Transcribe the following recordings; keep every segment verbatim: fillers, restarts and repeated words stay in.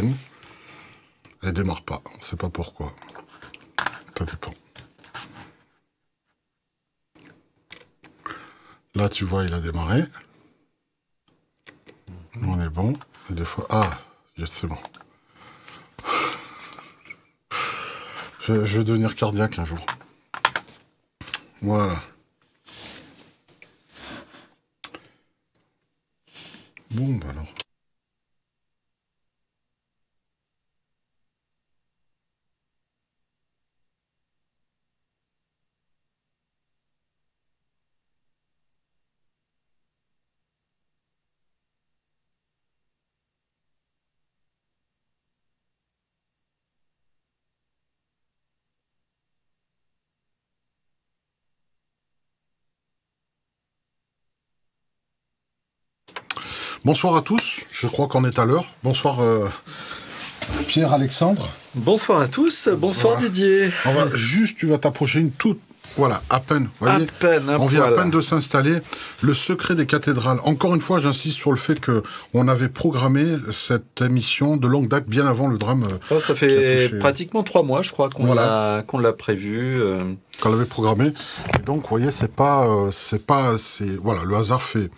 chaîne, elle démarre pas. On ne sait pas pourquoi. Ça dépend. Là, tu vois, il a démarré. Nous, on est bon. Et des fois... Ah, c'est bon. Je, je vais devenir cardiaque un jour. Voilà. Bon, bah alors... Bonsoir à tous, je crois qu'on est à l'heure. Bonsoir euh, Pierre-Alexandre. Bonsoir à tous, bonsoir voilà. Didier. On va juste, tu vas t'approcher une toute... Voilà, à peine. Vous voyez, à peine, à on vient voilà. à peine de s'installer. Le secret des cathédrales. Encore une fois, j'insiste sur le fait qu'on avait programmé cette émission de longue date, bien avant le drame. Oh, ça fait pratiquement trois mois, je crois, qu'on voilà. l'a qu'on l'a prévu. Qu'on l'avait programmé. Et donc, vous voyez, c'est pas... Euh, c'est pas c'est voilà, le hasard fait...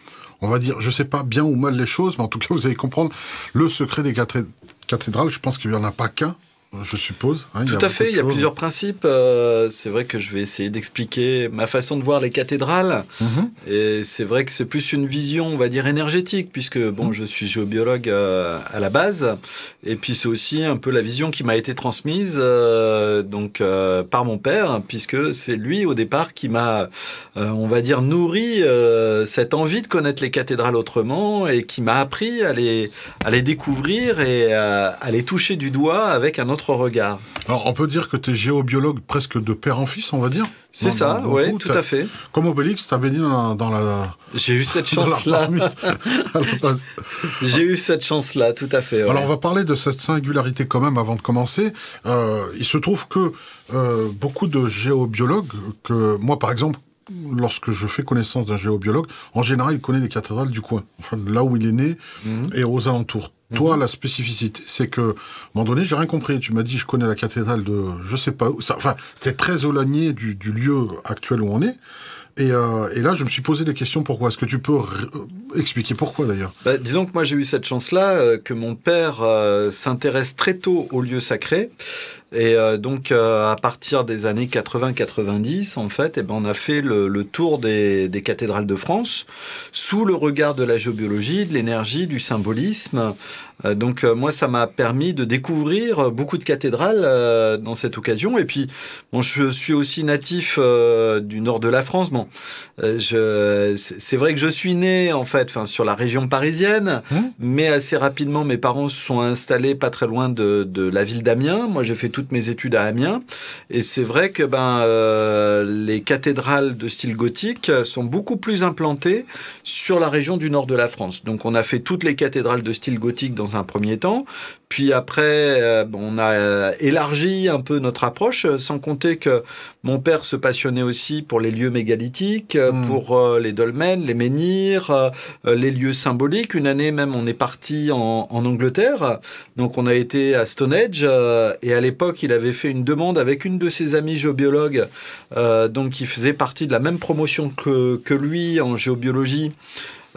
On va dire, je sais pas bien ou mal les choses, mais en tout cas, vous allez comprendre le secret des cathédrales. Je pense qu'il n'y en a pas qu'un, je suppose. Hein, tout à fait, il y a plusieurs principes. Euh, c'est vrai que je vais essayer d'expliquer ma façon de voir les cathédrales. Mm-hmm. Et c'est vrai que c'est plus une vision, on va dire, énergétique, puisque bon, mm-hmm. je suis géobiologue euh, à la base. Et puis, c'est aussi un peu la vision qui m'a été transmise euh, donc, euh, par mon père, puisque c'est lui, au départ, qui m'a, euh, on va dire, nourri euh, cette envie de connaître les cathédrales autrement et qui m'a appris à les, à les découvrir et à, à les toucher du doigt avec un autre regard. Alors, on peut dire que tu es géobiologue presque de père en fils, on va dire. C'est ça, oui, tout à fait. Comme Obélix, tu as baigné dans, dans la... J'ai eu cette chance-là. J'ai eu cette chance-là, tout à fait. Ouais. Alors, on va parler de cette singularité quand même avant de commencer. Euh, il se trouve que euh, beaucoup de géobiologues, que moi, par exemple, lorsque je fais connaissance d'un géobiologue, en général, il connaît les cathédrales du coin, enfin, là où il est né mmh. et aux alentours. Toi, mmh. la spécificité, c'est que, à un moment donné, j'ai rien compris. Tu m'as dit, je connais la cathédrale de, je sais pas où. Ça, enfin, c'était très éloigné du, du lieu actuel où on est. Et, euh, et là, je me suis posé des questions. Pourquoi? Est-ce que tu peux expliquer pourquoi, d'ailleurs? Bah, disons que moi, j'ai eu cette chance-là, euh, que mon père euh, s'intéresse très tôt aux lieux sacrés. Et euh, donc, euh, à partir des années quatre-vingts quatre-vingt-dix, en fait, eh ben, on a fait le, le tour des, des cathédrales de France sous le regard de la géobiologie, de l'énergie, du symbolisme. Euh, donc, euh, moi, ça m'a permis de découvrir beaucoup de cathédrales euh, dans cette occasion. Et puis, bon, je suis aussi natif euh, du nord de la France. Bon, euh, je, c'est vrai que je suis né, en fait, enfin, sur la région parisienne, mmh. mais assez rapidement, mes parents se sont installés pas très loin de, de la ville d'Amiens. Moi, j'ai fait tout mes études à Amiens, et c'est vrai que ben, euh, les cathédrales de style gothique sont beaucoup plus implantées sur la région du nord de la France. Donc on a fait toutes les cathédrales de style gothique dans un premier temps, puis après euh, on a élargi un peu notre approche, sans compter que mon père se passionnait aussi pour les lieux mégalithiques, mmh. pour euh, les dolmens, les menhirs, euh, les lieux symboliques. Une année même, on est parti en, en Angleterre, donc on a été à Stonehenge, euh, et à l'époque il avait fait une demande avec une de ses amies géobiologues, euh, donc qui faisait partie de la même promotion que, que lui en géobiologie.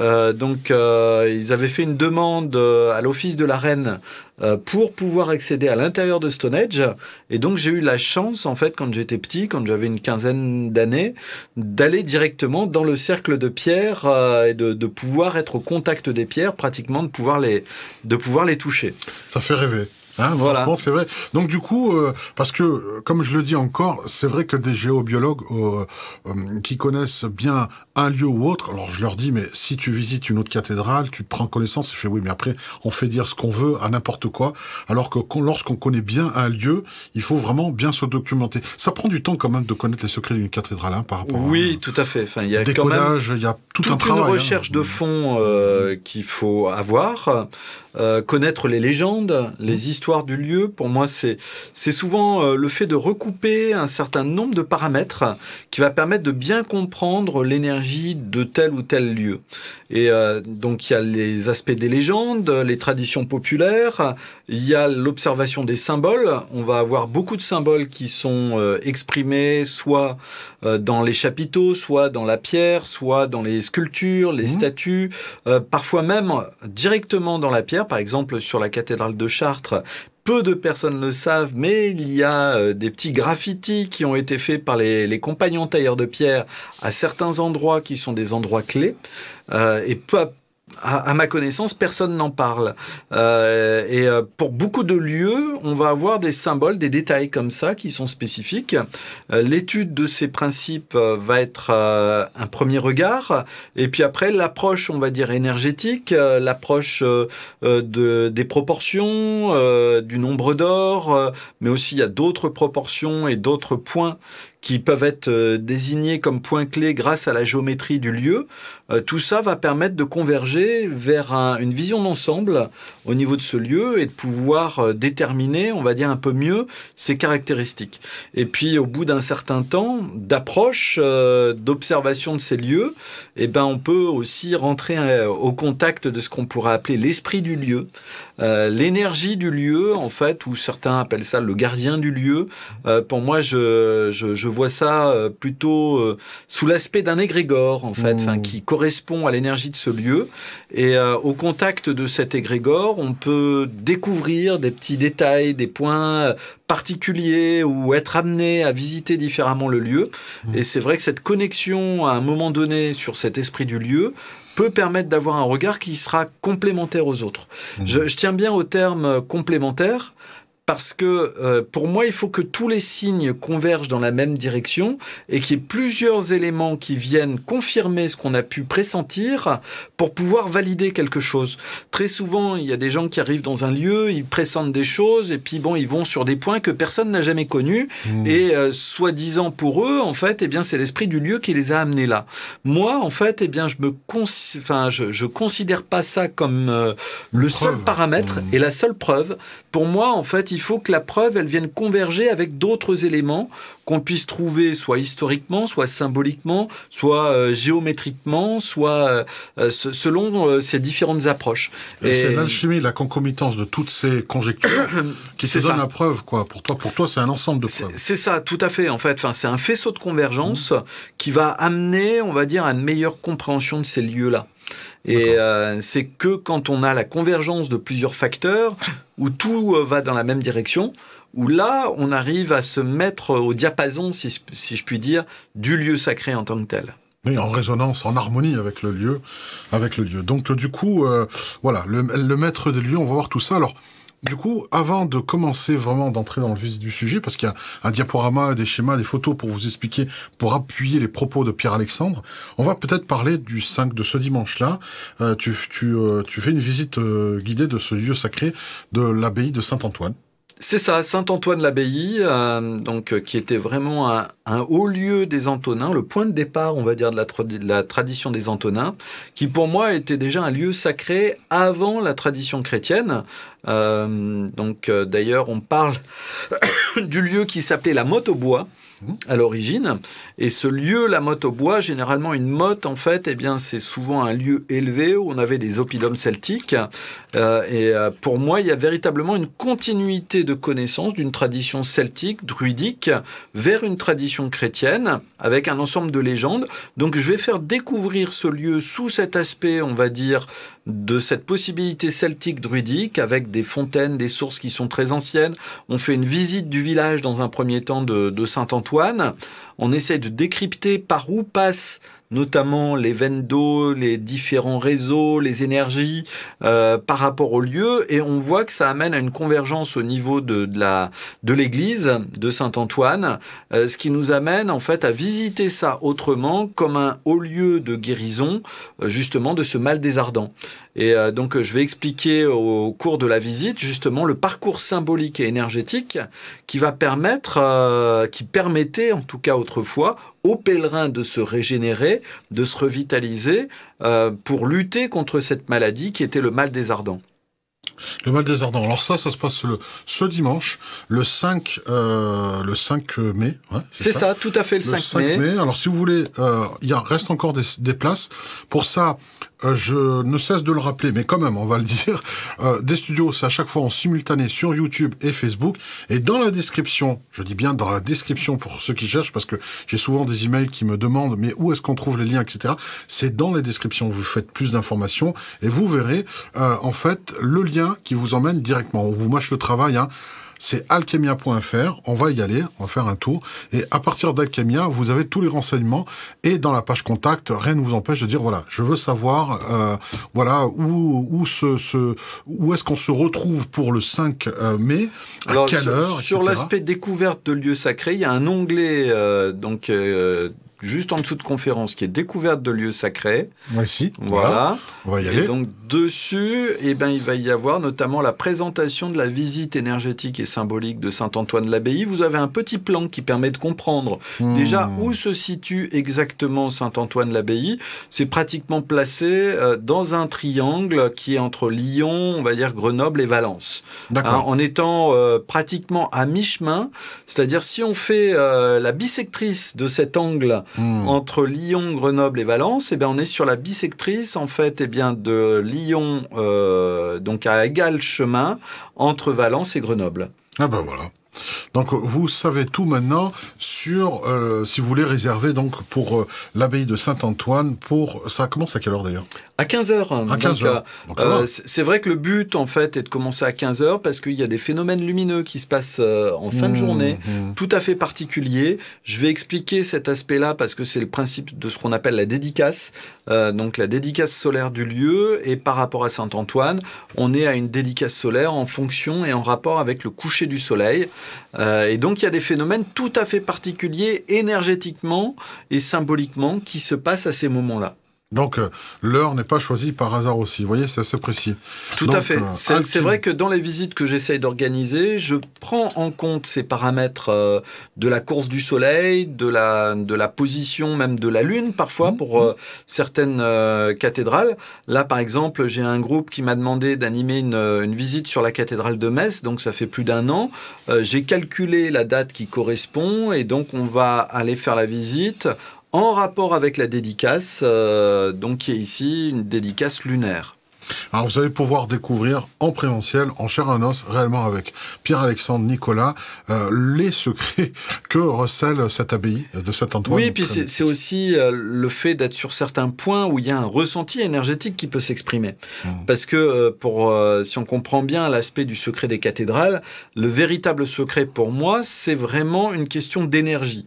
Euh, donc euh, ils avaient fait une demande à l'office de la Reine euh, pour pouvoir accéder à l'intérieur de Stonehenge, et donc j'ai eu la chance, en fait, quand j'étais petit, quand j'avais une quinzaine d'années, d'aller directement dans le cercle de pierre euh, et de, de pouvoir être au contact des pierres, pratiquement de pouvoir les, de pouvoir les toucher. Ça fait rêver. Hein, voilà, c'est vrai. Donc du coup, euh, parce que, euh, comme je le dis encore, c'est vrai que des géobiologues euh, euh, qui connaissent bien un lieu ou autre, alors je leur dis, mais si tu visites une autre cathédrale, tu prends connaissance, et fais oui, mais après, on fait dire ce qu'on veut à n'importe quoi, alors que lorsqu'on connaît bien un lieu, il faut vraiment bien se documenter. Ça prend du temps quand même de connaître les secrets d'une cathédrale, hein, par rapport oui, à... Oui, tout à fait. Enfin, il y a quand même il y a tout toute un travail, une recherche hein. de fond euh, qu'il faut avoir, euh, connaître les légendes, les histoires du lieu. Pour moi, c'est souvent euh, le fait de recouper un certain nombre de paramètres qui va permettre de bien comprendre l'énergie l'énergie de tel ou tel lieu. Et euh, donc il y a les aspects des légendes, les traditions populaires, il y a l'observation des symboles. On va avoir beaucoup de symboles qui sont euh, exprimés soit euh, dans les chapiteaux, soit dans la pierre, soit dans les sculptures, les mmh. statues, euh, parfois même directement dans la pierre, par exemple sur la cathédrale de Chartres. Peu de personnes le savent, mais il y a des petits graffitis qui ont été faits par les, les compagnons tailleurs de pierre à certains endroits qui sont des endroits clés. Euh, et peu à, à, à ma connaissance, personne n'en parle. Euh, et pour beaucoup de lieux, on va avoir des symboles, des détails comme ça qui sont spécifiques. Euh, l'étude de ces principes va être euh, un premier regard. Et puis après, l'approche, on va dire, énergétique, euh, l'approche euh, de, des proportions, euh, du nombre d'or, euh, mais aussi il y a d'autres proportions et d'autres points qui peuvent être désignés comme points clés grâce à la géométrie du lieu. Euh, tout ça va permettre de converger vers un, une vision d'ensemble au niveau de ce lieu et de pouvoir déterminer, on va dire un peu mieux, ses caractéristiques. Et puis au bout d'un certain temps d'approche, euh, d'observation de ces lieux, eh ben, on peut aussi rentrer euh, au contact de ce qu'on pourrait appeler l'esprit du lieu, euh, l'énergie du lieu en fait, ou certains appellent ça le gardien du lieu. Euh, pour moi, je, je, je vois ça plutôt sous l'aspect d'un égrégore, en fait, mmh. qui correspond à l'énergie de ce lieu. Et euh, au contact de cet égrégore, on peut découvrir des petits détails, des points particuliers ou être amené à visiter différemment le lieu. Mmh. Et c'est vrai que cette connexion, à un moment donné, sur cet esprit du lieu, peut permettre d'avoir un regard qui sera complémentaire aux autres. Mmh. Je, je tiens bien au terme complémentaire, parce que euh, pour moi, il faut que tous les signes convergent dans la même direction et qu'il y ait plusieurs éléments qui viennent confirmer ce qu'on a pu pressentir pour pouvoir valider quelque chose. Très souvent, il y a des gens qui arrivent dans un lieu, ils pressentent des choses et puis bon, ils vont sur des points que personne n'a jamais connus. Mmh. Et euh, soi-disant pour eux, en fait, eh bien, c'est l'esprit du lieu qui les a amenés là. Moi, en fait, eh bien, je me cons- enfin, je, je considère pas ça comme euh, le seul paramètre mmh. et la seule preuve. Pour moi, en fait, il faut que la preuve, elle vienne converger avec d'autres éléments qu'on puisse trouver soit historiquement, soit symboliquement, soit euh, géométriquement, soit euh, selon euh, ces différentes approches. Et, et c'est l'alchimie, la concomitance de toutes ces conjectures qui te donne la preuve, quoi. Pour toi, pour toi, c'est un ensemble de preuves. C'est ça, tout à fait, en fait. Enfin, c'est un faisceau de convergence mmh. qui va amener, on va dire, à une meilleure compréhension de ces lieux-là. Et euh, c'est que quand on a la convergence de plusieurs facteurs, où tout euh, va dans la même direction, où là, on arrive à se mettre au diapason, si, si je puis dire, du lieu sacré en tant que tel. Oui, en résonance, en harmonie avec le lieu. Avec le lieu. Donc du coup, euh, voilà, le, le maître des lieux, on va voir tout ça. Alors, du coup, avant de commencer vraiment d'entrer dans le vif du sujet, parce qu'il y a un diaporama, des schémas, des photos pour vous expliquer, pour appuyer les propos de Pierre-Alexandre, on va peut-être parler du cinq de ce dimanche-là. Euh, tu, tu, euh, tu fais une visite euh, guidée de ce lieu sacré de l'abbaye de Saint-Antoine. C'est ça, Saint-Antoine-l'Abbaye, euh, donc euh, qui était vraiment un, un haut lieu des Antonins, le point de départ, on va dire, de la, tra de la tradition des Antonins, qui pour moi était déjà un lieu sacré avant la tradition chrétienne. Euh, donc euh, d'ailleurs, on parle du lieu qui s'appelait la motte au bois à l'origine. Et ce lieu, la motte au bois, généralement une motte, en fait, eh bien, c'est souvent un lieu élevé où on avait des oppidums celtiques. Euh, et euh, pour moi, il y a véritablement une continuité de connaissance d'une tradition celtique, druidique, vers une tradition chrétienne, avec un ensemble de légendes. Donc, je vais faire découvrir ce lieu sous cet aspect, on va dire, de cette possibilité celtique druidique, avec des fontaines, des sources qui sont très anciennes. On fait une visite du village dans un premier temps de, de Saint-Antoine. On essaie de décrypter par où passe notamment les veines d'eau, les différents réseaux, les énergies euh, par rapport au lieu. Et on voit que ça amène à une convergence au niveau de, de la de l'église de Saint-Antoine, euh, ce qui nous amène en fait à visiter ça autrement comme un haut lieu de guérison euh, justement de ce mal des ardents. Et euh, donc je vais expliquer au cours de la visite justement le parcours symbolique et énergétique qui va permettre, euh, qui permettait en tout cas autrefois aux pèlerins de se régénérer, de se revitaliser euh, pour lutter contre cette maladie qui était le mal des ardents. Le Val des Ardents. Alors ça, ça se passe le, ce dimanche, le cinq, euh, le cinq mai. Ouais, c'est ça. ça, tout à fait, le, le cinq mai. Alors si vous voulez, euh, il reste encore des, des places. Pour ça, euh, je ne cesse de le rappeler, mais quand même, on va le dire, euh, des studios, c'est à chaque fois en simultané sur YouTube et Facebook. Et dans la description, je dis bien dans la description pour ceux qui cherchent, parce que j'ai souvent des emails qui me demandent, mais où est-ce qu'on trouve les liens, et cetera. C'est dans les descriptions, vous faites plus d'informations et vous verrez, euh, en fait, le lien qui vous emmène directement. On vous mâche le travail, hein. C'est alkemia point F R, on va y aller, on va faire un tour, et à partir d'Alkemia, vous avez tous les renseignements, et dans la page contact, rien ne vous empêche de dire, voilà, je veux savoir, euh, voilà, où, où, ce, ce, où est-ce qu'on se retrouve pour le cinq mai, à Alors, quelle heure, sur l'aspect découverte de lieux sacrés, il y a un onglet, euh, donc... Euh, juste en dessous de conférence, qui est découverte de lieux sacrés. Ici, voilà. voilà. On va y aller. Et donc, dessus, eh ben, il va y avoir notamment la présentation de la visite énergétique et symbolique de Saint-Antoine-l'Abbaye. Vous avez un petit plan qui permet de comprendre mmh. déjà où se situe exactement Saint-Antoine-l'Abbaye. C'est pratiquement placé euh, dans un triangle qui est entre Lyon, on va dire Grenoble et Valence. D'accord. Hein, en étant euh, pratiquement à mi-chemin, c'est-à-dire si on fait euh, la bisectrice de cet angle Mmh. entre Lyon, Grenoble et Valence, eh bien, on est sur la bisectrice en fait, eh bien, de Lyon, euh, donc à égal chemin, entre Valence et Grenoble. Ah ben voilà. Donc vous savez tout maintenant sur, euh, si vous voulez réserver donc pour euh, l'abbaye de Saint-Antoine, pour ça commence à quelle heure d'ailleurs? À quinze heures. À quinze heures. C'est euh, vrai que le but en fait est de commencer à quinze heures parce qu'il y a des phénomènes lumineux qui se passent euh, en fin mmh, de journée, mmh. tout à fait particulier. Je vais expliquer cet aspect-là parce que c'est le principe de ce qu'on appelle la dédicace, euh, donc la dédicace solaire du lieu, et par rapport à Saint-Antoine, on est à une dédicace solaire en fonction et en rapport avec le coucher du soleil. Euh, et donc il y a des phénomènes tout à fait particuliers énergétiquement et symboliquement qui se passent à ces moments-là. Donc euh, l'heure n'est pas choisie par hasard aussi, vous voyez, c'est assez précis. Tout donc, à fait, euh, c'est vrai que dans les visites que j'essaye d'organiser, je prends en compte ces paramètres euh, de la course du soleil, de la, de la position même de la lune parfois mmh, pour euh, mmh. certaines euh, cathédrales. Là par exemple, j'ai un groupe qui m'a demandé d'animer une, une visite sur la cathédrale de Metz, donc ça fait plus d'un an. Euh, j'ai calculé la date qui correspond et donc on va aller faire la visite en rapport avec la dédicace, euh, donc qui est ici une dédicace lunaire. Alors vous allez pouvoir découvrir en présentiel, en chair et en os, réellement avec Pierre-Alexandre Nicolas, euh, les secrets que recèle cette abbaye de Saint-Antoine. Oui, et puis c'est aussi euh, le fait d'être sur certains points où il y a un ressenti énergétique qui peut s'exprimer. Mmh. Parce que euh, pour, euh, si on comprend bien l'aspect du secret des cathédrales, le véritable secret pour moi, c'est vraiment une question d'énergie.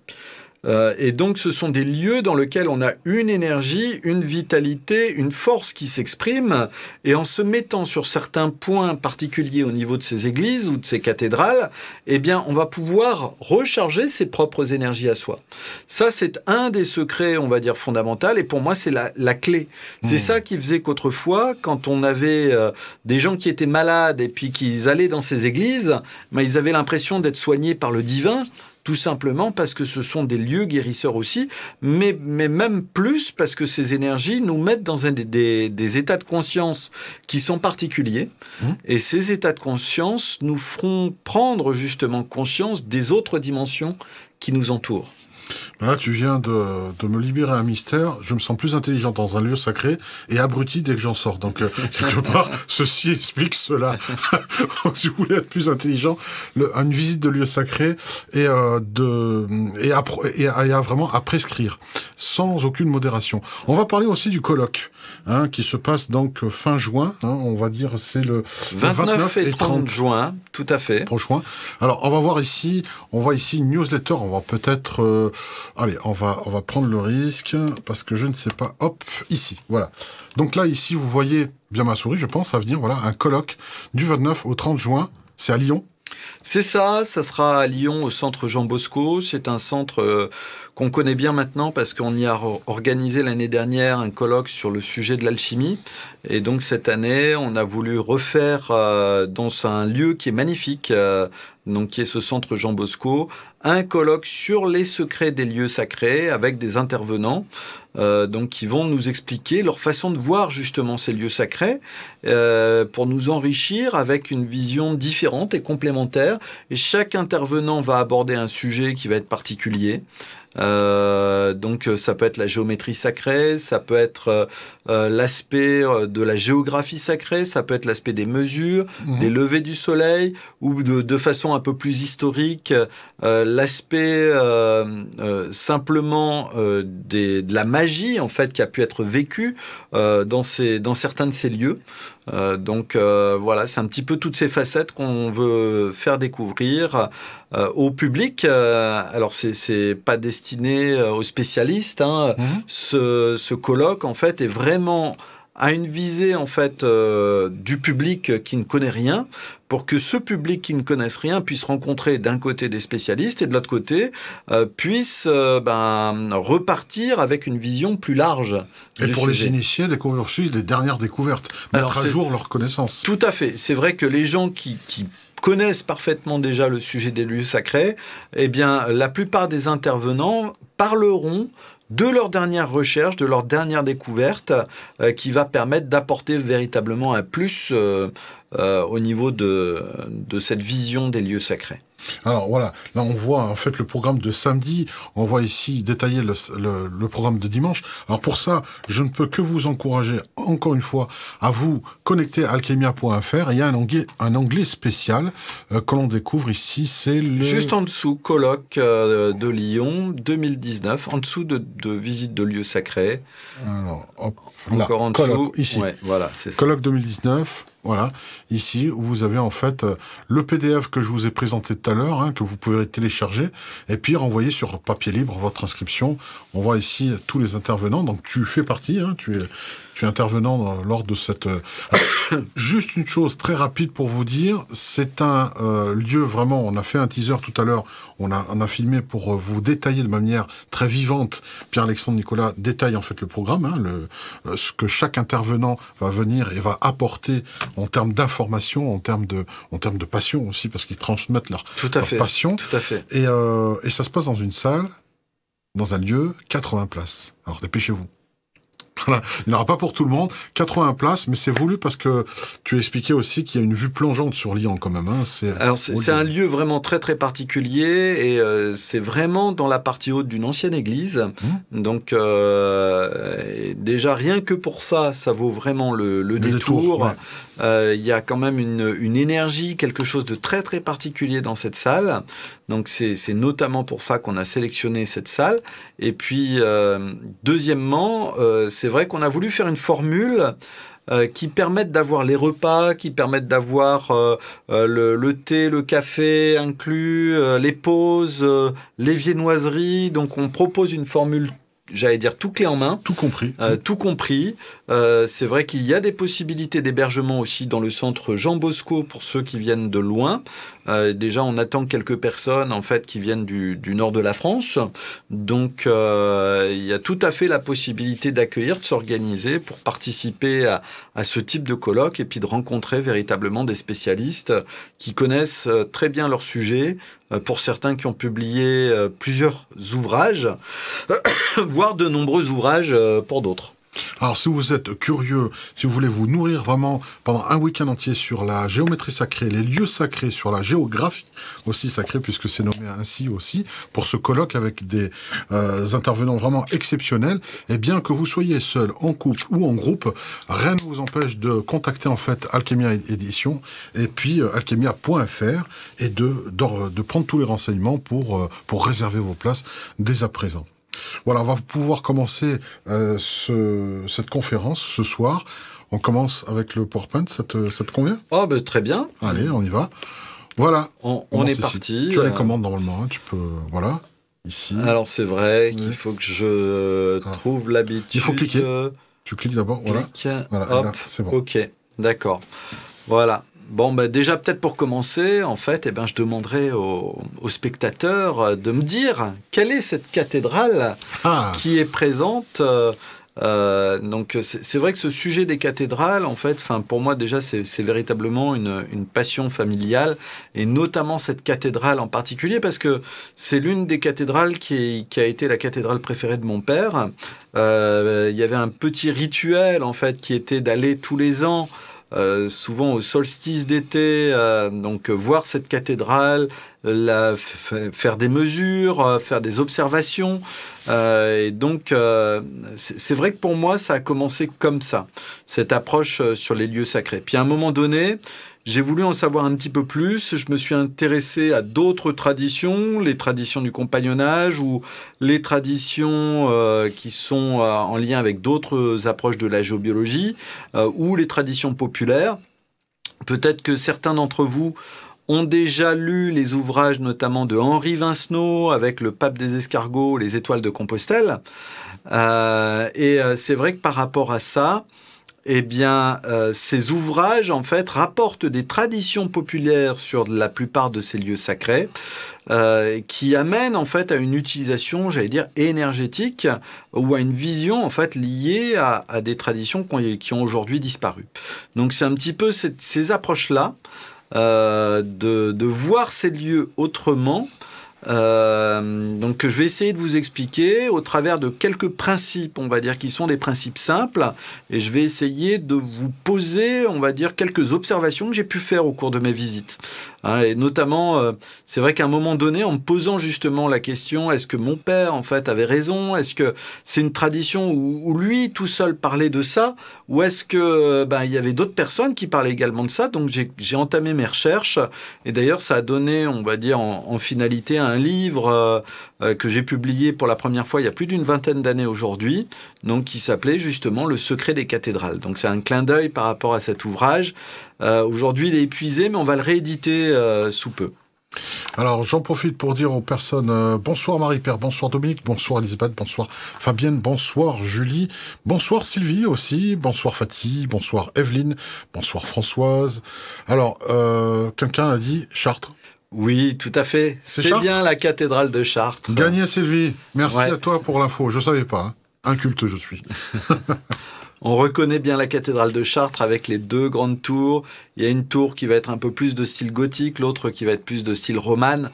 Euh, et donc, ce sont des lieux dans lesquels on a une énergie, une vitalité, une force qui s'exprime. Et en se mettant sur certains points particuliers au niveau de ces églises ou de ces cathédrales, eh bien, on va pouvoir recharger ses propres énergies à soi. Ça, c'est un des secrets, on va dire, fondamentaux. Et pour moi, c'est la, la clé. C'est mmh. ça qui faisait qu'autrefois, quand on avait euh, des gens qui étaient malades et puis qu'ils allaient dans ces églises, ben, ils avaient l'impression d'être soignés par le divin. Tout simplement parce que ce sont des lieux guérisseurs aussi, mais, mais même plus parce que ces énergies nous mettent dans un des, des, des états de conscience qui sont particuliers. Mmh. Et ces états de conscience nous feront prendre justement conscience des autres dimensions qui nous entourent. Là, tu viens de, de me libérer un mystère. Je me sens plus intelligent dans un lieu sacré et abruti dès que j'en sors. Donc, euh, quelque part, ceci explique cela. Si vous voulez être plus intelligent, le, une visite de lieu sacré et, euh, de, et, à, et, à, et à vraiment à prescrire, sans aucune modération. On va parler aussi du colloque, hein, qui se passe donc fin juin. Hein, on va dire c'est le vingt-neuf et trente juin, tout à fait. Prochain. Alors, on va voir ici, on voit ici une newsletter. On va peut-être... Euh, Allez, on va, on va prendre le risque, parce que je ne sais pas. Hop, ici, voilà. Donc là, ici, vous voyez bien ma souris, je pense, à venir, voilà, un colloque du vingt-neuf au trente juin. C'est à Lyon. C'est ça, ça sera à Lyon, au centre Jean Bosco. C'est un centre euh, qu'on connaît bien maintenant, parce qu'on y a organisé l'année dernière un colloque sur le sujet de l'alchimie. Et donc, cette année, on a voulu refaire euh, dans un lieu qui est magnifique, euh, donc qui est ce centre Jean Bosco, un colloque sur les secrets des lieux sacrés avec des intervenants euh, donc qui vont nous expliquer leur façon de voir justement ces lieux sacrés euh, pour nous enrichir avec une vision différente et complémentaire. Et chaque intervenant va aborder un sujet qui va être particulier. Euh, donc ça peut être la géométrie sacrée, ça peut être euh, l'aspect de la géographie sacrée, ça peut être l'aspect des mesures, mmh. des levées du soleil, ou de, de façon un peu plus historique, euh, l'aspect euh, euh, simplement euh, des, de la magie en fait qui a pu être vécue euh, dans, ces, dans certains de ces lieux. Euh, donc euh, voilà, c'est un petit peu toutes ces facettes qu'on veut faire découvrir euh, au public. Euh, alors c'est pas destiné aux spécialistes, hein. Mmh. ce, ce colloque en fait est vraiment à une visée en fait euh, du public qui ne connaît rien, pour que ce public qui ne connaisse rien puisse rencontrer d'un côté des spécialistes et de l'autre côté euh, puisse euh, ben, repartir avec une vision plus large. Et pour sujet. Les initiés, dès qu'on leur suit les dernières découvertes, mettre à jour leurs connaissances. Tout à fait. C'est vrai que les gens qui, qui connaissent parfaitement déjà le sujet des lieux sacrés, eh bien, la plupart des intervenants parleront de leur dernière recherche, de leur dernière découverte, euh, qui va permettre d'apporter véritablement un plus euh, euh, au niveau de, de cette vision des lieux sacrés. Alors voilà, là on voit en fait le programme de samedi, on voit ici détailler le, le, le programme de dimanche. Alors pour ça, je ne peux que vous encourager encore une fois à vous connecter à alkemia point F R. Il y a un onglet, un onglet spécial euh, que l'on découvre ici, c'est le... Juste en dessous, colloque euh, de Lyon deux mille dix-neuf, en dessous de, de visite de lieux sacrés. Alors hop, là, encore en colloque, dessous, ici. Ouais, voilà, c'est ça. Colloque deux mille dix-neuf. Voilà, ici, vous avez en fait euh, le P D F que je vous ai présenté tout à l'heure, hein, que vous pouvez télécharger, et puis renvoyer sur papier libre votre inscription. On voit ici tous les intervenants, donc tu fais partie, hein, tu es, tu es intervenant dans, lors de cette... Euh... Alors, juste une chose très rapide pour vous dire, c'est un euh, lieu vraiment, on a fait un teaser tout à l'heure, on a, on a filmé pour euh, vous détailler de manière très vivante, Pierre-Alexandre Nicolas détaille en fait le programme, hein, le, euh, ce que chaque intervenant va venir et va apporter en termes d'information, en termes de, en termes de passion aussi, parce qu'ils transmettent leur, tout à leur fait, passion. Tout à fait. Et, euh, et ça se passe dans une salle, dans un lieu, quatre-vingts places. Alors dépêchez-vous. Voilà. Il n'y aura pas pour tout le monde. quatre-vingts places, mais c'est voulu parce que tu expliquais aussi qu'il y a une vue plongeante sur Lyon quand même. Hein. C'est c'est un lieu vraiment très très particulier et euh, c'est vraiment dans la partie haute d'une ancienne église. Mmh. Donc euh, déjà rien que pour ça, ça vaut vraiment le, le détour. détour ouais. Euh, y a quand même une, une énergie, quelque chose de très très particulier dans cette salle. Donc c'est notamment pour ça qu'on a sélectionné cette salle. Et puis euh, deuxièmement, euh, c'est vrai qu'on a voulu faire une formule euh, qui permette d'avoir les repas, qui permette d'avoir euh, euh, le, le thé, le café inclus, euh, les pauses, euh, les viennoiseries. Donc on propose une formule, j'allais dire tout clé en main. Tout compris. Euh, tout compris. Euh, c'est vrai qu'il y a des possibilités d'hébergement aussi dans le centre Jean Bosco pour ceux qui viennent de loin. Euh, déjà, on attend quelques personnes en fait qui viennent du, du nord de la France. Donc, euh, il y a tout à fait la possibilité d'accueillir, de s'organiser pour participer à, à ce type de colloque et puis de rencontrer véritablement des spécialistes qui connaissent très bien leur sujet. Pour certains qui ont publié plusieurs ouvrages, voire de nombreux ouvrages pour d'autres. Alors, si vous êtes curieux, si vous voulez vous nourrir vraiment pendant un week-end entier sur la géométrie sacrée, les lieux sacrés, sur la géographie aussi sacrée, puisque c'est nommé ainsi aussi, pour ce colloque avec des euh, intervenants vraiment exceptionnels, eh bien, que vous soyez seul, en couple ou en groupe, rien ne vous empêche de contacter en fait Alkemia Édition et puis euh, alkemia point F R et de, de, de prendre tous les renseignements pour, euh, pour réserver vos places dès à présent. Voilà, on va pouvoir commencer euh, ce, cette conférence ce soir. On commence avec le PowerPoint, ça te, ça te convient? Oh, ben, très bien. Allez, on y va. Voilà, on, on, on est parti. Tu as les commandes normalement, hein, tu peux... Voilà, ici. Alors, c'est vrai qu'il faut que je trouve l'habitude... Il faut cliquer. Tu cliques d'abord, voilà. Clique. Voilà, hop, c'est bon. Ok, d'accord. Voilà. Bon, ben déjà, peut-être pour commencer, en fait, eh ben, je demanderai aux, aux spectateurs de me dire quelle est cette cathédrale ah. qui est présente euh, Euh, donc c'est vrai que ce sujet des cathédrales, en fait, enfin pour moi déjà c'est véritablement une, une passion familiale, et notamment cette cathédrale en particulier parce que c'est l'une des cathédrales qui, qui a été la cathédrale préférée de mon père. Euh, il y avait un petit rituel en fait qui était d'aller tous les ans, Euh, souvent au solstice d'été, euh, donc euh, voir cette cathédrale, la faire des mesures, euh, faire des observations. Euh, et donc, euh, c'est vrai que pour moi, ça a commencé comme ça, cette approche euh, sur les lieux sacrés. Puis à un moment donné, j'ai voulu en savoir un petit peu plus. Je me suis intéressé à d'autres traditions, les traditions du compagnonnage ou les traditions euh, qui sont euh, en lien avec d'autres approches de la géobiologie euh, ou les traditions populaires. Peut-être que certains d'entre vous ont déjà lu les ouvrages notamment de Henri Vincenot avec le pape des escargots, les étoiles de Compostelle. Euh, et euh, c'est vrai que par rapport à ça, eh bien, euh, ces ouvrages, en fait, rapportent des traditions populaires sur la plupart de ces lieux sacrés euh, qui amènent, en fait, à une utilisation, j'allais dire, énergétique ou à une vision, en fait, liée à, à des traditions qui ont aujourd'hui disparu. Donc, c'est un petit peu cette, ces approches-là euh, de, de voir ces lieux autrement. Euh, donc je vais essayer de vous expliquer au travers de quelques principes, on va dire, qui sont des principes simples, et je vais essayer de vous poser, on va dire, quelques observations que j'ai pu faire au cours de mes visites. Hein, et notamment, euh, c'est vrai qu'à un moment donné, en me posant justement la question, est-ce que mon père, en fait, avait raison? Est-ce que c'est une tradition où, où lui, tout seul, parlait de ça? Ou est-ce que, ben, il y avait d'autres personnes qui parlaient également de ça? Donc j'ai entamé mes recherches, et d'ailleurs, ça a donné, on va dire, en, en finalité, un un livre euh, que j'ai publié pour la première fois il y a plus d'une vingtaine d'années aujourd'hui, donc qui s'appelait justement « Le secret des cathédrales ». Donc c'est un clin d'œil par rapport à cet ouvrage. Euh, aujourd'hui, il est épuisé, mais on va le rééditer euh, sous peu. Alors, j'en profite pour dire aux personnes euh, bonsoir Marie-Pierre, bonsoir Dominique, bonsoir Elisabeth, bonsoir Fabienne, bonsoir Julie, bonsoir Sylvie aussi, bonsoir Fatih, bonsoir Evelyne, bonsoir Françoise. Alors, euh, quelqu'un a dit Chartres. Oui, tout à fait. C'est bien la cathédrale de Chartres. Gagné, Sylvie. Merci ouais. à toi pour l'info. Je ne savais pas. Hein. Inculte, je suis. On reconnaît bien la cathédrale de Chartres avec les deux grandes tours. Il y a une tour qui va être un peu plus de style gothique, l'autre qui va être plus de style romane.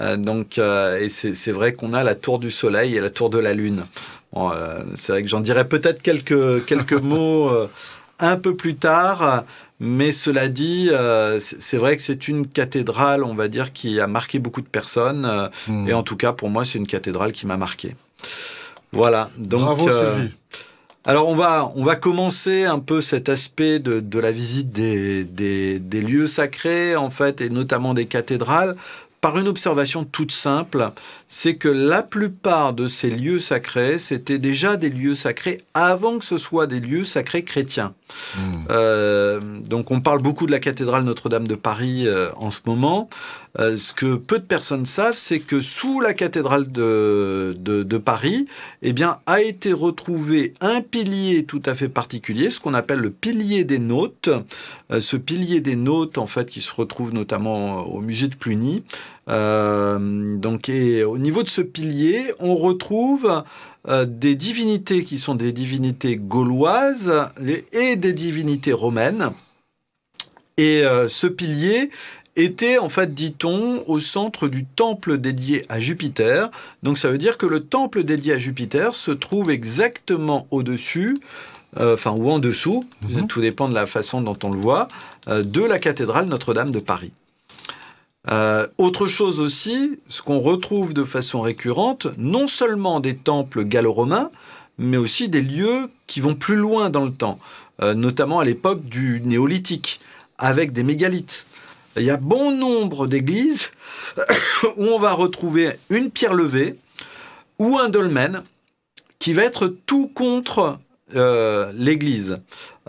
Euh, donc, euh, et c'est vrai qu'on a la tour du Soleil et la tour de la Lune. Bon, euh, c'est vrai que j'en dirais peut-être quelques, quelques mots euh, un peu plus tard. Mais cela dit, euh, c'est vrai que c'est une cathédrale, on va dire, qui a marqué beaucoup de personnes. Euh, mmh. Et en tout cas, pour moi, c'est une cathédrale qui m'a marqué. Voilà. Donc, bravo, euh, Sylvie. Alors, on va, on va commencer un peu cet aspect de, de la visite des, des, des lieux sacrés, en fait, et notamment des cathédrales, par une observation toute simple, c'est que la plupart de ces lieux sacrés, c'était déjà des lieux sacrés avant que ce soit des lieux sacrés chrétiens. Mmh. Euh, donc on parle beaucoup de la cathédrale Notre-Dame de Paris euh, en ce moment. Euh, ce que peu de personnes savent, c'est que sous la cathédrale de, de, de Paris, eh bien, a été retrouvé un pilier tout à fait particulier, ce qu'on appelle le pilier des nautes. Euh, ce pilier des nautes, en fait, qui se retrouve notamment au musée de Cluny. Euh, donc, et au niveau de ce pilier, on retrouve euh, des divinités qui sont des divinités gauloises et des divinités romaines. Et euh, ce pilier était, en fait, dit-on, au centre du temple dédié à Jupiter. Donc, ça veut dire que le temple dédié à Jupiter se trouve exactement au-dessus, euh, enfin, ou en dessous, mm-hmm. tout dépend de la façon dont on le voit, euh, de la cathédrale Notre-Dame de Paris. Euh, autre chose aussi, ce qu'on retrouve de façon récurrente, non seulement des temples gallo-romains, mais aussi des lieux qui vont plus loin dans le temps, euh, notamment à l'époque du néolithique, avec des mégalithes. Il y a bon nombre d'églises où on va retrouver une pierre levée ou un dolmen qui va être tout contre euh, l'église.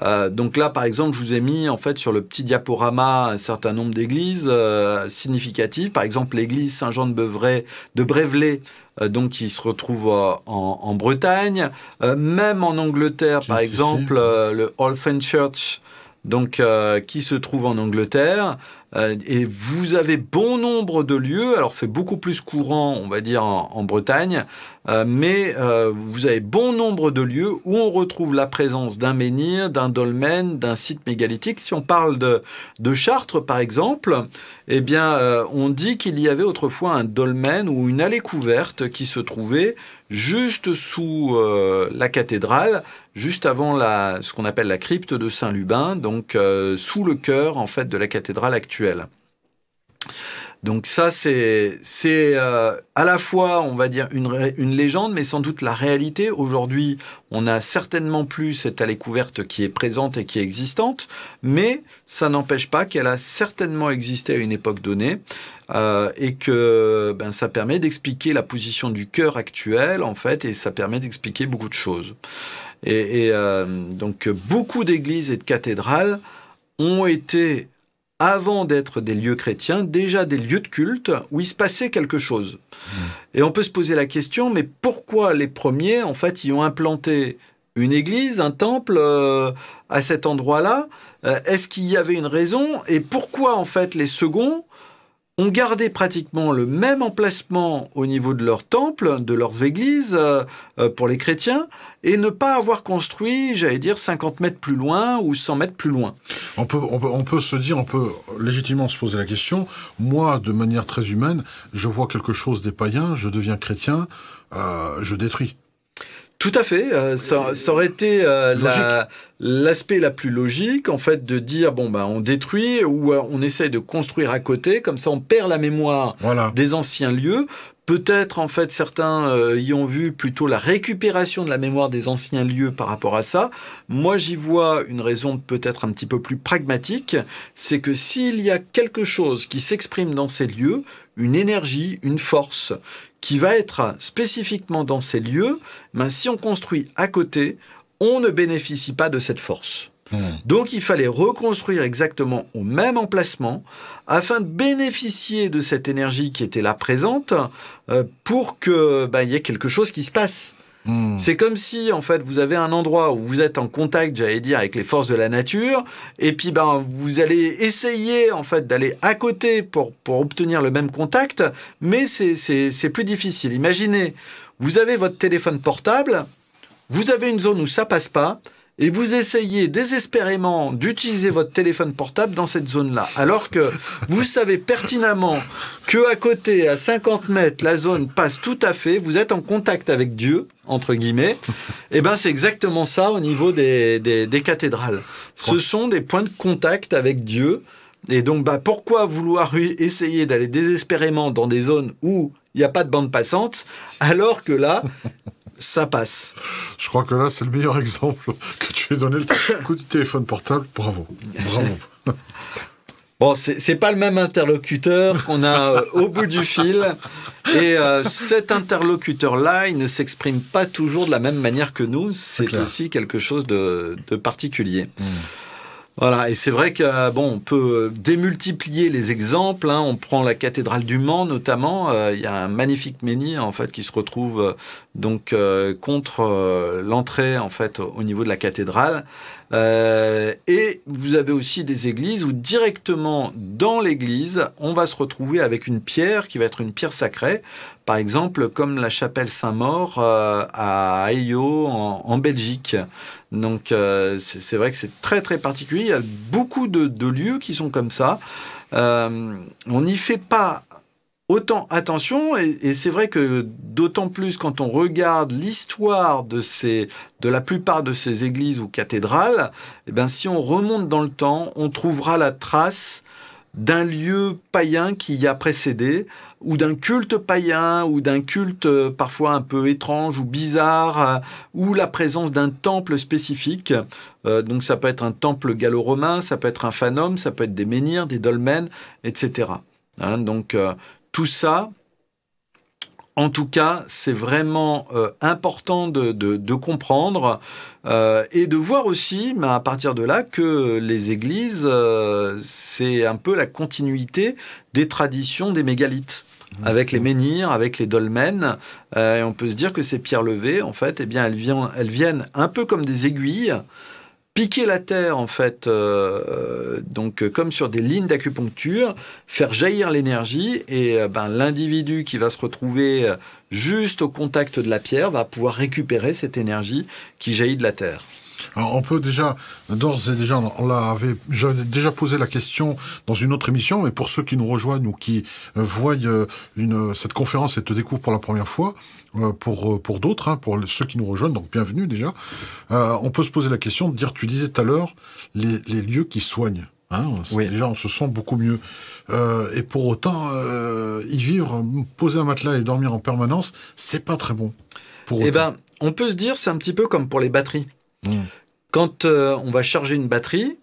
Euh, donc là, par exemple, je vous ai mis en fait sur le petit diaporama un certain nombre d'églises euh, significatives. Par exemple, l'église Saint-Jean de, de Brévelay, euh, donc qui se retrouve euh, en, en Bretagne, euh, même en Angleterre, par exemple, euh, le All Saints Church, donc euh, qui se trouve en Angleterre. Euh, et vous avez bon nombre de lieux, alors c'est beaucoup plus courant, on va dire, en, en Bretagne, euh, mais euh, vous avez bon nombre de lieux où on retrouve la présence d'un menhir, d'un dolmen, d'un site mégalithique. Si on parle de, de Chartres, par exemple, eh bien, euh, on dit qu'il y avait autrefois un dolmen ou une allée couverte qui se trouvait juste sous euh, la cathédrale, juste avant la, ce qu'on appelle la crypte de Saint-Lubin, donc euh, sous le cœur en fait de la cathédrale actuelle. Donc ça, c'est euh, à la fois, on va dire, une, une légende, mais sans doute la réalité. Aujourd'hui, on a certainement plus cette allée couverte qui est présente et qui est existante, mais ça n'empêche pas qu'elle a certainement existé à une époque donnée euh, et que ben, ça permet d'expliquer la position du cœur actuel, en fait, et ça permet d'expliquer beaucoup de choses. Et, et euh, donc, beaucoup d'églises et de cathédrales ont été, avant d'être des lieux chrétiens, déjà des lieux de culte où il se passait quelque chose. Mmh. Et on peut se poser la question, mais pourquoi les premiers, en fait, y ont implanté une église, un temple euh, à cet endroit-là? euh, Est-ce qu'il y avait une raison? Et pourquoi, en fait, les seconds ont gardé pratiquement le même emplacement au niveau de leurs temples, de leurs églises, euh, pour les chrétiens, et ne pas avoir construit, j'allais dire, cinquante mètres plus loin ou cent mètres plus loin. On peut, on peut, on peut se dire, on peut légitimement se poser la question, moi, de manière très humaine, je vois quelque chose des païens, je deviens chrétien, euh, je détruis. Tout à fait, euh, ça, ça aurait été euh, la, l'aspect la plus logique, en fait, de dire, bon, bah, on détruit ou euh, on essaye de construire à côté, comme ça on perd la mémoire voilà. des anciens lieux. Peut-être, en fait, certains euh, y ont vu plutôt la récupération de la mémoire des anciens lieux par rapport à ça. Moi, j'y vois une raison peut-être un petit peu plus pragmatique, c'est que s'il y a quelque chose qui s'exprime dans ces lieux, une énergie, une force, qui va être spécifiquement dans ces lieux, ben, si on construit à côté, on ne bénéficie pas de cette force. Mmh. Donc, il fallait reconstruire exactement au même emplacement, afin de bénéficier de cette énergie qui était là présente euh, pour que bah, y ait quelque chose qui se passe. Mmh. C'est comme si, en fait, vous avez un endroit où vous êtes en contact, j'allais dire, avec les forces de la nature, et puis ben, vous allez essayer, en fait, d'aller à côté pour, pour obtenir le même contact, mais c'est plus difficile. Imaginez, vous avez votre téléphone portable, vous avez une zone où ça passe pas, et vous essayez désespérément d'utiliser votre téléphone portable dans cette zone-là, alors que vous savez pertinemment qu'à côté, à cinquante mètres, la zone passe tout à fait, vous êtes en contact avec Dieu, entre guillemets, et bien c'est exactement ça au niveau des, des, des cathédrales. Ce sont des points de contact avec Dieu, et donc bah, pourquoi vouloir essayer d'aller désespérément dans des zones où il n'y a pas de bande passante, alors que là... ça passe. Je crois que là, c'est le meilleur exemple que tu aies donné. Le coup du téléphone portable, bravo. Bravo. Bon, c'est pas le même interlocuteur qu'on a au bout du fil. Et euh, cet interlocuteur-là, il ne s'exprime pas toujours de la même manière que nous. C'est aussi quelque chose de, de particulier. Mmh. Voilà, et c'est vrai que bon, on peut démultiplier les exemples. Hein. On prend la cathédrale du Mans notamment. Il euh, y a un magnifique menhir en fait qui se retrouve euh, donc euh, contre euh, l'entrée en fait au niveau de la cathédrale. Euh, et vous avez aussi des églises où directement dans l'église, on va se retrouver avec une pierre qui va être une pierre sacrée. Par exemple, comme la chapelle Saint-Maur euh, à Ayo en, en Belgique. Donc, euh, c'est vrai que c'est très, très particulier. Il y a beaucoup de, de lieux qui sont comme ça. Euh, on n'y fait pas autant attention. Et, et c'est vrai que d'autant plus quand on regarde l'histoire de, de la plupart de ces églises ou cathédrales, eh bien, si on remonte dans le temps, on trouvera la trace d'un lieu païen qui y a précédé, ou d'un culte païen, ou d'un culte parfois un peu étrange ou bizarre, ou la présence d'un temple spécifique. Euh, donc ça peut être un temple gallo-romain, ça peut être un fanum, ça peut être des menhirs, des dolmens, et cetera. Hein, donc euh, tout ça, en tout cas, c'est vraiment euh, important de, de, de comprendre euh, et de voir aussi, bah, à partir de là, que les églises, euh, c'est un peu la continuité des traditions des mégalithes, mmh. avec les menhirs, avec les dolmens. Euh, et on peut se dire que ces pierres levées, en fait, eh bien, elles, vi- elles viennent un peu comme des aiguilles piquer la terre, en fait, euh, donc comme sur des lignes d'acupuncture, faire jaillir l'énergie, et euh, ben, l'individu qui va se retrouver juste au contact de la pierre va pouvoir récupérer cette énergie qui jaillit de la terre. Alors on peut déjà, d'ores et déjà, on l'avait, j'avais déjà posé la question dans une autre émission, mais pour ceux qui nous rejoignent ou qui voient une, cette conférence et te découvrent pour la première fois, pour, pour d'autres, hein, pour ceux qui nous rejoignent, donc bienvenue déjà, euh, on peut se poser la question de dire, tu disais tout à l'heure, les, les lieux qui soignent. Hein, oui. Déjà, on se sent beaucoup mieux. Euh, et pour autant, euh, y vivre, poser un matelas et dormir en permanence, c'est pas très bon. Eh ben, on peut se dire, c'est un petit peu comme pour les batteries. Mmh. Quand euh, on va charger une batterie,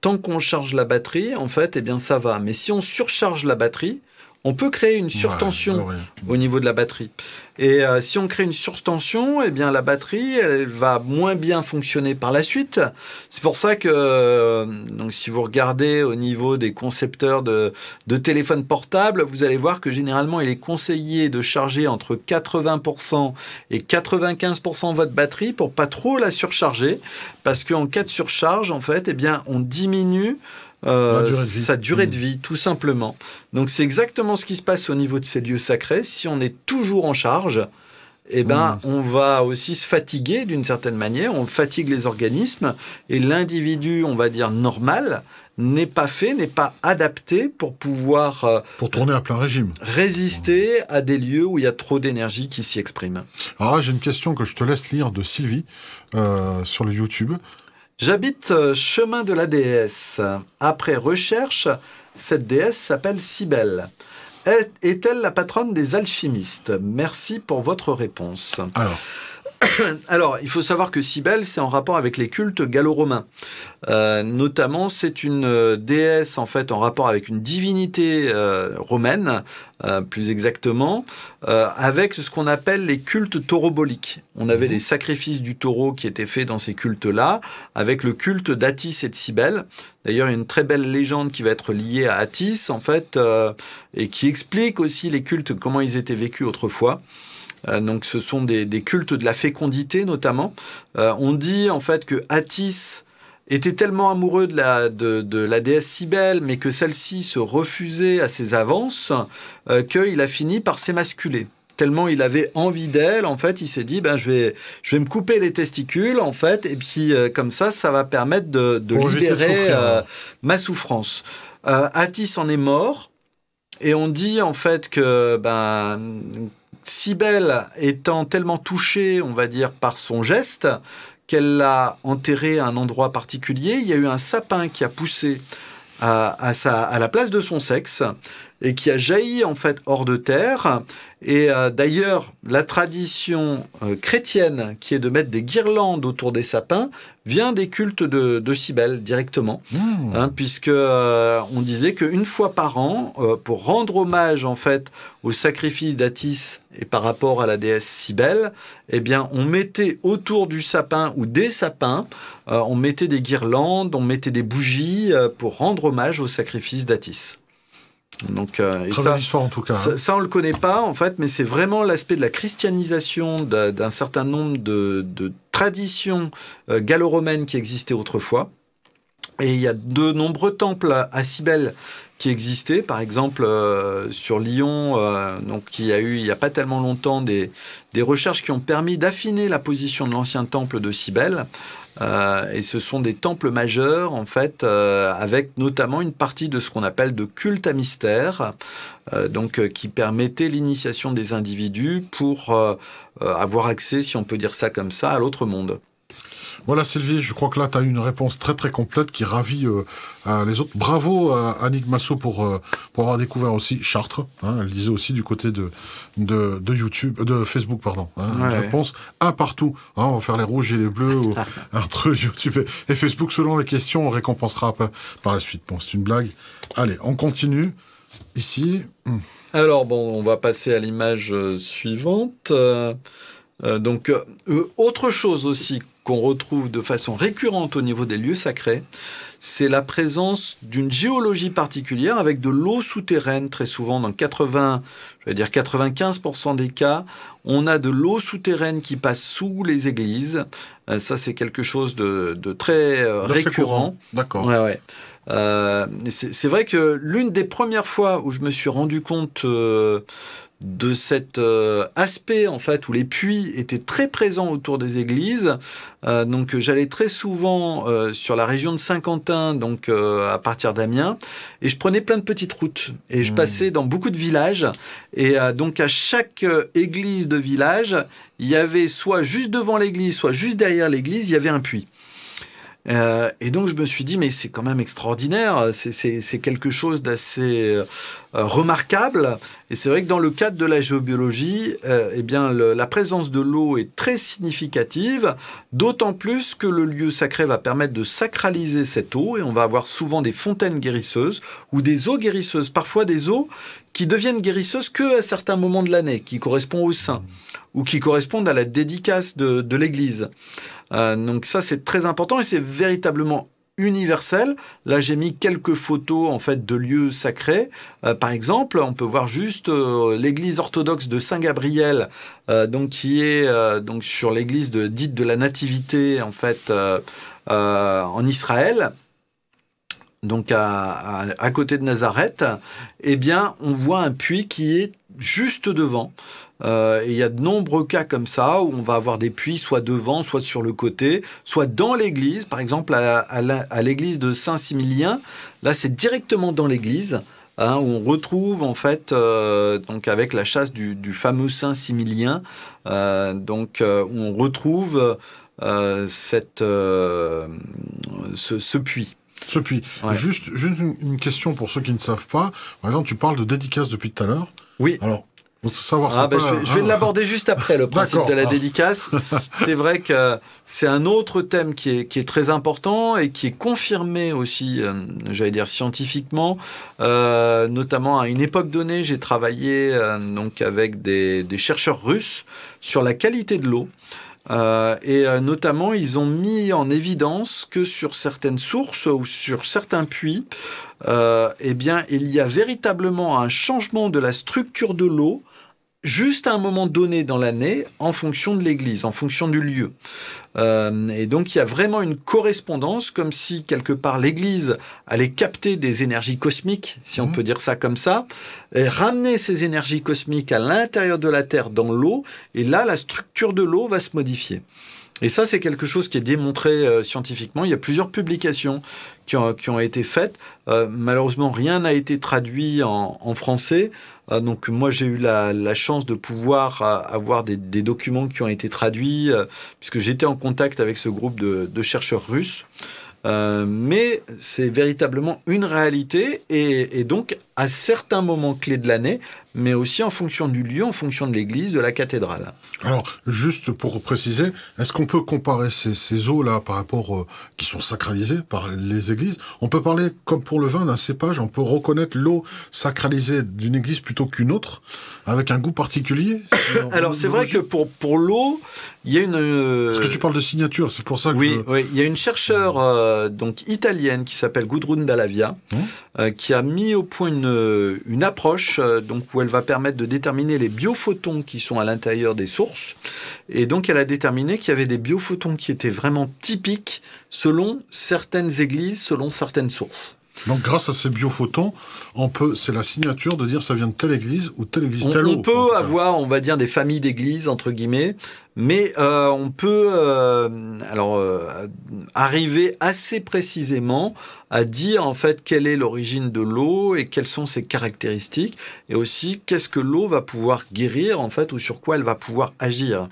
tant qu'on charge la batterie, en fait, eh bien, ça va. Mais si on surcharge la batterie, on peut créer une surtension ouais, ouais, ouais. au niveau de la batterie. Et euh, si on crée une surtension, eh bien, la batterie, elle va moins bien fonctionner par la suite. C'est pour ça que, euh, donc, si vous regardez au niveau des concepteurs de, de téléphones portables, vous allez voir que généralement, il est conseillé de charger entre quatre-vingts pour cent et quatre-vingt-quinze pour cent votre batterie pour pas trop la surcharger. Parce qu'en cas de surcharge, en fait, eh bien, on diminue Euh, durée sa durée de vie, tout simplement. Donc c'est exactement ce qui se passe au niveau de ces lieux sacrés. Si on est toujours en charge, eh ben, mmh. on va aussi se fatiguer d'une certaine manière, on fatigue les organismes, et l'individu, on va dire, normal, n'est pas fait, n'est pas adapté pour pouvoir... Euh, pour tourner à plein régime. Résister mmh. à des lieux où il y a trop d'énergie qui s'y exprime. Alors j'ai une question que je te laisse lire de Sylvie euh, sur le YouTube. J'habite chemin de la déesse. Après recherche, cette déesse s'appelle Cybèle. Est-elle la patronne des alchimistes? Merci pour votre réponse. Alors, Alors il faut savoir que Cybèle, c'est en rapport avec les cultes gallo-romains. Euh, notamment, c'est une déesse en fait en rapport avec une divinité euh, romaine, euh, plus exactement, euh, avec ce qu'on appelle les cultes tauroboliques. On avait les sacrifices du taureau qui étaient faits dans ces cultes-là, avec le culte d'Attis et de Cybèle. D'ailleurs, il y a une très belle légende qui va être liée à Attis, en fait, euh, et qui explique aussi les cultes, comment ils étaient vécus autrefois. Euh, donc, ce sont des, des cultes de la fécondité, notamment. Euh, on dit, en fait, que Attis était tellement amoureux de la, de, de la déesse Cybèle, mais que celle-ci se refusait à ses avances, euh, qu'il a fini par s'émasculer. Tellement il avait envie d'elle, en fait, il s'est dit, ben, je vais, je vais me couper les testicules, en fait, et puis euh, comme ça, ça va permettre de, de bon, libérer euh, ma souffrance. Euh, Attis en est mort, et on dit, en fait, que ben, Cybèle étant tellement touchée, on va dire, par son geste, qu'elle l'a enterré à un endroit particulier, il y a eu un sapin qui a poussé à, à, sa, à la place de son sexe, et qui a jailli en fait hors de terre. Et euh, d'ailleurs, la tradition euh, chrétienne qui est de mettre des guirlandes autour des sapins vient des cultes de, de Cybèle directement, mmh. hein, puisque euh, on disait qu'une fois par an, euh, pour rendre hommage en fait au sacrifice d'Attis et par rapport à la déesse Cybèle, eh bien, on mettait autour du sapin ou des sapins, euh, on mettait des guirlandes, on mettait des bougies euh, pour rendre hommage au sacrifice d'Attis. Donc, euh, et ça, en tout cas, hein. ça, ça, on le connaît pas, en fait, mais c'est vraiment l'aspect de la christianisation d'un certain nombre de, de traditions euh, gallo-romaines qui existaient autrefois. Et il y a de nombreux temples à, à Cybèle qui existaient, par exemple euh, sur Lyon, euh, donc il y a eu il n'y a pas tellement longtemps des, des recherches qui ont permis d'affiner la position de l'ancien temple de Cybèle. Euh, et ce sont des temples majeurs, en fait, euh, avec notamment une partie de ce qu'on appelle de culte à mystère, euh, donc euh, qui permettait l'initiation des individus pour euh, euh, avoir accès, si on peut dire ça comme ça, à l'autre monde. Voilà Sylvie, je crois que là tu as eu une réponse très très complète qui ravit euh, euh, les autres. Bravo à Annick Massot pour, euh, pour avoir découvert aussi Chartres, hein, elle disait aussi du côté de, de, de YouTube, de Facebook pardon, hein, ouais, une réponse ouais. un partout, hein, on va faire les rouges et les bleus ou, entre YouTube et, et Facebook selon les questions, on récompensera par, par la suite. Bon, c'est une blague, allez on continue ici. Alors bon, on va passer à l'image suivante, euh, euh, donc euh, autre chose aussi qu'on retrouve de façon récurrente au niveau des lieux sacrés, c'est la présence d'une géologie particulière avec de l'eau souterraine. Très souvent, dans quatre-vingts, je vais dire quatre-vingt-quinze pour cent des cas, on a de l'eau souterraine qui passe sous les églises. Euh, ça, c'est quelque chose de, de très euh, récurrent. D'accord. Ouais, ouais. Euh, c'est vrai que l'une des premières fois où je me suis rendu compte euh, de cet euh, aspect, en fait, où les puits étaient très présents autour des églises. Euh, donc, j'allais très souvent euh, sur la région de Saint-Quentin, donc euh, à partir d'Amiens, et je prenais plein de petites routes. Et je mmh. passais dans beaucoup de villages. Et euh, donc, à chaque euh, église de village, il y avait soit juste devant l'église, soit juste derrière l'église, il y avait un puits. Euh, et donc je me suis dit, mais c'est quand même extraordinaire, c'est quelque chose d'assez euh, remarquable. Et c'est vrai que dans le cadre de la géobiologie, euh, eh bien, le, la présence de l'eau est très significative, d'autant plus que le lieu sacré va permettre de sacraliser cette eau, et on va avoir souvent des fontaines guérisseuses ou des eaux guérisseuses, parfois des eaux qui deviennent guérisseuses que à certains moments de l'année, qui correspondent au saint, ou qui correspondent à la dédicace de, de l'Église. Euh, donc ça, c'est très important et c'est véritablement universel. Là, j'ai mis quelques photos en fait de lieux sacrés. Euh, par exemple, on peut voir juste euh, l'église orthodoxe de Saint-Gabriel, euh, donc qui est euh, donc sur l'église de, dite de la Nativité en fait euh, euh, en Israël. Donc à, à, à côté de Nazareth, eh bien, on voit un puits qui est juste devant. Euh, il y a de nombreux cas comme ça où on va avoir des puits soit devant, soit sur le côté, soit dans l'église. Par exemple, à, à, à l'église de Saint-Similien, là, c'est directement dans l'église. Hein, où on retrouve en fait, euh, donc avec la chasse du, du fameux Saint-Similien, euh, donc euh, où on retrouve euh, cette, euh, ce, ce puits. Ce puits. Ouais. Juste, juste une, une question pour ceux qui ne savent pas. Par exemple, tu parles de dédicace depuis tout à l'heure. Oui. Alors, pour savoir ah ça. Bah pas, je vais, hein, vais l'aborder juste après, le principe de la dédicace. C'est vrai que c'est un autre thème qui est, qui est très important et qui est confirmé aussi, euh, j'allais dire scientifiquement. Euh, notamment, à une époque donnée, j'ai travaillé euh, donc avec des, des chercheurs russes sur la qualité de l'eau. Euh, et euh, notamment, ils ont mis en évidence que sur certaines sources ou sur certains puits, euh, eh bien, il y a véritablement un changement de la structure de l'eau juste à un moment donné dans l'année en fonction de l'église, en fonction du lieu. Euh, et donc, il y a vraiment une correspondance, comme si, quelque part, l'église allait capter des énergies cosmiques, si mmh. on peut dire ça comme ça, et ramener ces énergies cosmiques à l'intérieur de la Terre, dans l'eau, et là, la structure de l'eau va se modifier. Et ça, c'est quelque chose qui est démontré euh, scientifiquement. Il y a plusieurs publications qui ont, qui ont été faites. Euh, malheureusement, rien n'a été traduit en, en français. Euh, donc, moi, j'ai eu la, la chance de pouvoir euh, avoir des, des documents qui ont été traduits, euh, puisque j'étais en contact avec ce groupe de, de chercheurs russes. Euh, mais c'est véritablement une réalité et, et donc à certains moments clés de l'année, mais aussi en fonction du lieu, en fonction de l'église, de la cathédrale. Alors, juste pour préciser, est-ce qu'on peut comparer ces, ces eaux-là par rapport, euh, qui sont sacralisées par les églises? On peut parler, comme pour le vin, d'un cépage, on peut reconnaître l'eau sacralisée d'une église plutôt qu'une autre, avec un goût particulier? Alors, c'est vrai que pour, pour l'eau, il y a une... Euh... Parce que tu parles de signature, c'est pour ça que... Oui, je... oui, il y a une chercheure euh, donc, italienne qui s'appelle Gudrun Dalavia, mmh. euh, qui a mis au point une une approche euh, donc où elle va permettre de déterminer les biophotons qui sont à l'intérieur des sources. Et donc, elle a déterminé qu'il y avait des biophotons qui étaient vraiment typiques selon certaines églises, selon certaines sources. Donc, grâce à ces biophotons, on peut, c'est la signature de dire ça vient de telle église ou telle église, telle autre. On peut avoir, on va dire, des familles d'églises, entre guillemets, mais euh, on peut euh, alors, euh, arriver assez précisément à dire, en fait, quelle est l'origine de l'eau et quelles sont ses caractéristiques, et aussi qu'est-ce que l'eau va pouvoir guérir, en fait, ou sur quoi elle va pouvoir agir.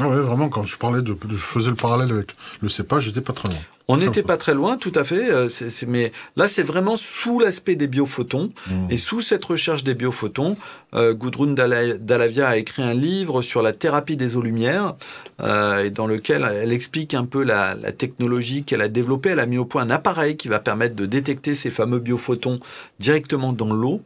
Ah oui, vraiment, quand je parlais de, je faisais le parallèle avec le cépage, j'étais pas très loin. On n'était pas très loin, tout à fait. C'est, c'est, mais là, c'est vraiment sous l'aspect des biophotons. Mmh. Et sous cette recherche des biophotons, euh, Gudrun Dalavia a écrit un livre sur la thérapie des eaux-lumières, euh, dans lequel elle explique un peu la, la technologie qu'elle a développée. Elle a mis au point un appareil qui va permettre de détecter ces fameux biophotons directement dans l'eau.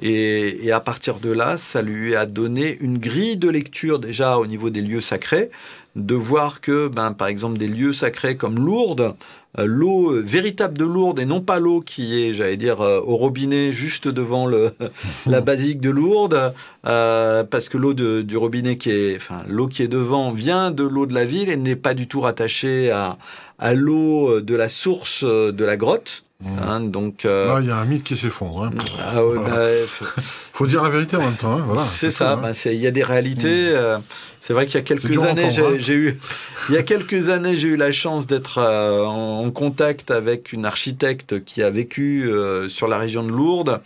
Et, et à partir de là, ça lui a donné une grille de lecture déjà au niveau des lieux sacrés, de voir que, ben, par exemple, des lieux sacrés comme Lourdes, euh, l'eau euh, véritable de Lourdes et non pas l'eau qui est, j'allais dire, euh, au robinet juste devant le, la basilique de Lourdes, euh, parce que l'eau du robinet qui est, enfin, l'eau qui est devant vient de l'eau de la ville et n'est pas du tout rattachée à, à l'eau de la source de la grotte. Hein, donc, euh... là, il y a un mythe qui s'effondre. Hein. Ah, ouais, voilà. bah, faut dire la vérité en même temps. Hein. Voilà, c'est ça. Cool, bah, hein. Il y a des réalités. Mmh. Euh, c'est vrai qu'il y a quelques années, j'ai hein. eu, il y a quelques années, j'ai eu la chance d'être euh, en, en contact avec une architecte qui a vécu euh, sur la région de Lourdes.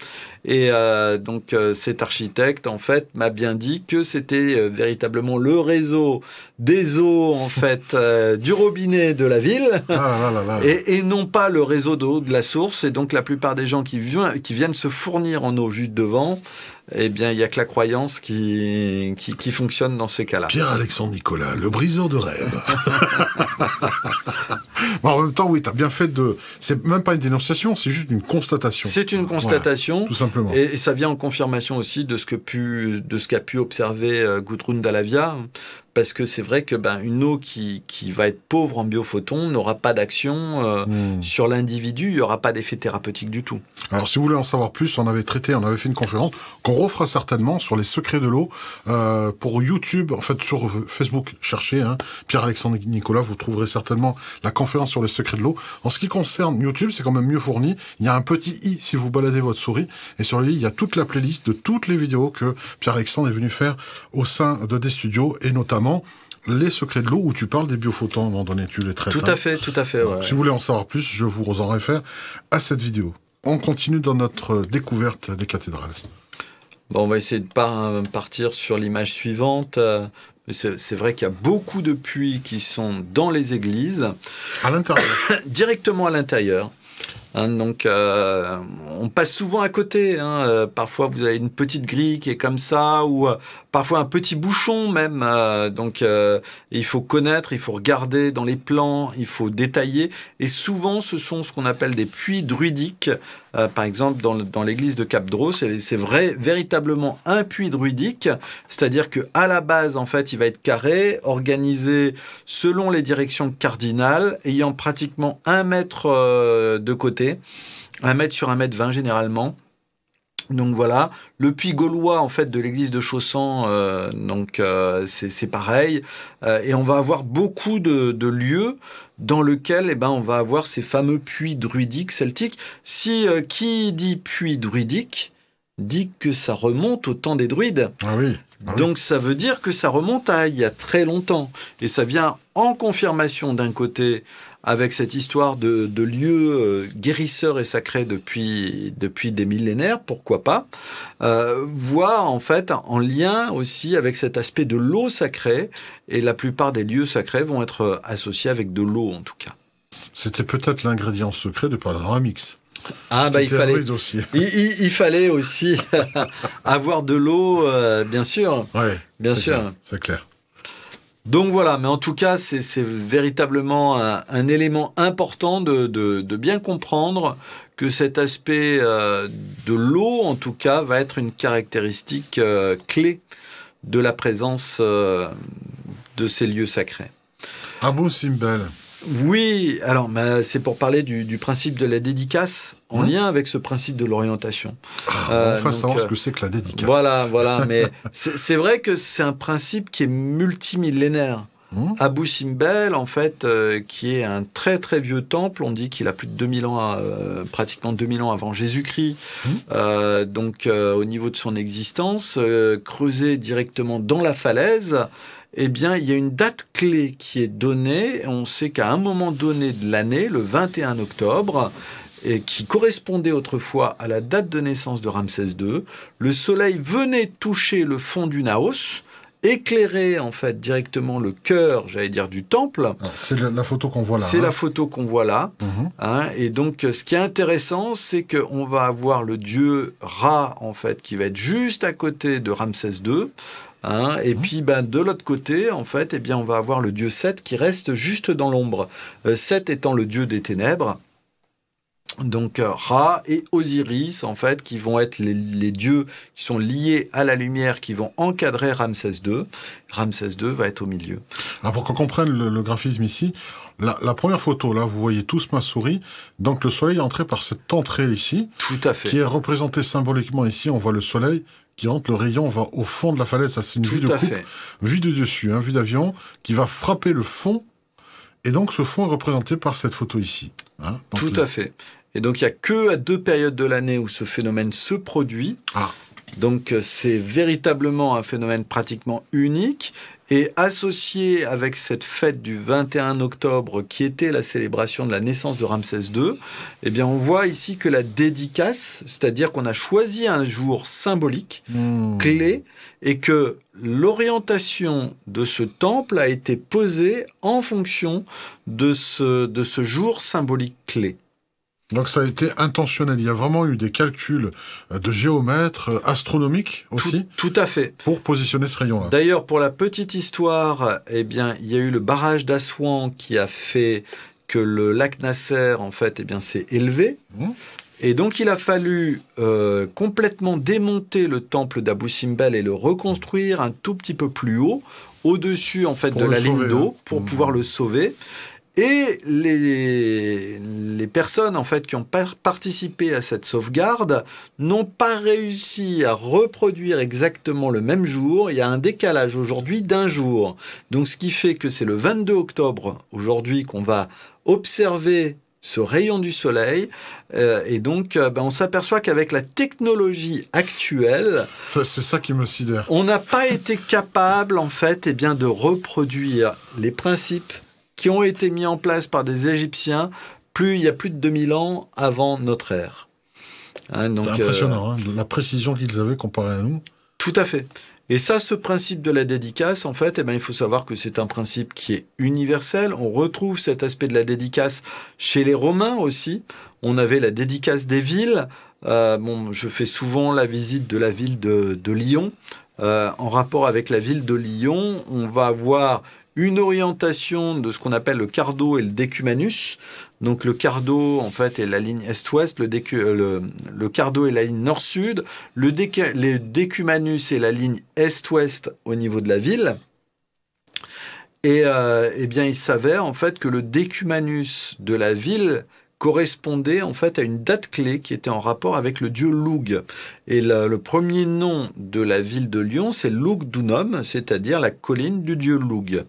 Et euh, donc, euh, cet architecte, en fait, m'a bien dit que c'était euh, véritablement le réseau des eaux, en fait, euh, du robinet de la ville, ah, là, là, là. Et, et non pas le réseau d'eau de la source. Et donc, la plupart des gens qui, qui viennent se fournir en eau juste devant, eh bien, il n'y a que la croyance qui, qui, qui fonctionne dans ces cas-là. Pierre-Alexandre Nicolas, le briseur de rêve. Bon, en même temps, oui, tu as bien fait de... C'est même pas une dénonciation, c'est juste une constatation. C'est une constatation. Voilà, tout simplement. Et, et ça vient en confirmation aussi de ce qu'a pu, qu pu observer euh, Gudrun Dalavia, parce que c'est vrai que ben, une eau qui, qui va être pauvre en biophotons n'aura pas d'action euh, mmh. sur l'individu, il n'y aura pas d'effet thérapeutique du tout. Alors, si vous voulez en savoir plus, on avait traité, on avait fait une conférence qu'on refera certainement sur les secrets de l'eau euh, pour YouTube, en fait, sur Facebook, cherchez, hein, Pierre-Alexandre Nicolas, vous trouverez certainement la conférence sur les secrets de l'eau. En ce qui concerne YouTube, c'est quand même mieux fourni. Il y a un petit i si vous baladez votre souris, et sur le i, il y a toute la playlist de toutes les vidéos que Pierre-Alexandre est venu faire au sein de des studios, et notamment les secrets de l'eau, où tu parles des biophotons, à un moment donné, tu les traites. Tout à hein. fait, tout à fait. Donc, ouais. Si vous voulez en savoir plus, je vous en réfère à cette vidéo. On continue dans notre découverte des cathédrales. Bon, on va essayer de par partir sur l'image suivante. C'est vrai qu'il y a beaucoup de puits qui sont dans les églises. À l'intérieur. Directement à l'intérieur. Hein, donc, euh, on passe souvent à côté. Hein. Euh, parfois, vous avez une petite grille qui est comme ça, ou euh, parfois un petit bouchon même. Euh, donc, euh, il faut connaître, il faut regarder dans les plans, il faut détailler. Et souvent, ce sont ce qu'on appelle des puits druidiques. Euh, par exemple, dans, dans l'église de Cap-Dros, c'est vrai, véritablement un puits druidique. C'est-à-dire que à la base, en fait, il va être carré, organisé selon les directions cardinales, ayant pratiquement un mètre euh, de côté. un mètre sur un mètre vingt généralement. Donc voilà, le puits gaulois en fait de l'église de Chaussan, euh, donc euh, c'est pareil. Euh, et on va avoir beaucoup de, de lieux dans lesquels eh ben, on va avoir ces fameux puits druidiques celtiques. Si euh, qui dit puits druidique dit que ça remonte au temps des druides. Ah oui. Ah oui. Donc ça veut dire que ça remonte à il y a très longtemps. Et ça vient en confirmation d'un côté avec cette histoire de, de lieux euh, guérisseurs et sacrés depuis, depuis des millénaires, pourquoi pas, euh, voire en fait en lien aussi avec cet aspect de l'eau sacrée, et la plupart des lieux sacrés vont être associés avec de l'eau en tout cas. C'était peut-être l'ingrédient secret de Panoramix. Ah bah il fallait, aussi. Il, il, il fallait aussi avoir de l'eau, euh, bien sûr. Oui, bien sûr. C'est clair. Donc voilà, mais en tout cas, c'est véritablement un, un élément important de, de, de bien comprendre que cet aspect euh, de l'eau, en tout cas, va être une caractéristique euh, clé de la présence euh, de ces lieux sacrés. Abou Simbel. Oui, alors bah, c'est pour parler du, du principe de la dédicace, en mmh. lien avec ce principe de l'orientation. Ah, euh, enfin, savoir ce que c'est que la dédicace. Voilà, voilà, mais c'est vrai que c'est un principe qui est multimillénaire. Mmh. Abou Simbel, en fait, euh, qui est un très très vieux temple, on dit qu'il a plus de deux mille ans, euh, pratiquement deux mille ans avant Jésus-Christ, mmh. euh, donc euh, au niveau de son existence, euh, creusé directement dans la falaise, eh bien, il y a une date clé qui est donnée. On sait qu'à un moment donné de l'année, le vingt et un octobre, et qui correspondait autrefois à la date de naissance de Ramsès deux, le soleil venait toucher le fond du naos, éclairer en fait directement le cœur, j'allais dire, du temple. C'est la, la photo qu'on voit là. C'est hein. la photo qu'on voit là. Mmh. Hein, et donc, ce qui est intéressant, c'est qu'on va avoir le dieu Ra, en fait, qui va être juste à côté de Ramsès deux. Hein, et mmh. puis ben, de l'autre côté, en fait, eh bien, on va avoir le dieu Set qui reste juste dans l'ombre. Euh, Set étant le dieu des ténèbres. Donc Ra et Osiris, en fait, qui vont être les, les dieux qui sont liés à la lumière, qui vont encadrer Ramsès deux. Ramsès deux va être au milieu. Alors pour qu'on comprenne le, le graphisme ici, la, la première photo, là, vous voyez tous ma souris. Donc le soleil est entré par cette entrée ici. Tout à fait. Qui est représentée symboliquement ici. On voit le soleil qui entre, le rayon va au fond de la falaise. Ça, c'est une Tout vue de coupe, fait. vue de dessus, hein, vue d'avion, qui va frapper le fond. Et donc ce fond est représenté par cette photo ici. Hein, donc Tout là. à fait. Et donc, il n'y a que à deux périodes de l'année où ce phénomène se produit. Ah. Donc, c'est véritablement un phénomène pratiquement unique. Et associé avec cette fête du vingt et un octobre, qui était la célébration de la naissance de Ramsès deux, eh bien, on voit ici que la dédicace, c'est-à-dire qu'on a choisi un jour symbolique, mmh. clé, et que l'orientation de ce temple a été posée en fonction de ce, de ce jour symbolique clé. Donc ça a été intentionnel, il y a vraiment eu des calculs de géomètres, astronomiques aussi. Tout, tout à fait. Pour positionner ce rayon-là. D'ailleurs, pour la petite histoire, eh bien, il y a eu le barrage d'Assuan qui a fait que le lac Nasser, en fait, eh bien, s'est élevé. Mmh. Et donc, il a fallu euh, complètement démonter le temple d'Abou Simbel et le reconstruire un tout petit peu plus haut, au-dessus, en fait, pour de la sauver, ligne d'eau, hein. pour mmh. pouvoir le sauver. Et les, les personnes, en fait, qui ont par participé à cette sauvegarde n'ont pas réussi à reproduire exactement le même jour. Il y a un décalage aujourd'hui d'un jour. Donc, ce qui fait que c'est le vingt-deux octobre, aujourd'hui, qu'on va observer ce rayon du soleil. Euh, et donc, euh, ben, on s'aperçoit qu'avec la technologie actuelle... C'est ça qui me sidère. On n'a pas été capable, en fait, eh bien, de reproduire les principes qui ont été mis en place par des Égyptiens plus, il y a plus de deux mille ans avant notre ère. Hein, donc, c'est impressionnant, euh, hein, la précision qu'ils avaient comparée à nous. Tout à fait. Et ça, ce principe de la dédicace, en fait, eh ben, il faut savoir que c'est un principe qui est universel. On retrouve cet aspect de la dédicace chez les Romains aussi. On avait la dédicace des villes. Euh, bon, je fais souvent la visite de la ville de, de Lyon. Euh, en rapport avec la ville de Lyon, on va avoir une orientation de ce qu'on appelle le cardo et le decumanus. Donc le cardo, en fait, est la ligne est-ouest, le, le, le cardo est la ligne nord-sud, le déca, les decumanus est la ligne est-ouest au niveau de la ville. Et euh, eh bien, il s'avère, en fait, que le decumanus de la ville correspondait, en fait, à une date clé qui était en rapport avec le dieu Loug. Et la, le premier nom de la ville de Lyon, c'est Lugdunum, c'est-à-dire la colline du dieu Loug.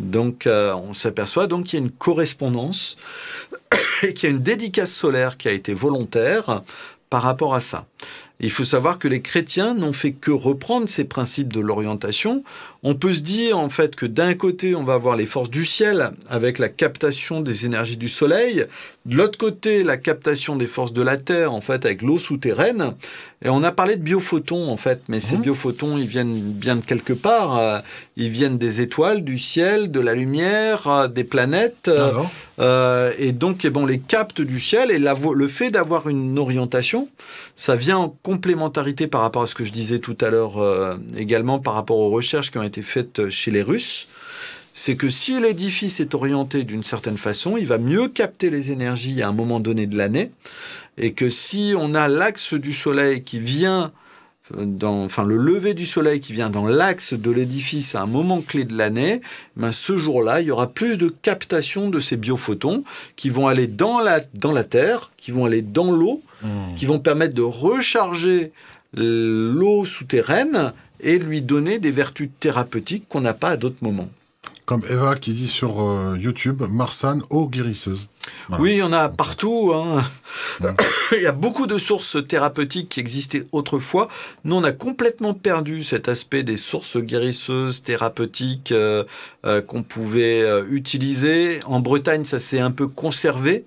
Donc, euh, on s'aperçoit donc qu'il y a une correspondance et qu'il y a une dédicace solaire qui a été volontaire par rapport à ça. Il faut savoir que les chrétiens n'ont fait que reprendre ces principes de l'orientation. On peut se dire, en fait, que d'un côté, on va avoir les forces du ciel avec la captation des énergies du soleil. De l'autre côté, la captation des forces de la terre, en fait, avec l'eau souterraine. Et on a parlé de biophotons, en fait. Mais mmh. ces biophotons, ils viennent bien de quelque part. Ils viennent des étoiles, du ciel, de la lumière, des planètes. Euh, et donc, eh ben, on les capte du ciel. Et la, le fait d'avoir une orientation, ça vient en complémentarité par rapport à ce que je disais tout à l'heure euh, également par rapport aux recherches qui ont été faites chez les Russes, c'est que si l'édifice est orienté d'une certaine façon, il va mieux capter les énergies à un moment donné de l'année, et que si on a l'axe du soleil qui vient dans, enfin le lever du soleil qui vient dans l'axe de l'édifice à un moment clé de l'année, ben ce jour-là, il y aura plus de captation de ces biophotons qui vont aller dans la, dans la terre, qui vont aller dans l'eau, qui vont permettre de recharger l'eau souterraine et lui donner des vertus thérapeutiques qu'on n'a pas à d'autres moments. Comme Eva qui dit sur euh, YouTube, Marsanne, eau guérisseuse. Voilà. Oui, il y en a partout. Hein. Il y a beaucoup de sources thérapeutiques qui existaient autrefois. Nous, on a complètement perdu cet aspect des sources guérisseuses, thérapeutiques euh, euh, qu'on pouvait euh, utiliser. En Bretagne, ça s'est un peu conservé.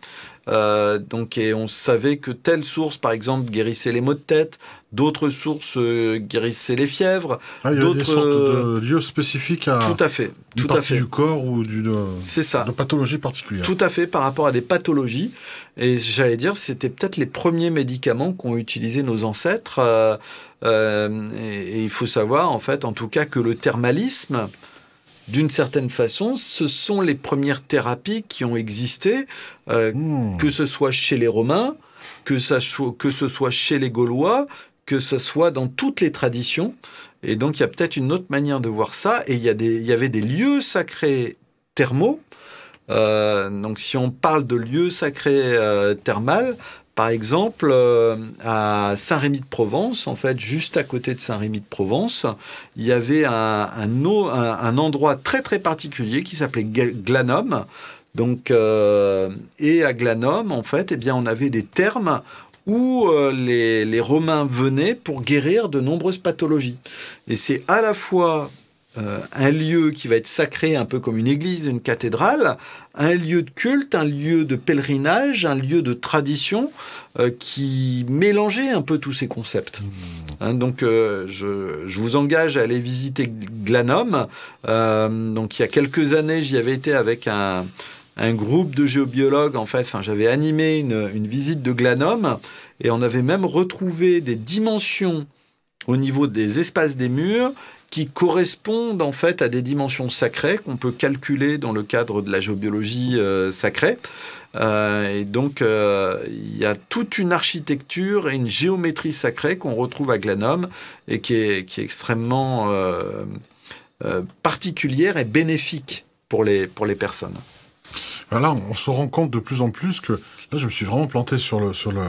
Euh, donc, et on savait que telle source, par exemple, guérissait les maux de tête, d'autres sources euh, guérissaient les fièvres. Ah, il y a des sortes de lieux spécifiques à, tout à fait, une tout partie à fait. du corps ou du, de, ça. de pathologie particulière. Tout à fait, par rapport à des pathologies. Et j'allais dire, c'était peut-être les premiers médicaments qu'ont utilisé nos ancêtres. Euh, euh, et, et il faut savoir, en fait, en tout cas, que le thermalisme d'une certaine façon, ce sont les premières thérapies qui ont existé, euh, mmh. que ce soit chez les Romains, que, ça, que ce soit chez les Gaulois, que ce soit dans toutes les traditions. Et donc, il y a peut-être une autre manière de voir ça. Et il y, a des, il y avait des lieux sacrés thermaux. Euh, donc, si on parle de lieux sacrés euh, thermales, par exemple, euh, à Saint-Rémy-de-Provence, en fait, juste à côté de Saint-Rémy-de-Provence, il y avait un, un, un, un endroit très, très particulier qui s'appelait Glanum. Donc, euh, et à Glanum, en fait, eh bien, on avait des thermes où euh, les, les Romains venaient pour guérir de nombreuses pathologies. Et c'est à la fois euh, un lieu qui va être sacré, un peu comme une église, une cathédrale, un lieu de culte, un lieu de pèlerinage, un lieu de tradition euh, qui mélangeait un peu tous ces concepts. Hein, donc, euh, je, je vous engage à aller visiter Glanum. Euh, donc, il y a quelques années, j'y avais été avec un... un groupe de géobiologues, en fait, enfin, j'avais animé une, une visite de Glanum, et on avait même retrouvé des dimensions au niveau des espaces des murs qui correspondent, en fait, à des dimensions sacrées qu'on peut calculer dans le cadre de la géobiologie euh, sacrée. Euh, et donc, euh, il y a toute une architecture et une géométrie sacrée qu'on retrouve à Glanum et qui est, qui est extrêmement euh, euh, particulière et bénéfique pour les, pour les personnes. Voilà, on se rend compte de plus en plus que... Là, je me suis vraiment planté sur le, sur le,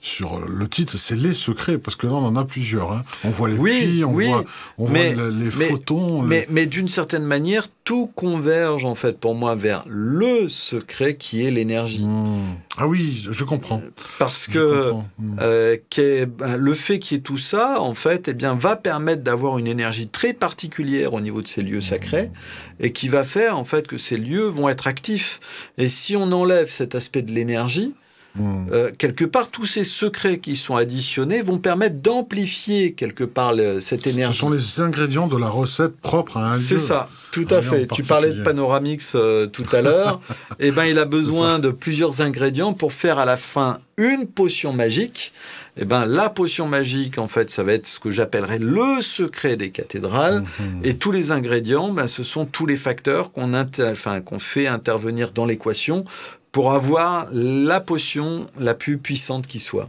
sur le titre. C'est les secrets, parce que là, on en a plusieurs. Hein. On voit les oui, plis, on, oui, voit, on mais, voit les, les mais, photons. Mais, les... mais, mais d'une certaine manière, tout converge, en fait, pour moi, vers le secret qui est l'énergie. Mmh. Ah oui, je comprends. Parce je que comprends. Mmh. Euh, qu'est, ben, le fait qu'il y ait tout ça, en fait, eh bien, va permettre d'avoir une énergie très particulière au niveau de ces lieux sacrés, mmh. et qui va faire, en fait, que ces lieux vont être actifs. Et si on enlève cet aspect de l'énergie, mmh. euh, quelque part, tous ces secrets qui sont additionnés vont permettre d'amplifier, quelque part, le, cette énergie. Ce sont les ingrédients de la recette propre à un lieu. C'est ça. Tout à fait. Tu parlais de Panoramix euh, tout à l'heure. Eh ben, il a besoin de plusieurs ingrédients pour faire à la fin une potion magique. Eh ben, la potion magique, en fait, ça va être ce que j'appellerais le secret des cathédrales. Mm-hmm. Et tous les ingrédients, ben, ce sont tous les facteurs qu'on inter... enfin, qu'on fait intervenir dans l'équation pour avoir la potion la plus puissante qui soit.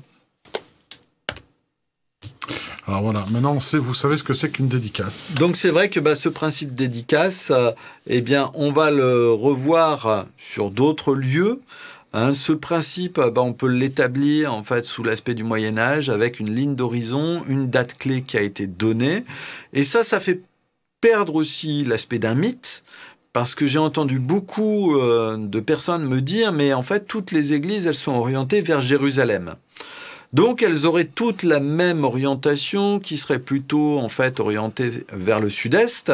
Alors voilà, maintenant on sait, vous savez ce que c'est qu'une dédicace. Donc c'est vrai que bah, ce principe dédicace, euh, eh bien, on va le revoir sur d'autres lieux. Hein, ce principe, bah, on peut l'établir en fait sous l'aspect du Moyen-Âge avec une ligne d'horizon, une date clé qui a été donnée. Et ça, ça fait perdre aussi l'aspect d'un mythe. Parce que j'ai entendu beaucoup euh, de personnes me dire, mais en fait, toutes les églises, elles sont orientées vers Jérusalem. Donc, elles auraient toutes la même orientation qui serait plutôt, en fait, orientée vers le sud-est.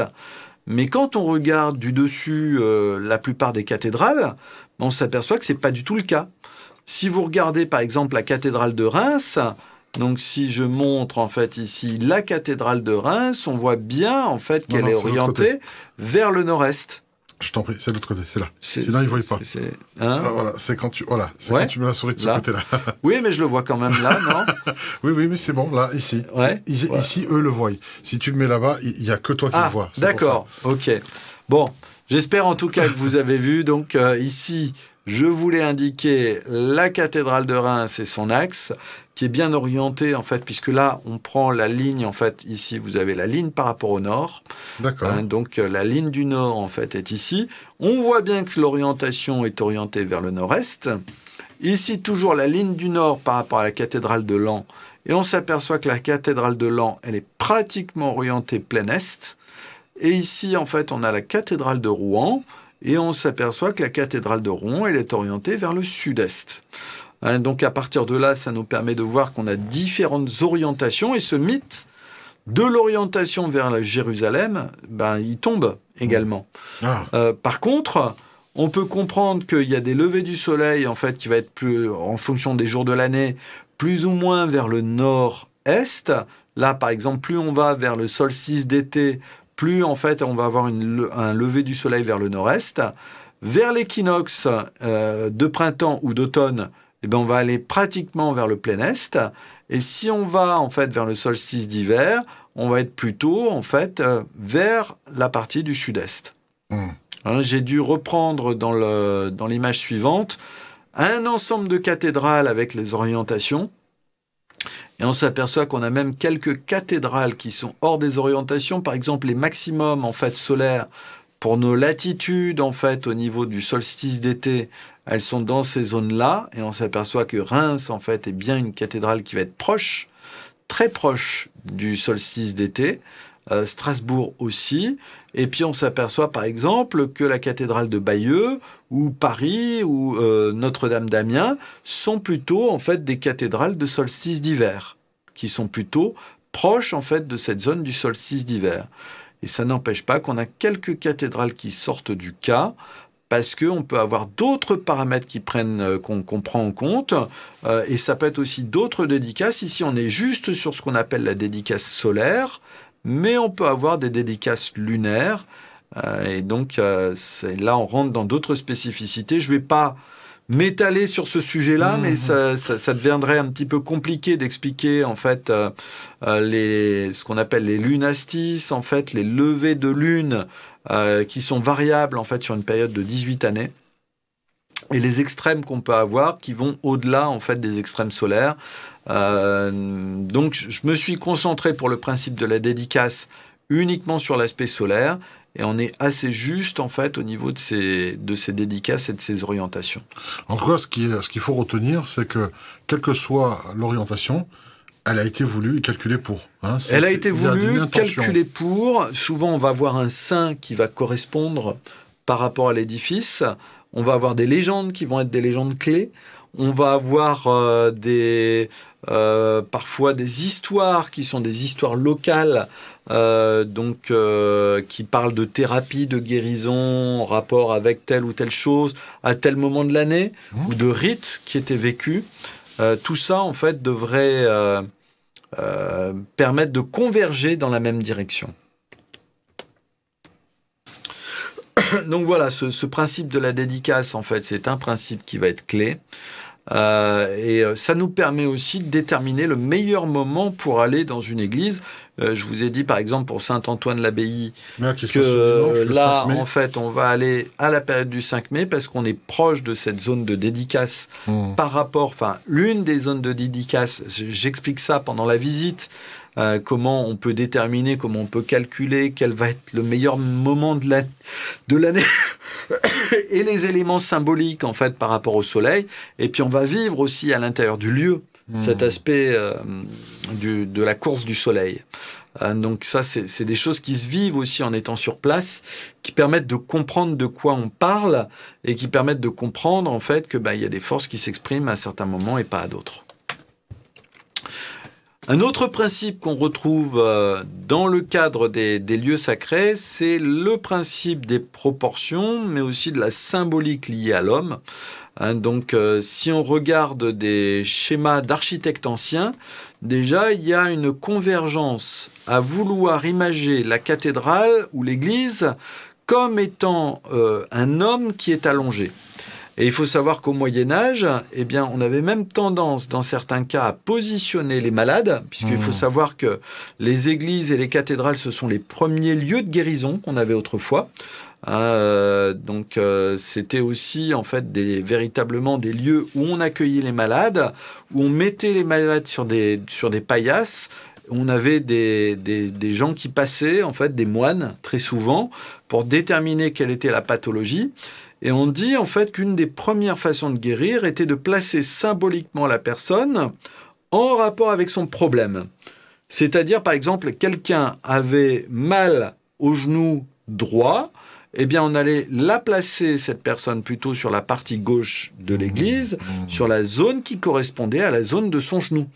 Mais quand on regarde du dessus euh, la plupart des cathédrales, on s'aperçoit que ce n'est pas du tout le cas. Si vous regardez, par exemple, la cathédrale de Reims, donc si je montre, en fait, ici, la cathédrale de Reims, on voit bien, en fait, qu'elle est orientée vers le nord-est. Je t'en prie, c'est de l'autre côté, c'est là. Sinon, ils ne voient pas. C'est hein ah, voilà, quand, tu... voilà, ouais, quand tu mets la souris de ce côté-là. Oui, mais je le vois quand même là, non? Oui, oui, mais c'est bon, là, ici. Ouais. I ouais. Ici, eux le voient. Si tu le mets là-bas, il n'y a que toi qui ah, le vois. D'accord, ok. Bon, j'espère en tout cas que vous avez vu. Donc, euh, ici, je voulais indiquer la cathédrale de Reims et son axe, qui est bien orienté, en fait, puisque là, on prend la ligne, en fait, ici, vous avez la ligne par rapport au nord. D'accord. Hein, donc, la ligne du nord, en fait, est ici. On voit bien que l'orientation est orientée vers le nord-est. Ici, toujours la ligne du nord par rapport à la cathédrale de Laon. Et on s'aperçoit que la cathédrale de Laon, elle est pratiquement orientée plein est. Et ici, en fait, on a la cathédrale de Rouen. Et on s'aperçoit que la cathédrale de Rouen, elle est orientée vers le sud-est. Hein, donc, à partir de là, ça nous permet de voir qu'on a différentes orientations. Et ce mythe de l'orientation vers Jérusalem, ben, il tombe également. Ah. Euh, par contre, on peut comprendre qu'il y a des levées du soleil, en fait, qui va être plus, en fonction des jours de l'année, plus ou moins vers le nord-est. Là, par exemple, plus on va vers le solstice d'été, plus, en fait, on va avoir une, un lever du soleil vers le nord-est. Vers l'équinoxe euh, de printemps ou d'automne, eh bien, on va aller pratiquement vers le plein est. Et si on va, en fait, vers le solstice d'hiver, on va être plutôt, en fait, euh, vers la partie du sud-est. Mmh. Hein, j'ai dû reprendre dans le, dans l'image suivante un ensemble de cathédrales avec les orientations. Et on s'aperçoit qu'on a même quelques cathédrales qui sont hors des orientations. Par exemple, les maximums en fait, solaires pour nos latitudes en fait, au niveau du solstice d'été, elles sont dans ces zones-là. Et on s'aperçoit que Reims en fait, est bien une cathédrale qui va être proche, très proche du solstice d'été. Euh, Strasbourg aussi. Et puis on s'aperçoit par exemple que la cathédrale de Bayeux ou Paris ou euh, Notre-Dame d'Amiens sont plutôt en fait des cathédrales de solstice d'hiver qui sont plutôt proches en fait de cette zone du solstice d'hiver. Et ça n'empêche pas qu'on a quelques cathédrales qui sortent du cas parce qu'on peut avoir d'autres paramètres qui prennent, euh, qu'on qu'on prend en compte euh, et ça peut être aussi d'autres dédicaces. Ici on est juste sur ce qu'on appelle la dédicace solaire. Mais on peut avoir des dédicaces lunaires. Euh, et donc, euh, là, on rentre dans d'autres spécificités. Je ne vais pas m'étaler sur ce sujet-là, mmh. mais ça, ça, ça deviendrait un petit peu compliqué d'expliquer, en fait, euh, euh, les, ce qu'on appelle les lunastices, en fait, les levées de lune euh, qui sont variables, en fait, sur une période de dix-huit années. Et les extrêmes qu'on peut avoir qui vont au-delà, en fait, des extrêmes solaires. Euh, donc, je me suis concentré pour le principe de la dédicace uniquement sur l'aspect solaire. Et on est assez juste, en fait, au niveau de ces, de ces dédicaces et de ces orientations. En tout cas, ce qu'il ce qu'il faut retenir, c'est que, quelle que soit l'orientation, elle a été voulue et calculée pour. Hein. Elle a été voulue, calculée pour. Souvent, on va avoir un saint qui va correspondre par rapport à l'édifice. On va avoir des légendes qui vont être des légendes clés. On va avoir euh, des, euh, parfois des histoires qui sont des histoires locales, euh, donc euh, qui parlent de thérapie, de guérison, en rapport avec telle ou telle chose, à tel moment de l'année, mmh. ou de rites qui étaient vécus. Euh, tout ça, en fait, devrait euh, euh, permettre de converger dans la même direction. Donc voilà, ce, ce principe de la dédicace, en fait, c'est un principe qui va être clé. Euh, et ça nous permet aussi de déterminer le meilleur moment pour aller dans une église. Euh, je vous ai dit, par exemple, pour Saint-Antoine-l'Abbaye, ah, qu que dimanche, là, en fait, on va aller à la période du cinq mai parce qu'on est proche de cette zone de dédicace mmh. par rapport... Enfin, l'une des zones de dédicace, j'explique ça pendant la visite, euh, comment on peut déterminer, comment on peut calculer, quel va être le meilleur moment de l'année, la, et les éléments symboliques, en fait, par rapport au soleil. Et puis, on va vivre aussi à l'intérieur du lieu. Cet aspect euh, du, de la course du soleil. Euh, donc ça, c'est des choses qui se vivent aussi en étant sur place, qui permettent de comprendre de quoi on parle et qui permettent de comprendre en fait que ben, y a des forces qui s'expriment à certains moments et pas à d'autres. Un autre principe qu'on retrouve euh, dans le cadre des, des lieux sacrés, c'est le principe des proportions, mais aussi de la symbolique liée à l'homme. Hein, donc, euh, si on regarde des schémas d'architectes anciens, déjà, il y a une convergence à vouloir imager la cathédrale ou l'église comme étant euh, un homme qui est allongé. Et il faut savoir qu'au Moyen-Âge, eh bien, on avait même tendance, dans certains cas, à positionner les malades, puisqu'il mmh. faut savoir que les églises et les cathédrales, ce sont les premiers lieux de guérison qu'on avait autrefois. Euh, donc, euh, c'était aussi, en fait, des, véritablement des lieux où on accueillait les malades, où on mettait les malades sur des, sur des paillasses. On avait des, des, des gens qui passaient, en fait, des moines, très souvent, pour déterminer quelle était la pathologie. Et on dit en fait qu'une des premières façons de guérir était de placer symboliquement la personne en rapport avec son problème. C'est-à-dire, par exemple, quelqu'un avait mal au genou droit, eh bien on allait la placer, cette personne, plutôt sur la partie gauche de l'église, mmh. sur la zone qui correspondait à la zone de son genou.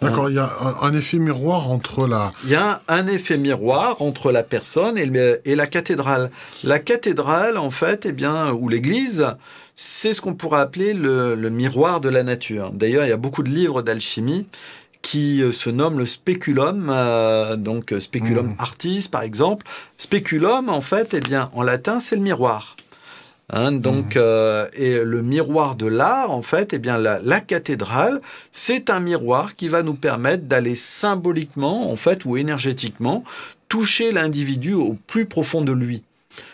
D'accord, il y a un effet miroir entre la... Il y a un effet miroir entre la personne et, le, et la cathédrale. La cathédrale, en fait, eh bien, ou l'église, c'est ce qu'on pourrait appeler le, le miroir de la nature. D'ailleurs, il y a beaucoup de livres d'alchimie qui se nomment le spéculum, euh, donc spéculum mmh. artis, par exemple. Spéculum, en fait, eh bien, en latin, c'est le miroir. Hein, donc, mmh. euh, et le miroir de l'art, en fait, eh bien, la, la cathédrale, c'est un miroir qui va nous permettre d'aller symboliquement, en fait, ou énergétiquement, toucher l'individu au plus profond de lui.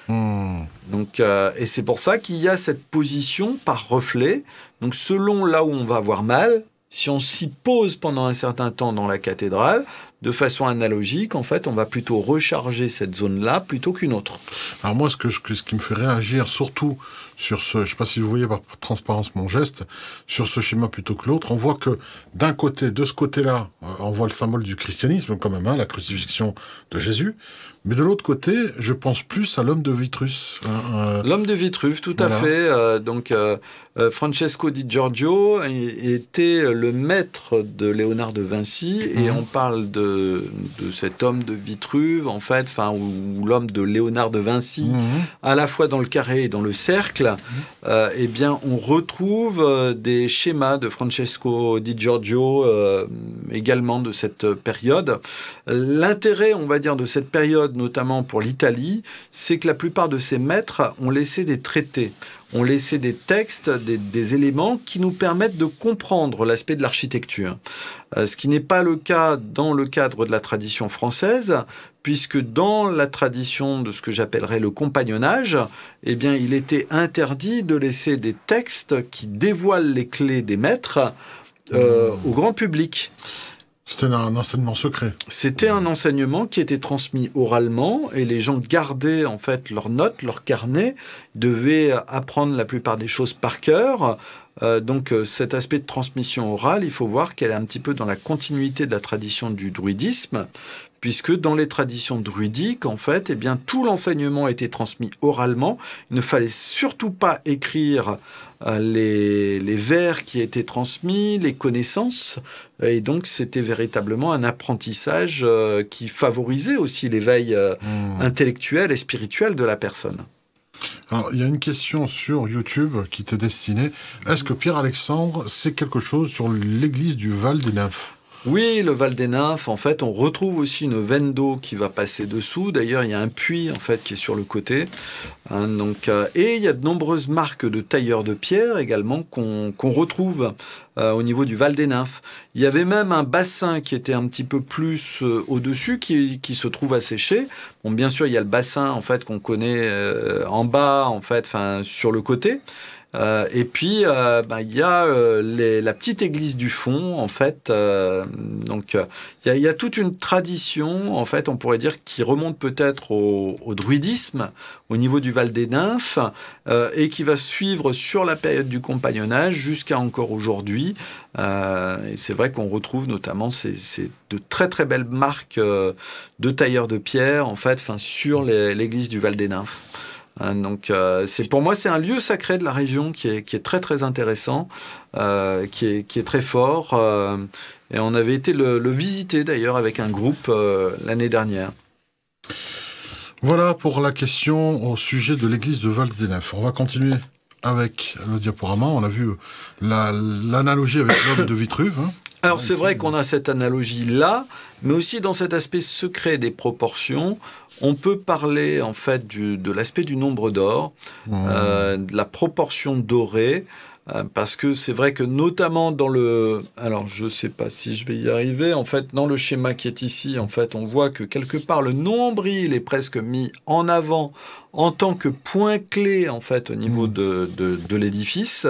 Mmh. Donc, euh, et c'est pour ça qu'il y a cette position par reflet. Donc, selon là où on va avoir mal, si on s'y pose pendant un certain temps dans la cathédrale, de façon analogique, en fait, on va plutôt recharger cette zone-là plutôt qu'une autre. Alors moi, ce, que, ce qui me fait réagir surtout sur ce, je ne sais pas si vous voyez par transparence mon geste, sur ce schéma plutôt que l'autre, on voit que d'un côté, de ce côté-là, on voit le symbole du christianisme quand même, hein, la crucifixion de Jésus, mais de l'autre côté, je pense plus à l'homme de Vitruve. Euh, l'homme de Vitruve, tout voilà. à fait. Euh, donc, euh, Francesco di Giorgio était le maître de Léonard de Vinci, mmh. et on parle de de cet homme de Vitruve, en fait, enfin, ou, ou l'homme de Léonard de Vinci, mmh. à la fois dans le carré et dans le cercle, mmh. euh, eh bien, on retrouve euh, des schémas de Francesco di Giorgio, euh, également de cette période. L'intérêt, on va dire, de cette période, notamment pour l'Italie, c'est que la plupart de ces maîtres ont laissé des traités. On laissait des textes, des, des éléments qui nous permettent de comprendre l'aspect de l'architecture. Euh, ce qui n'est pas le cas dans le cadre de la tradition française, puisque dans la tradition de ce que j'appellerais le compagnonnage, eh bien, il était interdit de laisser des textes qui dévoilent les clés des maîtres euh, mmh. au grand public. C'était un enseignement secret. C'était un enseignement qui était transmis oralement et les gens gardaient en fait leurs notes, leurs carnets, devaient apprendre la plupart des choses par cœur. Euh, donc cet aspect de transmission orale, il faut voir qu'elle est un petit peu dans la continuité de la tradition du druidisme, puisque dans les traditions druidiques, en fait, eh bien, tout l'enseignement était transmis oralement. Il ne fallait surtout pas écrire euh, les, les vers qui étaient transmis, les connaissances. Et donc, c'était véritablement un apprentissage euh, qui favorisait aussi l'éveil euh, mmh. intellectuel et spirituel de la personne. Alors, il y a une question sur YouTube qui t'est destinée. Est-ce que Pierre-Alexandre sait quelque chose sur l'église du Val des Nymphes ? Oui, le Val des Nymphes, en fait, on retrouve aussi une veine d'eau qui va passer dessous. D'ailleurs, il y a un puits, en fait, qui est sur le côté. Hein, donc, euh, et il y a de nombreuses marques de tailleurs de pierre, également, qu'on qu'on retrouve euh, au niveau du Val des Nymphes. Il y avait même un bassin qui était un petit peu plus euh, au-dessus, qui, qui se trouve asséché. Bon, bien sûr, il y a le bassin, en fait, qu'on connaît euh, en bas, en fait, enfin, sur le côté. Euh, et puis, il euh, bah, y a euh, les, la petite église du fond, en fait. Euh, donc, il euh, y, y a toute une tradition, en fait, on pourrait dire, qui remonte peut-être au, au druidisme, au niveau du Val des Nymphes, euh, et qui va suivre sur la période du compagnonnage jusqu'à encore aujourd'hui. Euh, et c'est vrai qu'on retrouve notamment ces, ces de très très belles marques euh, de tailleurs de pierre, en fait, enfin, sur l'église du Val des Nymphes. Donc, euh, pour moi, c'est un lieu sacré de la région qui est, qui est très, très intéressant, euh, qui, est, qui est très fort. Euh, et on avait été le, le visiter, d'ailleurs, avec un groupe euh, l'année dernière. Voilà pour la question au sujet de l'église de Val des Nymphes. On va continuer avec le diaporama. On a vu l'analogie la, avec l'homme de Vitruve. Hein. Alors, c'est vrai qu'on a cette analogie-là, mais aussi dans cet aspect secret des proportions, on peut parler, en fait, du, de l'aspect du nombre d'or, mmh. euh, de la proportion dorée, euh, parce que c'est vrai que, notamment dans le... Alors, je ne sais pas si je vais y arriver. En fait, dans le schéma qui est ici, en fait, on voit que, quelque part, le nombril est presque mis en avant en tant que point clé, en fait, au niveau mmh. de, de, de l'édifice.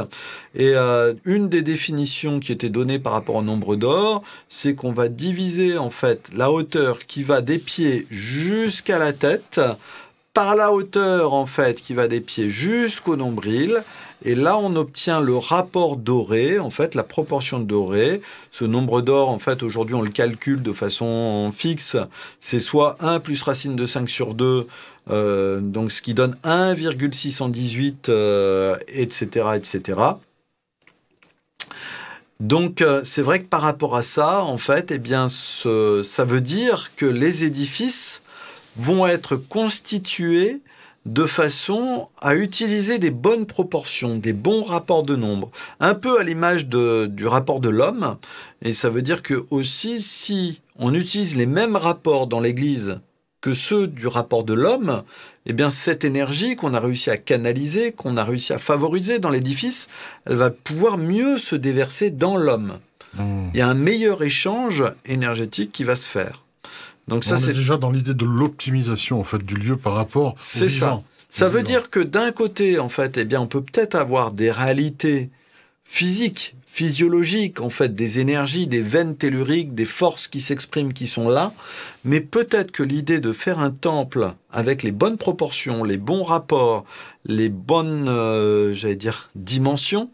Et euh, une des définitions qui était donnée par rapport au nombre d'or, c'est qu'on va diviser en fait la hauteur qui va des pieds jusqu'à la tête par la hauteur en fait qui va des pieds jusqu'au nombril. Et là, on obtient le rapport doré, en fait, la proportion dorée. Ce nombre d'or, en fait, aujourd'hui, on le calcule de façon fixe. C'est soit un plus racine de cinq sur deux, euh, donc ce qui donne un virgule six cent dix-huit, euh, et cetera, et cetera. Donc, euh, c'est vrai que par rapport à ça, en fait, eh bien, ce, ça veut dire que les édifices vont être constitués de façon à utiliser des bonnes proportions, des bons rapports de nombre, un peu à l'image du rapport de l'homme. Et ça veut dire que aussi, si on utilise les mêmes rapports dans l'Église que ceux du rapport de l'homme, eh bien cette énergie qu'on a réussi à canaliser, qu'on a réussi à favoriser dans l'édifice, elle va pouvoir mieux se déverser dans l'homme. Mmh. Il y a un meilleur échange énergétique qui va se faire. Donc ça, c'est déjà dans l'idée de l'optimisation en fait du lieu par rapport. C'est ça. Ça veut dire que d'un côté, en fait, eh bien, on peut peut-être avoir des réalités physiques, physiologiques, en fait, des énergies, des veines telluriques, des forces qui s'expriment, qui sont là. Mais peut-être que l'idée de faire un temple avec les bonnes proportions, les bons rapports, les bonnes, euh, j'allais dire, dimensions,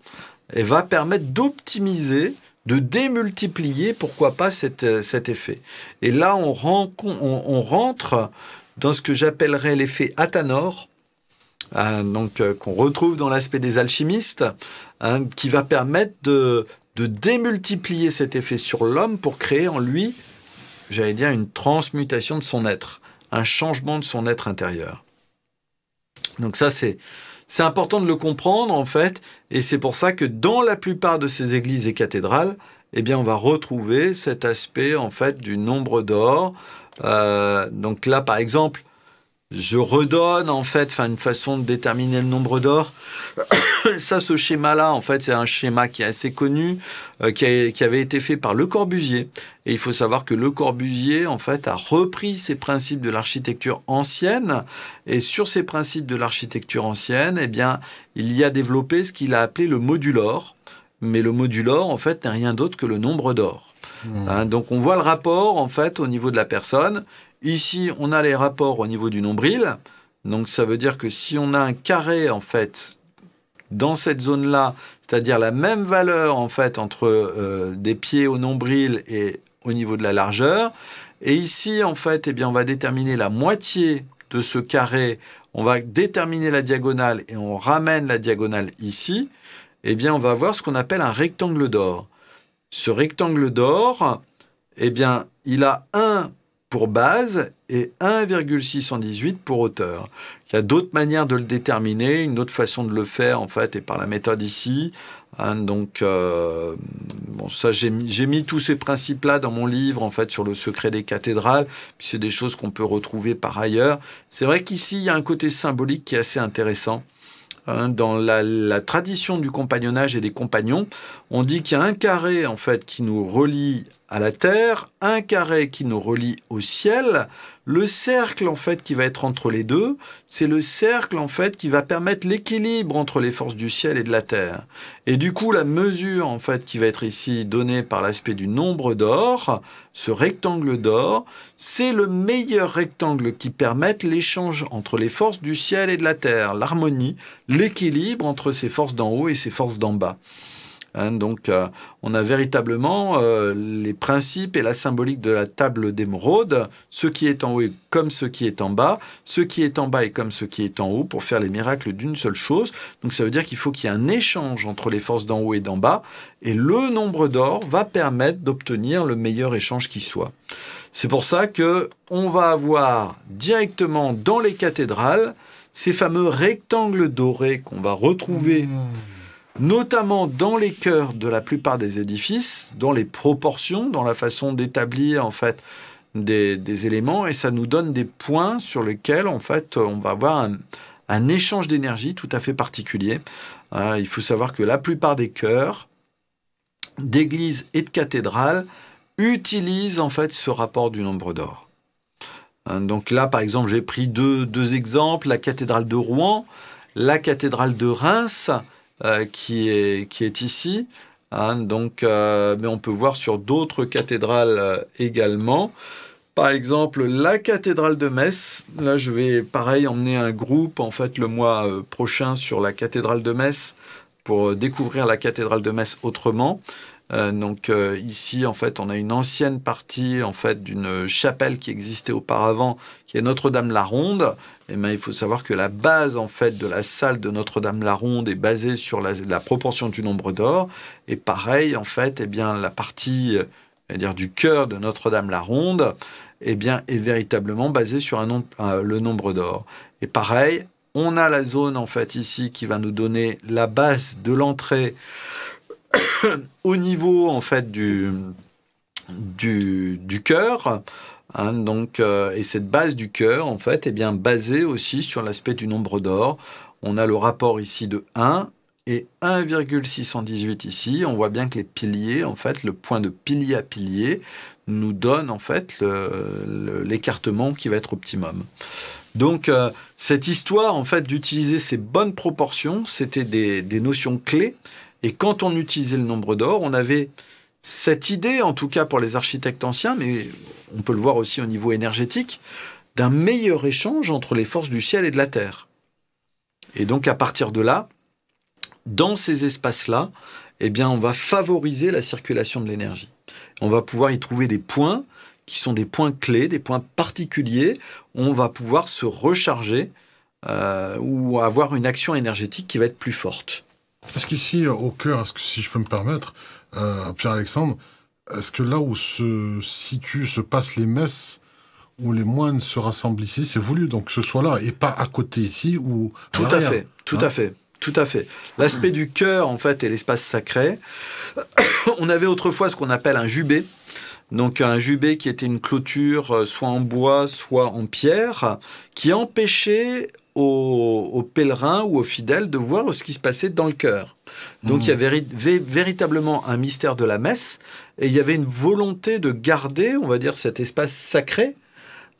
elle va permettre d'optimiser, de démultiplier, pourquoi pas, cet, cet effet. Et là, on, rend, on, on rentre dans ce que j'appellerais l'effet Athanor, euh, donc euh, qu'on retrouve dans l'aspect des alchimistes, hein, qui va permettre de, de démultiplier cet effet sur l'homme pour créer en lui, j'allais dire, une transmutation de son être, un changement de son être intérieur. Donc ça, c'est c'est important de le comprendre, en fait, et c'est pour ça que dans la plupart de ces églises et cathédrales, eh bien, on va retrouver cet aspect, en fait, du nombre d'or. Euh, donc là, par exemple, je redonne, en fait, enfin, une façon de déterminer le nombre d'or. Ça, ce schéma-là, en fait, c'est un schéma qui est assez connu, euh, qui, a, qui avait été fait par Le Corbusier. Et il faut savoir que Le Corbusier, en fait, a repris ces principes de l'architecture ancienne. Et sur ces principes de l'architecture ancienne, eh bien, il y a développé ce qu'il a appelé le modulor. Mais le modulor, en fait, n'est rien d'autre que le nombre d'or. Hein, donc, on voit le rapport, en fait, au niveau de la personne. Ici, on a les rapports au niveau du nombril. Donc, ça veut dire que si on a un carré, en fait, dans cette zone-là, c'est-à-dire la même valeur, en fait, entre euh, des pieds au nombril et au niveau de la largeur. Et ici, en fait, eh bien, on va déterminer la moitié de ce carré. On va déterminer la diagonale et on ramène la diagonale ici. Eh bien, on va avoir ce qu'on appelle un rectangle d'or. Ce rectangle d'or, eh bien, il a un pour base et un virgule six cent dix-huit pour hauteur. Il y a d'autres manières de le déterminer, une autre façon de le faire, en fait, est par la méthode ici. Hein, donc, euh, bon, ça, j'ai mis, mis tous ces principes-là dans mon livre, en fait, sur le secret des cathédrales. Puis c'est des choses qu'on peut retrouver par ailleurs. C'est vrai qu'ici, il y a un côté symbolique qui est assez intéressant. Dans la, la tradition du compagnonnage et des compagnons, on dit qu'il y a un carré, en fait, qui nous relie à la terre, un carré qui nous relie au ciel. Le cercle, en fait, qui va être entre les deux, c'est le cercle, en fait, qui va permettre l'équilibre entre les forces du ciel et de la terre. Et du coup, la mesure, en fait, qui va être ici donnée par l'aspect du nombre d'or, ce rectangle d'or, c'est le meilleur rectangle qui permette l'échange entre les forces du ciel et de la terre, l'harmonie, l'équilibre entre ces forces d'en haut et ces forces d'en bas. Hein, donc, euh, on a véritablement euh, les principes et la symbolique de la table d'émeraude. Ce qui est en haut est comme ce qui est en bas. Ce qui est en bas est comme ce qui est en haut pour faire les miracles d'une seule chose. Donc, ça veut dire qu'il faut qu'il y ait un échange entre les forces d'en haut et d'en bas. Et le nombre d'or va permettre d'obtenir le meilleur échange qui soit. C'est pour ça que on va avoir directement dans les cathédrales ces fameux rectangles dorés qu'on va retrouver... Mmh. Notamment dans les chœurs de la plupart des édifices, dans les proportions, dans la façon d'établir en fait des, des éléments, et ça nous donne des points sur lesquels en fait on va avoir un, un échange d'énergie tout à fait particulier. Euh, il faut savoir que la plupart des chœurs, d'églises et de cathédrales utilisent en fait ce rapport du nombre d'or. Hein, donc là, par exemple, j'ai pris deux, deux exemples, la cathédrale de Rouen, la cathédrale de Reims. Euh, qui, est, qui est ici, hein, donc, euh, mais on peut voir sur d'autres cathédrales euh, également. Par exemple, la cathédrale de Metz. Là, je vais, pareil, emmener un groupe, en fait, le mois euh, prochain sur la cathédrale de Metz pour euh, découvrir la cathédrale de Metz autrement. Euh, donc, euh, ici, en fait, on a une ancienne partie, en fait, d'une chapelle qui existait auparavant, qui est Notre-Dame-la-Ronde. Eh bien, il faut savoir que la base, en fait, de la salle de Notre-Dame-la-Ronde est basée sur la, la proportion du nombre d'or. Et pareil, en fait, eh bien, la partie, c'est-à-dire du cœur de Notre-Dame-la-Ronde, eh bien, est véritablement basée sur un nom, euh, le nombre d'or. Et pareil, on a la zone, en fait, ici, qui va nous donner la base de l'entrée au niveau, en fait, du, du, du cœur. Hein, donc, euh, et cette base du cœur, en fait, est bien basée aussi sur l'aspect du nombre d'or. On a le rapport ici de un et un virgule six cent dix-huit ici. On voit bien que les piliers, en fait, le point de pilier à pilier nous donne en fait l'écartement qui va être optimum. Donc, euh, cette histoire en fait d'utiliser ces bonnes proportions, c'était des, des notions clés. Et quand on utilisait le nombre d'or, on avait cette idée, en tout cas pour les architectes anciens, mais on peut le voir aussi au niveau énergétique, d'un meilleur échange entre les forces du ciel et de la terre. Et donc, à partir de là, dans ces espaces-là, eh bien, on va favoriser la circulation de l'énergie. On va pouvoir y trouver des points qui sont des points clés, des points particuliers. On va pouvoir se recharger euh, ou avoir une action énergétique qui va être plus forte. Est-ce qu'ici, au cœur, est-ce que, si je peux me permettre, euh, Pierre-Alexandre, est-ce que là où se situent, se passent les messes, où les moines se rassemblent ici, c'est voulu donc que ce soit là et pas à côté ici ou à l'arrière. Tout à fait, tout à fait. Tout à fait. L'aspect du cœur, en fait, et l'espace sacré. On avait autrefois ce qu'on appelle un jubé. Donc, un jubé qui était une clôture soit en bois, soit en pierre, qui empêchait aux, aux pèlerins ou aux fidèles de voir ce qui se passait dans le cœur. Donc, mmh. il y avait véritablement un mystère de la messe et il y avait une volonté de garder, on va dire, cet espace sacré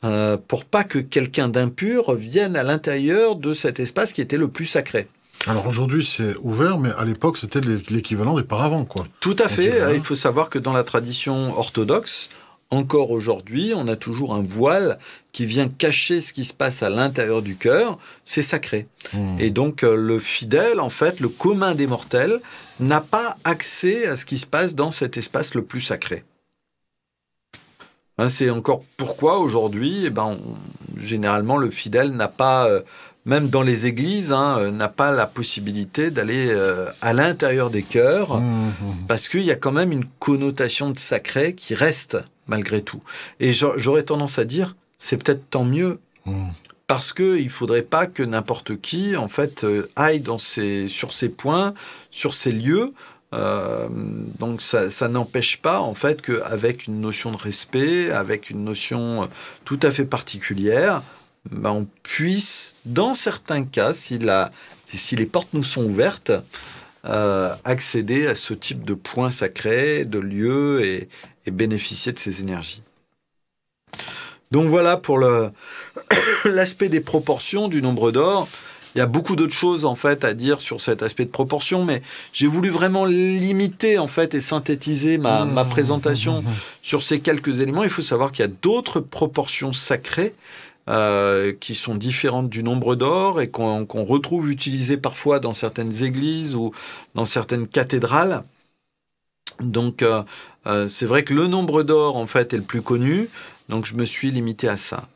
euh, pour pas que quelqu'un d'impur vienne à l'intérieur de cet espace qui était le plus sacré. Alors aujourd'hui, c'est ouvert, mais à l'époque, c'était l'équivalent des paravents, quoi. Tout à fait. Il faut savoir que dans la tradition orthodoxe, encore aujourd'hui, on a toujours un voile qui vient cacher ce qui se passe à l'intérieur du cœur. C'est sacré. Mmh. Et donc, le fidèle, en fait, le commun des mortels, n'a pas accès à ce qui se passe dans cet espace le plus sacré. Hein, c'est encore pourquoi aujourd'hui, eh ben, on, généralement, le fidèle n'a pas... Euh, même dans les églises, hein, n'a pas la possibilité d'aller euh, à l'intérieur des chœurs, mmh. parce qu'il y a quand même une connotation de sacré qui reste, malgré tout. Et j'aurais tendance à dire, c'est peut-être tant mieux, mmh. parce qu'il ne faudrait pas que n'importe qui, en fait, aille dans ces, sur ces points, sur ces lieux. Euh, donc, ça, ça n'empêche pas, en fait, qu'avec une notion de respect, avec une notion tout à fait particulière, ben on puisse, dans certains cas, si, la, si les portes nous sont ouvertes, euh, accéder à ce type de points sacrés, de lieux, et, et bénéficier de ces énergies. Donc voilà pour l'aspect des proportions du nombre d'or. Il y a beaucoup d'autres choses en fait à dire sur cet aspect de proportion, mais j'ai voulu vraiment limiter en fait et synthétiser ma, mmh, ma présentation mmh, mmh. sur ces quelques éléments. Il faut savoir qu'il y a d'autres proportions sacrées Euh, qui sont différentes du nombre d'or et qu'on qu'on retrouve utilisées parfois dans certaines églises ou dans certaines cathédrales. Donc, euh, euh, c'est vrai que le nombre d'or, en fait, est le plus connu. Donc, je me suis limité à ça.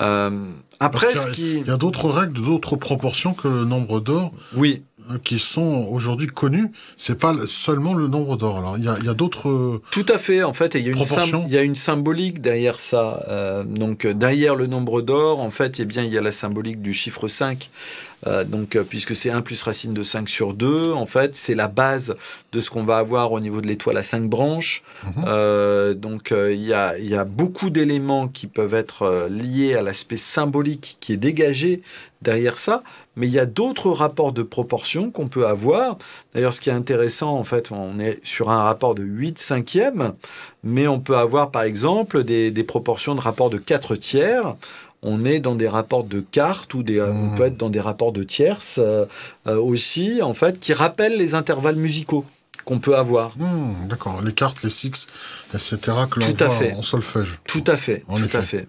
Euh, après, ce qui... Il y a d'autres règles, d'autres proportions que le nombre d'or. Oui. Qui sont aujourd'hui connus, c'est pas seulement le nombre d'or. Alors il y a, a d'autres. Tout à fait, en fait, il y a une, sym y a une symbolique derrière ça. Euh, donc derrière le nombre d'or, en fait, eh bien il y a la symbolique du chiffre cinq. Euh, donc euh, puisque c'est un plus racine de cinq sur deux, en fait, c'est la base de ce qu'on va avoir au niveau de l'étoile à cinq branches. Mmh. Euh, donc il euh, y, a, y a beaucoup d'éléments qui peuvent être euh, liés à l'aspect symbolique qui est dégagé derrière ça, mais il y a d'autres rapports de proportion qu'on peut avoir. D'ailleurs, ce qui est intéressant, en fait, on est sur un rapport de huit cinquièmes, mais on peut avoir, par exemple, des, des proportions de rapport de quatre tiers. On est dans des rapports de cartes ou des, mmh. on peut être dans des rapports de tierces euh, euh, aussi, en fait, qui rappellent les intervalles musicaux qu'on peut avoir. Mmh, d'accord, les cartes, les six, et cetera que l'on voit en solfège. Tout à fait, en tout effet. à fait.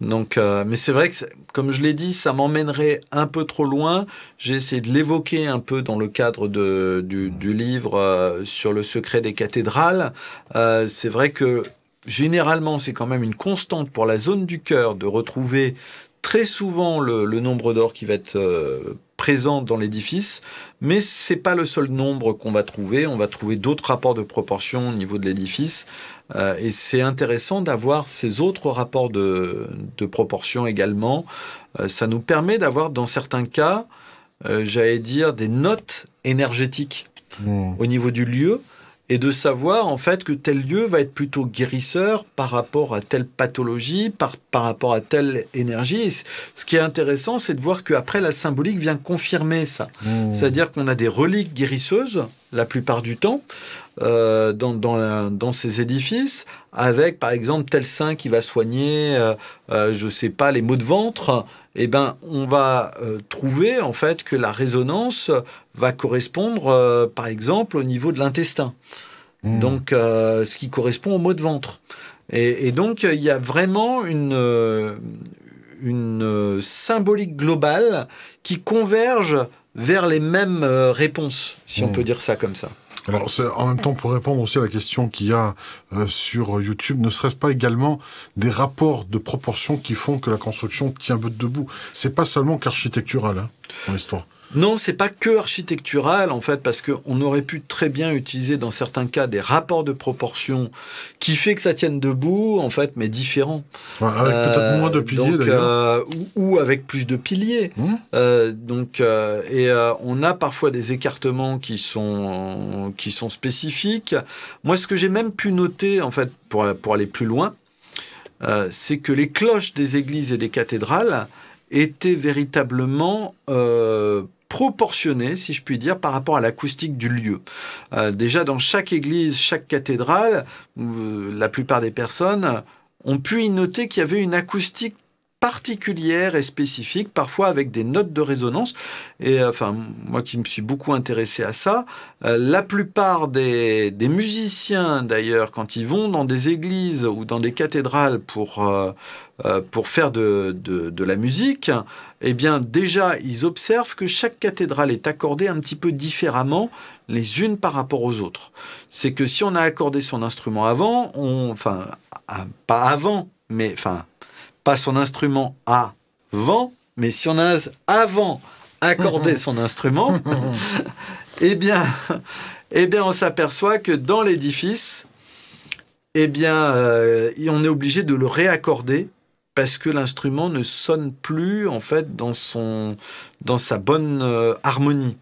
Donc, euh, mais c'est vrai que, comme je l'ai dit, ça m'emmènerait un peu trop loin. J'ai essayé de l'évoquer un peu dans le cadre de, du, du livre euh, sur le secret des cathédrales. Euh, c'est vrai que, généralement, c'est quand même une constante pour la zone du cœur de retrouver très souvent le, le nombre d'or qui va être euh, présent dans l'édifice. Mais ce n'est pas le seul nombre qu'on va trouver. On va trouver d'autres rapports de proportion au niveau de l'édifice. Euh, et c'est intéressant d'avoir ces autres rapports de, de proportion également. Euh, ça nous permet d'avoir, dans certains cas, euh, j'allais dire, des notes énergétiques mmh. au niveau du lieu. et de savoir en fait que tel lieu va être plutôt guérisseur par rapport à telle pathologie, par, par rapport à telle énergie. Et ce qui est intéressant, c'est de voir qu'après, la symbolique vient confirmer ça. Mmh. C'est-à-dire qu'on a des reliques guérisseuses, la plupart du temps, euh, dans, dans, la, dans ces édifices, avec par exemple tel saint qui va soigner, euh, euh, je ne sais pas, les maux de ventre. Eh ben, on va euh, trouver en fait que la résonance va correspondre, euh, par exemple, au niveau de l'intestin. Mmh. Donc, euh, ce qui correspond aux maux de ventre. Et, et donc, il y a vraiment une, une symbolique globale qui converge vers les mêmes euh, réponses, si mmh. on peut dire ça comme ça. Alors, en même temps, pour répondre aussi à la question qu'il y a euh, sur YouTube, ne serait-ce pas également des rapports de proportion qui font que la construction tient un peu debout? C'est pas seulement qu'architectural, hein, dans l'histoire. Non, c'est pas que architectural, en fait, parce qu'on aurait pu très bien utiliser, dans certains cas, des rapports de proportion qui fait que ça tienne debout, en fait, mais différents. Ouais, avec euh, peut-être moins de piliers, d'ailleurs. Euh, ou, ou avec plus de piliers. Mmh. Euh, donc, euh, et euh, on a parfois des écartements qui sont, qui sont spécifiques. Moi, ce que j'ai même pu noter, en fait, pour, pour aller plus loin, euh, c'est que les cloches des églises et des cathédrales étaient véritablement euh, proportionné, si je puis dire, par rapport à l'acoustique du lieu. Euh, déjà, dans chaque église, chaque cathédrale, euh, la plupart des personnes ont pu y noter qu'il y avait une acoustique particulière et spécifique, parfois avec des notes de résonance. Et euh, enfin, moi qui me suis beaucoup intéressé à ça, euh, la plupart des, des musiciens, d'ailleurs, quand ils vont dans des églises ou dans des cathédrales pour, euh, euh, pour faire de, de, de la musique, eh bien, déjà, ils observent que chaque cathédrale est accordée un petit peu différemment les unes par rapport aux autres. C'est que si on a accordé son instrument avant, on, enfin, pas avant, mais enfin, pas son instrument avant, mais si on a avant accordé son instrument, eh bien, eh bien, on s'aperçoit que dans l'édifice, eh bien, euh, on est obligé de le réaccorder parce que l'instrument ne sonne plus en fait dans son, dans sa bonne euh, harmonie.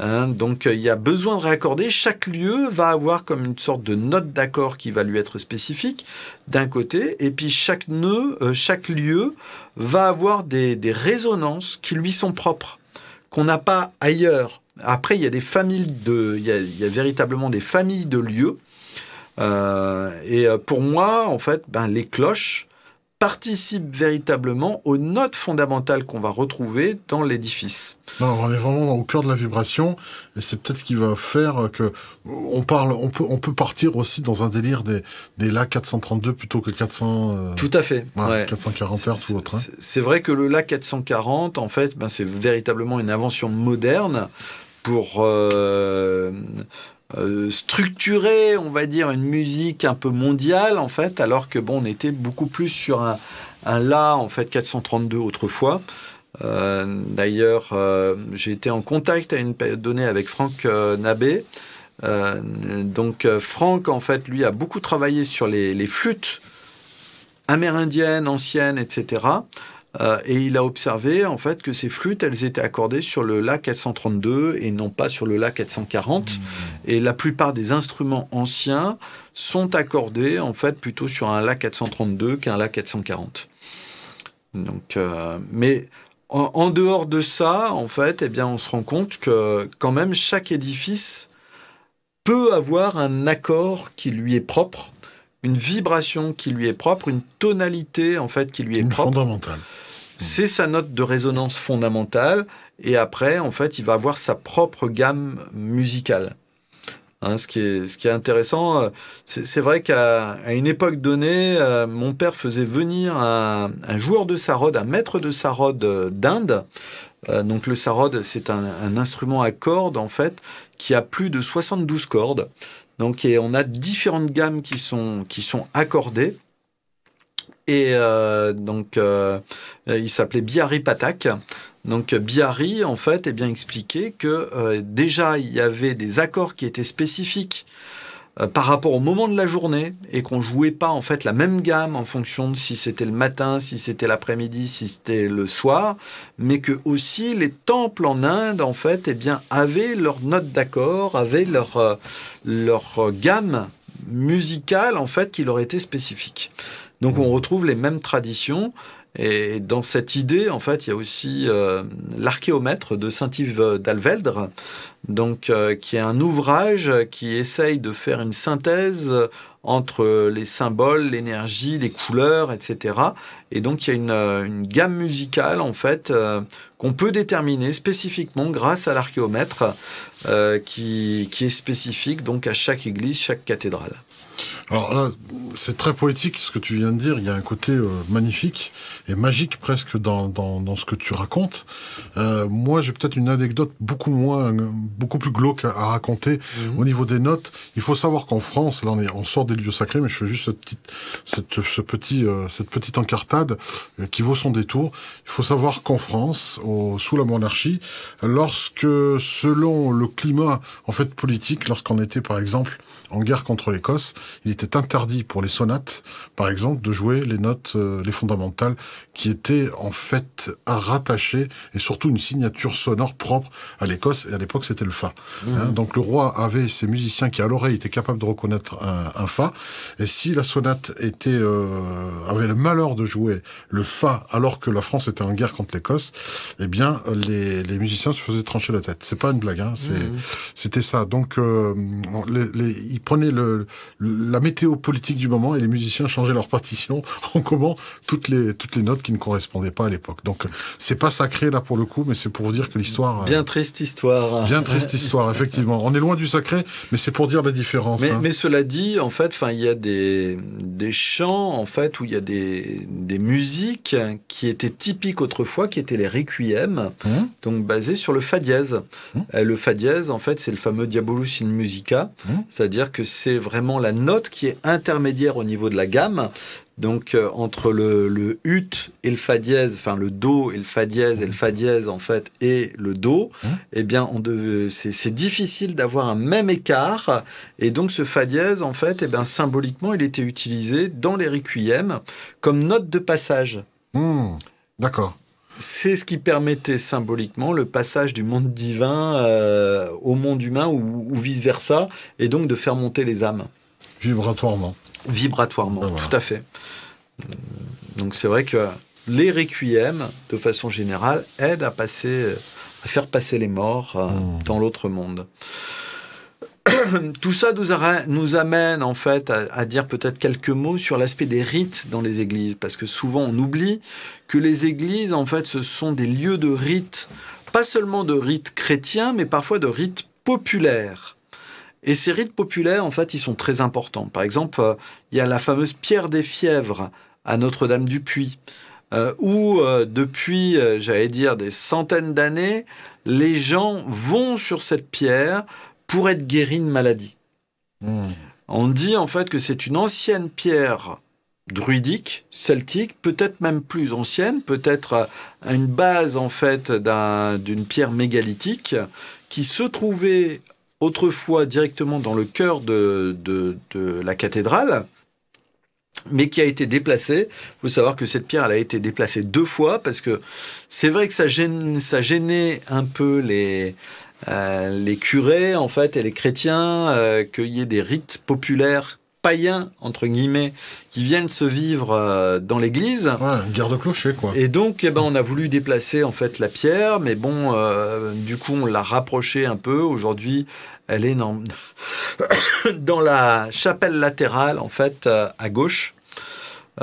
Hein, donc, il y a besoin de réaccorder. Chaque lieu va avoir comme une sorte de note d'accord qui va lui être spécifique, d'un côté, et puis chaque nœud, euh, chaque lieu va avoir des, des résonances qui lui sont propres, qu'on n'a pas ailleurs. Après, il y a des familles de, il y a, il y a véritablement des familles de lieux. Euh, et pour moi, en fait, ben, les cloches participe véritablement aux notes fondamentales qu'on va retrouver dans l'édifice. On est vraiment au cœur de la vibration, et c'est peut-être ce qui va faire que on parle, on peut, on peut partir aussi dans un délire des, des La quatre cent trente-deux plutôt que quatre cents. Euh, Tout à fait. Ouais, ouais. quatre cent quarante hertz ou autre. Hein. C'est vrai que le La quatre cent quarante, en fait, ben, c'est véritablement une invention moderne pour Euh, Euh, structurer, on va dire, une musique un peu mondiale, en fait, alors que, bon, on était beaucoup plus sur un, un La, en fait, quatre cent trente-deux autrefois. Euh, D'ailleurs, euh, j'ai été en contact à une période donnée avec Franck euh, Nabé. Euh, donc, euh, Franck, en fait, lui, a beaucoup travaillé sur les, les flûtes amérindiennes, anciennes, et cetera. Euh, et il a observé, en fait, que ces flûtes, elles étaient accordées sur le La quatre cent trente-deux et non pas sur le La quatre cent quarante. Mmh. Et la plupart des instruments anciens sont accordés, en fait, plutôt sur un La quatre cent trente-deux qu'un La quatre cent quarante. Donc, euh, mais en, en dehors de ça, en fait, eh bien, on se rend compte que, quand même, chaque édifice peut avoir un accord qui lui est propre, une vibration qui lui est propre, une tonalité, en fait, qui lui est une propre. Fondamentale. C'est sa note de résonance fondamentale. Et après, en fait, il va avoir sa propre gamme musicale. Hein, ce, qui est, ce qui est intéressant, c'est vrai qu'à à une époque donnée, euh, mon père faisait venir un, un joueur de sarod, un maître de sarod euh, d'Inde. Euh, donc le sarod, c'est un, un instrument à cordes, en fait, qui a plus de soixante-douze cordes. Donc, et on a différentes gammes qui sont, qui sont accordées. Et euh, donc, euh, il s'appelait Bihari Patak. Donc, Bihari, en fait, est bien expliqué que euh, déjà, il y avait des accords qui étaient spécifiques euh, par rapport au moment de la journée et qu'on jouait pas en fait la même gamme en fonction de si c'était le matin, si c'était l'après-midi, si c'était le soir, mais que aussi les temples en Inde en fait eh bien avaient leurs notes d'accord, avaient leur euh, leur gamme musicale en fait qui leur était spécifique. Donc on retrouve les mêmes traditions. Et dans cette idée, en fait, il y a aussi euh, l'archéomètre de Saint-Yves d'Alvèldre, donc euh, qui est un ouvrage qui essaye de faire une synthèse entre les symboles, l'énergie, les couleurs, et cetera. Et donc il y a une, une gamme musicale en fait euh, qu'on peut déterminer spécifiquement grâce à l'archéomètre, euh, qui, qui est spécifique donc à chaque église, chaque cathédrale. Alors là, c'est très poétique ce que tu viens de dire. Il y a un côté euh, magnifique et magique presque dans, dans, dans ce que tu racontes. Euh, moi, j'ai peut-être une anecdote beaucoup moins, beaucoup plus glauque à, à raconter. Mmh. Au niveau des notes. Il faut savoir qu'en France, là, on, est, on sort des lieux sacrés, mais je fais juste cette petite, cette, ce petit, euh, cette petite encartade euh, qui vaut son détour. Il faut savoir qu'en France, au, sous la monarchie, lorsque, selon le climat en fait politique, lorsqu'on était par exemple en guerre contre l'Écosse, il était interdit pour les sonates, par exemple, de jouer les notes, euh, les fondamentales, qui étaient en fait rattachées, et surtout une signature sonore propre à l'Écosse, et à l'époque c'était le fa. Mmh. Hein, donc le roi avait ses musiciens qui à l'oreille étaient capables de reconnaître un, un fa, et si la sonate était, euh, avait le malheur de jouer le fa alors que la France était en guerre contre l'Écosse, eh bien les, les musiciens se faisaient trancher la tête. C'est pas une blague, hein, c'était mmh. ça. Donc euh, les, les, ils prenaient le, le, la météo politique du moment et les musiciens changeaient leur partition en comment toutes les, toutes les notes qui ne correspondaient pas à l'époque. Donc c'est pas sacré là pour le coup, mais c'est pour vous dire que l'histoire... Bien euh, triste histoire. Bien triste histoire, effectivement. On est loin du sacré, mais c'est pour dire la différence. Mais, hein. mais cela dit, en fait, il y a des, des chants en fait, où il y a des, des musiques qui étaient typiques autrefois, qui étaient les requiem, mmh. donc basées sur le fa dièse. Mmh. Le fa dièse, en fait, c'est le fameux diabolus in musica, mmh. c'est-à-dire que c'est vraiment la note qui est intermédiaire au niveau de la gamme, donc euh, entre le, le ut et le fa dièse, enfin le do et le fa dièse et le fa dièse en fait et le do, mmh. eh bien on devait, c'est difficile d'avoir un même écart, et donc ce fa dièse en fait eh bien symboliquement il était utilisé dans les requiem comme note de passage. Mmh. D'accord. C'est ce qui permettait symboliquement le passage du monde divin euh, au monde humain ou, ou vice-versa, et donc de faire monter les âmes. Vibratoirement. Vibratoirement, ah, voilà. Tout à fait. Donc c'est vrai que les requiem, de façon générale, aident à, passer, à faire passer les morts euh, mmh. dans l'autre monde. Tout ça nous, a, nous amène en fait à, à dire peut-être quelques mots sur l'aspect des rites dans les églises, parce que souvent on oublie que les églises en fait ce sont des lieux de rites, pas seulement de rites chrétiens, mais parfois de rites populaires. Et ces rites populaires en fait ils sont très importants. Par exemple, euh, il y a la fameuse pierre des fièvres à Notre-Dame-du-Puy, euh, où euh, depuis, euh, j'allais dire, des centaines d'années, les gens vont sur cette pierre pour être guéri de maladie. Mmh. On dit en fait que c'est une ancienne pierre druidique, celtique, peut-être même plus ancienne, peut-être une base en fait d'un, d'une pierre mégalithique qui se trouvait autrefois directement dans le cœur de, de, de la cathédrale, mais qui a été déplacée. Il faut savoir que cette pierre, elle a été déplacée deux fois, parce que c'est vrai que ça gêne, ça gênait un peu les... Euh, les curés, en fait, et les chrétiens, euh, qu'il y ait des rites populaires païens, entre guillemets, qui viennent se vivre euh, dans l'église. Ouais, une guerre de clocher, quoi. Et donc, eh ben, on a voulu déplacer, en fait, la pierre, mais bon, euh, du coup, on l'a rapprochée un peu. Aujourd'hui, elle est dans... dans la chapelle latérale, en fait, euh, à gauche.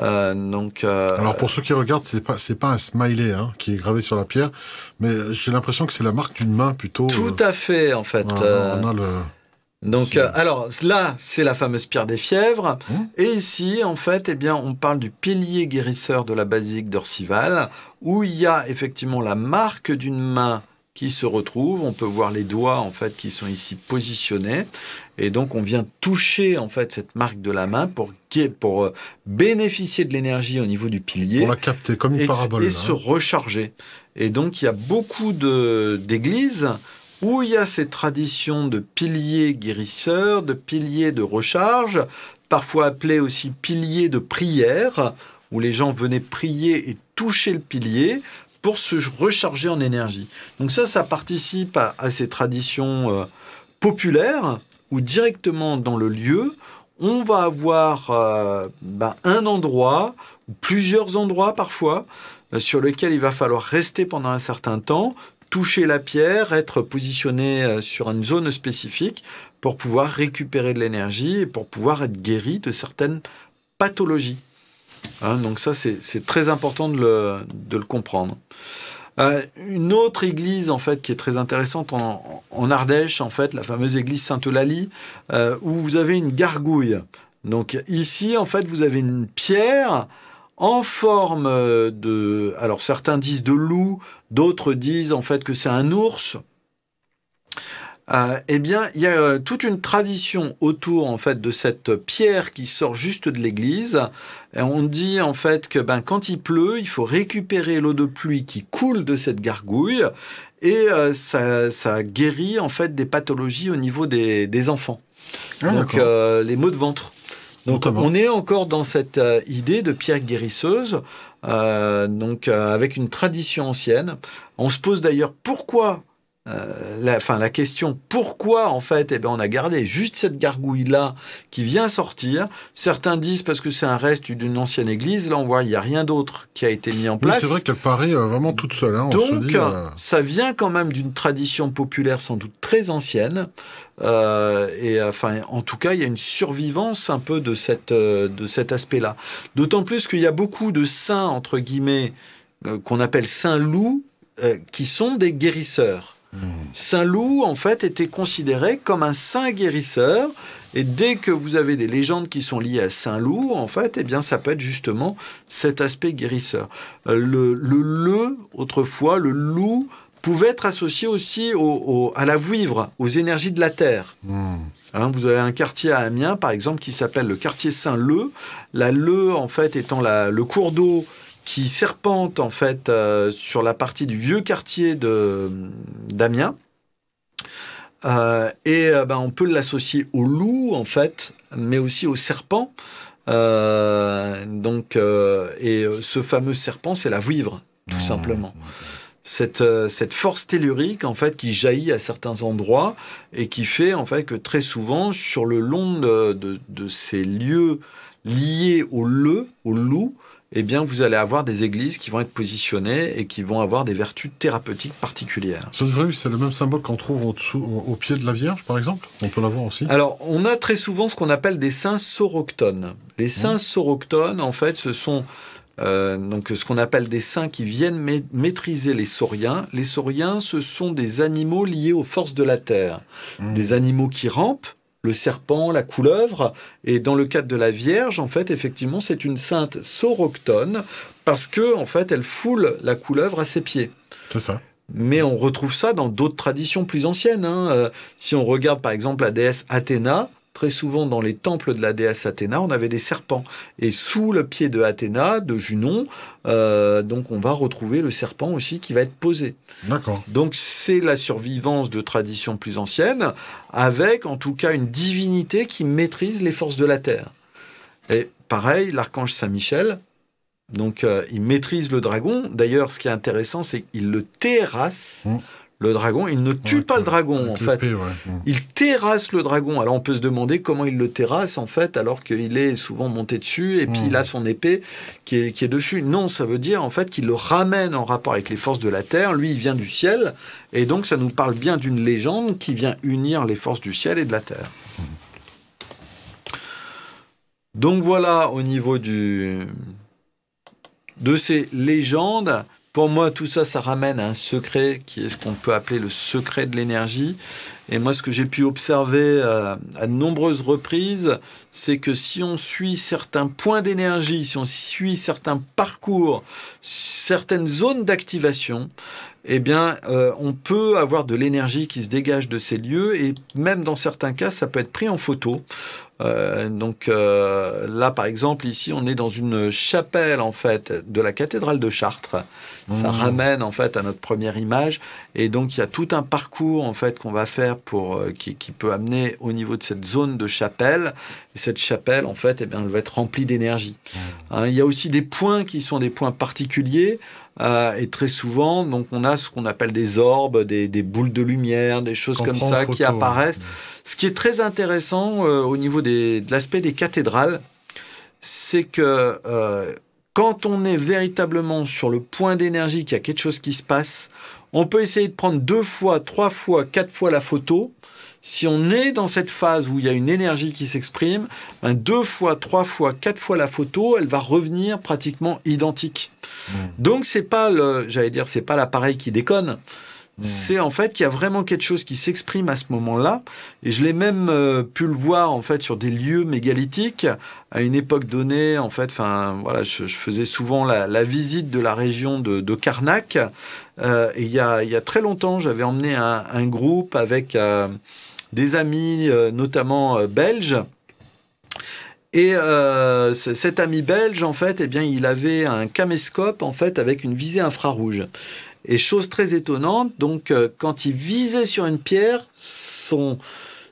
Euh, donc, euh, Alors pour ceux qui regardent, c'est pas c'est pas un smiley hein, qui est gravé sur la pierre, mais j'ai l'impression que c'est la marque d'une main plutôt. Tout euh... à fait en fait. Ah, euh... on a le... Donc euh, alors là c'est la fameuse pierre des fièvres, mmh. et ici en fait eh bien on parle du pilier guérisseur de la basilique d'Orcival, où il y a effectivement la marque d'une main qui se retrouve. On peut voir les doigts en fait qui sont ici positionnés, et donc on vient toucher en fait cette marque de la main pour pour bénéficier de l'énergie au niveau du pilier, pour la capter comme une parabole et, et hein. se recharger. Et donc il y a beaucoup de d'églises où il y a ces traditions de piliers guérisseurs, de piliers de recharge, parfois appelés aussi piliers de prière, où les gens venaient prier et toucher le pilier pour se recharger en énergie. Donc ça, ça participe à, à ces traditions euh, populaires, où directement dans le lieu, on va avoir euh, ben, un endroit, ou plusieurs endroits parfois, euh, sur lequel il va falloir rester pendant un certain temps, toucher la pierre, être positionné euh, sur une zone spécifique pour pouvoir récupérer de l'énergie et pour pouvoir être guéri de certaines pathologies. Hein, donc ça, c'est très important de le, de le comprendre. Euh, une autre église, en fait, qui est très intéressante en, en Ardèche, en fait, la fameuse église Sainte-Eulalie, euh, où vous avez une gargouille. Donc ici, en fait, vous avez une pierre en forme de... Alors, certains disent de loup, d'autres disent, en fait, que c'est un ours. Euh, eh bien, il y a euh, toute une tradition autour, en fait, de cette pierre qui sort juste de l'église. On dit, en fait, que ben, quand il pleut, il faut récupérer l'eau de pluie qui coule de cette gargouille et euh, ça, ça guérit, en fait, des pathologies au niveau des, des enfants. Ah, donc, euh, les maux de ventre. Donc, notamment. On est encore dans cette euh, idée de pierre guérisseuse, euh, donc, euh, avec une tradition ancienne. On se pose d'ailleurs pourquoi... Euh, la, fin, la question pourquoi en fait eh ben, on a gardé juste cette gargouille là qui vient sortir. Certains disent parce que c'est un reste d'une ancienne église. Là on voit il n'y a rien d'autre qui a été mis en place. Oui, c'est vrai qu'elle paraît euh, vraiment toute seule hein, on donc se dit, euh... ça vient quand même d'une tradition populaire sans doute très ancienne euh, et enfin en tout cas il y a une survivance un peu de, cette, euh, de cet aspect là, d'autant plus qu'il y a beaucoup de saints entre guillemets euh, qu'on appelle saints loups euh, qui sont des guérisseurs. Saint Loup, en fait, était considéré comme un saint guérisseur. Et dès que vous avez des légendes qui sont liées à Saint Loup, en fait, eh bien, ça peut être justement cet aspect guérisseur. Le, le le, autrefois, le loup pouvait être associé aussi au, au, à la vouivre, aux énergies de la terre. Mmh. Hein, vous avez un quartier à Amiens, par exemple, qui s'appelle le quartier Saint-Leu. La Leu, en fait, étant la, le cours d'eau qui serpente en fait euh, sur la partie du vieux quartier d'Amiens. Euh, et euh, ben, on peut l'associer au loup en fait, mais aussi au serpent. Euh, donc, euh, et ce fameux serpent, c'est la vouivre, tout mmh. simplement. Cette, euh, cette force tellurique en fait qui jaillit à certains endroits et qui fait en fait que très souvent sur le long de, de, de ces lieux liés au leu, au loup, eh bien, vous allez avoir des églises qui vont être positionnées et qui vont avoir des vertus thérapeutiques particulières. C'est vrai, c'est le même symbole qu'on trouve au-dessous, au pied de la Vierge, par exemple. On peut l'avoir aussi. Alors, on a très souvent ce qu'on appelle des saints sauroctones. Les saints mmh. sauroctones, en fait, ce sont euh, donc, ce qu'on appelle des saints qui viennent ma maîtriser les sauriens. Les sauriens, ce sont des animaux liés aux forces de la terre. Mmh. Des animaux qui rampent, le serpent, la couleuvre, et dans le cadre de la Vierge, en fait, effectivement, c'est une sainte sauroctone, parce que, en fait, elle foule la couleuvre à ses pieds. C'est ça. Mais on retrouve ça dans d'autres traditions plus anciennes. Hein. Euh, si on regarde, par exemple, la déesse Athéna, très souvent, dans les temples de la déesse Athéna, on avait des serpents. Et sous le pied de Athéna, de Junon, euh, donc on va retrouver le serpent aussi qui va être posé. D'accord. Donc, c'est la survivance de traditions plus anciennes, avec, en tout cas, une divinité qui maîtrise les forces de la terre. Et pareil, l'archange Saint-Michel, donc euh, il maîtrise le dragon. D'ailleurs, ce qui est intéressant, c'est qu'il le terrasse... Mmh. Le dragon, il ne tue ouais, pas le dragon, en fait. Épée, ouais. Il terrasse le dragon. Alors, on peut se demander comment il le terrasse, en fait, alors qu'il est souvent monté dessus, et mmh. puis il a son épée qui est, qui est dessus. Non, ça veut dire, en fait, qu'il le ramène en rapport avec les forces de la terre. Lui, il vient du ciel, et donc ça nous parle bien d'une légende qui vient unir les forces du ciel et de la terre. Mmh. Donc, voilà, au niveau du... de ces légendes... Pour moi, tout ça, ça ramène à un secret qui est ce qu'on peut appeler le secret de l'énergie. Et moi, ce que j'ai pu observer euh, à de nombreuses reprises, c'est que si on suit certains points d'énergie, si on suit certains parcours, certaines zones d'activation, eh bien, euh, on peut avoir de l'énergie qui se dégage de ces lieux, et même dans certains cas, ça peut être pris en photo. Euh, donc euh, là, par exemple, ici, on est dans une chapelle, en fait, de la cathédrale de Chartres. Mmh. Ça ramène, en fait, à notre première image. Et donc, il y a tout un parcours, en fait, qu'on va faire pour, euh, qui, qui peut amener au niveau de cette zone de chapelle. Et cette chapelle, en fait, eh bien, elle va être remplie d'énergie. Mmh. Hein, il y a aussi des points qui sont des points particuliers. Euh, et très souvent, donc, on a ce qu'on appelle des orbes, des, des boules de lumière, des choses comme ça photo, qui apparaissent. Ouais. Ce qui est très intéressant euh, au niveau des, de l'aspect des cathédrales, c'est que euh, quand on est véritablement sur le point d'énergie, qu'il y a quelque chose qui se passe, on peut essayer de prendre deux fois, trois fois, quatre fois la photo. Si on est dans cette phase où il y a une énergie qui s'exprime, ben deux fois, trois fois, quatre fois la photo, elle va revenir pratiquement identique. Mmh. Donc c'est pas le, j'allais dire, c'est pas l'appareil qui déconne. Mmh. C'est en fait qu'il y a vraiment quelque chose qui s'exprime à ce moment-là. Et je l'ai même euh, pu le voir en fait sur des lieux mégalithiques à une époque donnée. En fait, enfin voilà, je, je faisais souvent la, la visite de la région de, de Carnac. Euh, et il y a, il y a très longtemps, j'avais emmené un, un groupe avec euh, des amis, euh, notamment euh, belges. Et euh, cet ami belge, en fait, eh bien, il avait un caméscope en fait avec une visée infrarouge. Et chose très étonnante, donc euh, quand il visait sur une pierre, son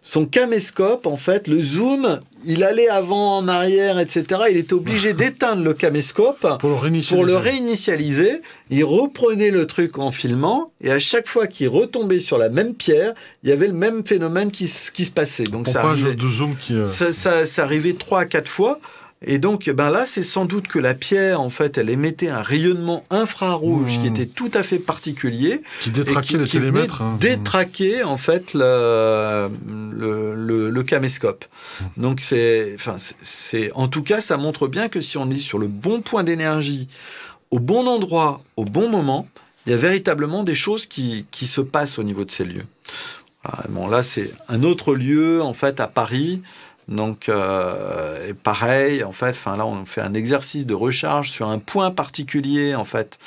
son caméscope, en fait, le zoom, il allait avant, en arrière, et cetera. Il était obligé d'éteindre le caméscope pour le réinitialiser. Pour le réinitialiser. Il reprenait le truc en filmant, et à chaque fois qu'il retombait sur la même pierre, il y avait le même phénomène qui, qui se passait. Donc ça arrivait, de zoom qui, euh... ça, ça, ça arrivait trois à quatre fois. Et donc, ben là, c'est sans doute que la pierre, en fait, elle émettait un rayonnement infrarouge mmh. qui était tout à fait particulier. Qui détraquait les télémètres. Qui détraquait, en fait, le, le, le, le caméscope. Mmh. Donc, c'est, enfin, c'est, en tout cas, ça montre bien que si on est sur le bon point d'énergie, au bon endroit, au bon moment, il y a véritablement des choses qui, qui se passent au niveau de ces lieux. Voilà, bon, là, c'est un autre lieu, en fait, à Paris. Donc, euh, pareil, en fait, enfin là, on fait un exercice de recharge sur un point particulier, en fait.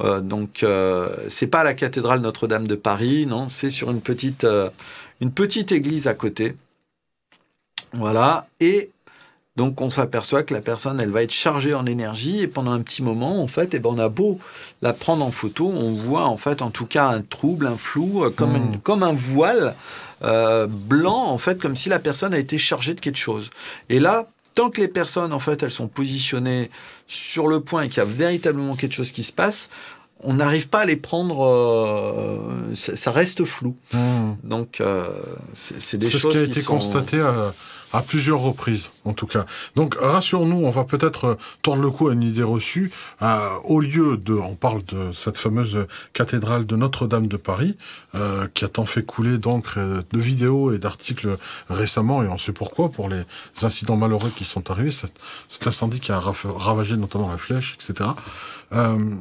Euh, donc, euh, c'est pas la cathédrale Notre-Dame de Paris, non, c'est sur une petite, euh, une petite église à côté. Voilà, et donc, on s'aperçoit que la personne, elle va être chargée en énergie, et pendant un petit moment, en fait, eh ben, on a beau la prendre en photo, on voit, en fait, en tout cas, un trouble, un flou, comme, mmh. une, comme un voile, Euh, blanc, en fait, comme si la personne a été chargée de quelque chose. Et là, tant que les personnes, en fait, elles sont positionnées sur le point et qu'il y a véritablement quelque chose qui se passe, on n'arrive pas à les prendre... Euh, ça reste flou. Mmh. Donc, euh, c'est des choses qui sont... C'est ce qui a été sont... constaté à, à plusieurs reprises, en tout cas. Donc, rassurons-nous, on va peut-être tordre le cou à une idée reçue. Euh, au lieu de... On parle de cette fameuse cathédrale de Notre-Dame de Paris, euh, qui a tant fait couler d'encre, de vidéos et d'articles récemment, et on sait pourquoi, pour les incidents malheureux qui sont arrivés, cet, cet incendie qui a ravagé notamment la flèche, et cetera. Euh,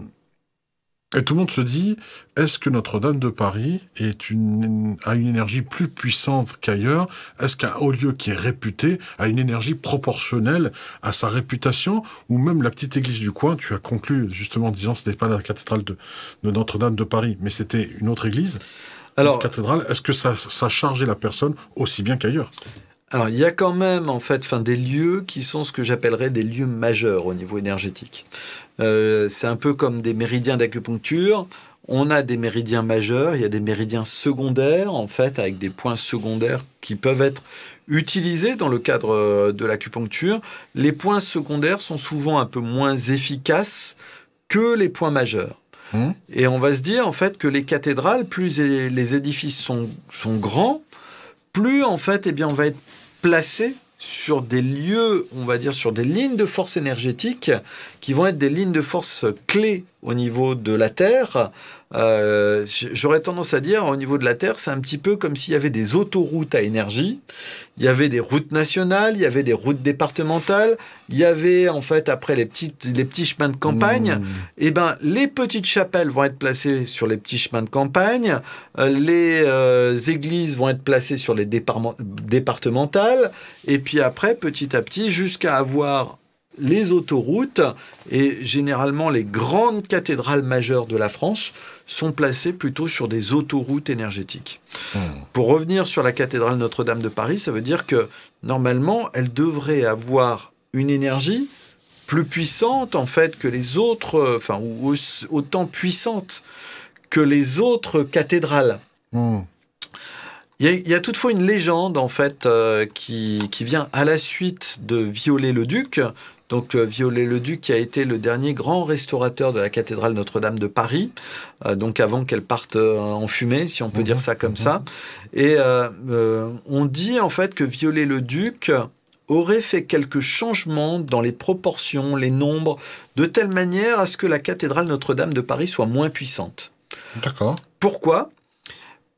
Et tout le monde se dit, est-ce que Notre-Dame de Paris est une, a une énergie plus puissante qu'ailleurs? Est-ce qu'un haut lieu qui est réputé a une énergie proportionnelle à sa réputation? Ou même la petite église du coin, tu as conclu justement en disant que ce n'est pas la cathédrale de, de Notre-Dame de Paris, mais c'était une autre église, alors, une autre cathédrale. Est-ce que ça, ça chargeait la personne aussi bien qu'ailleurs? Alors, il y a quand même, en fait, fin, des lieux qui sont ce que j'appellerais des lieux majeurs au niveau énergétique. Euh, c'est un peu comme des méridiens d'acupuncture. On a des méridiens majeurs, il y a des méridiens secondaires, en fait, avec des points secondaires qui peuvent être utilisés dans le cadre de l'acupuncture. Les points secondaires sont souvent un peu moins efficaces que les points majeurs. Mmh. Et on va se dire, en fait, que les cathédrales, plus les édifices sont, sont grands, plus, en fait, eh bien, on va être placé sur des lieux, on va dire, sur des lignes de force énergétique qui vont être des lignes de force clés au niveau de la Terre. Euh, j'aurais tendance à dire, au niveau de la Terre, c'est un petit peu comme s'il y avait des autoroutes à énergie. Il y avait des routes nationales, il y avait des routes départementales, il y avait, en fait, après, les, petites, les petits chemins de campagne. Mmh. Eh ben, les petites chapelles vont être placées sur les petits chemins de campagne, euh, les euh, églises vont être placées sur les départementales, et puis après, petit à petit, jusqu'à avoir les autoroutes et généralement les grandes cathédrales majeures de la France sont placées plutôt sur des autoroutes énergétiques. Mmh. Pour revenir sur la cathédrale Notre-Dame de Paris, ça veut dire que normalement, elle devrait avoir une énergie plus puissante en fait que les autres, enfin ou autant puissante que les autres cathédrales. Mmh. Il y, a, il y a toutefois une légende, en fait, euh, qui, qui vient à la suite de Viollet-le-Duc. Donc, euh, Viollet-le-Duc qui a été le dernier grand restaurateur de la cathédrale Notre-Dame de Paris, euh, donc avant qu'elle parte euh, en fumée, si on peut mmh. dire ça comme mmh. ça. Et euh, euh, on dit, en fait, que Viollet-le-Duc aurait fait quelques changements dans les proportions, les nombres, de telle manière à ce que la cathédrale Notre-Dame de Paris soit moins puissante. D'accord. Pourquoi ?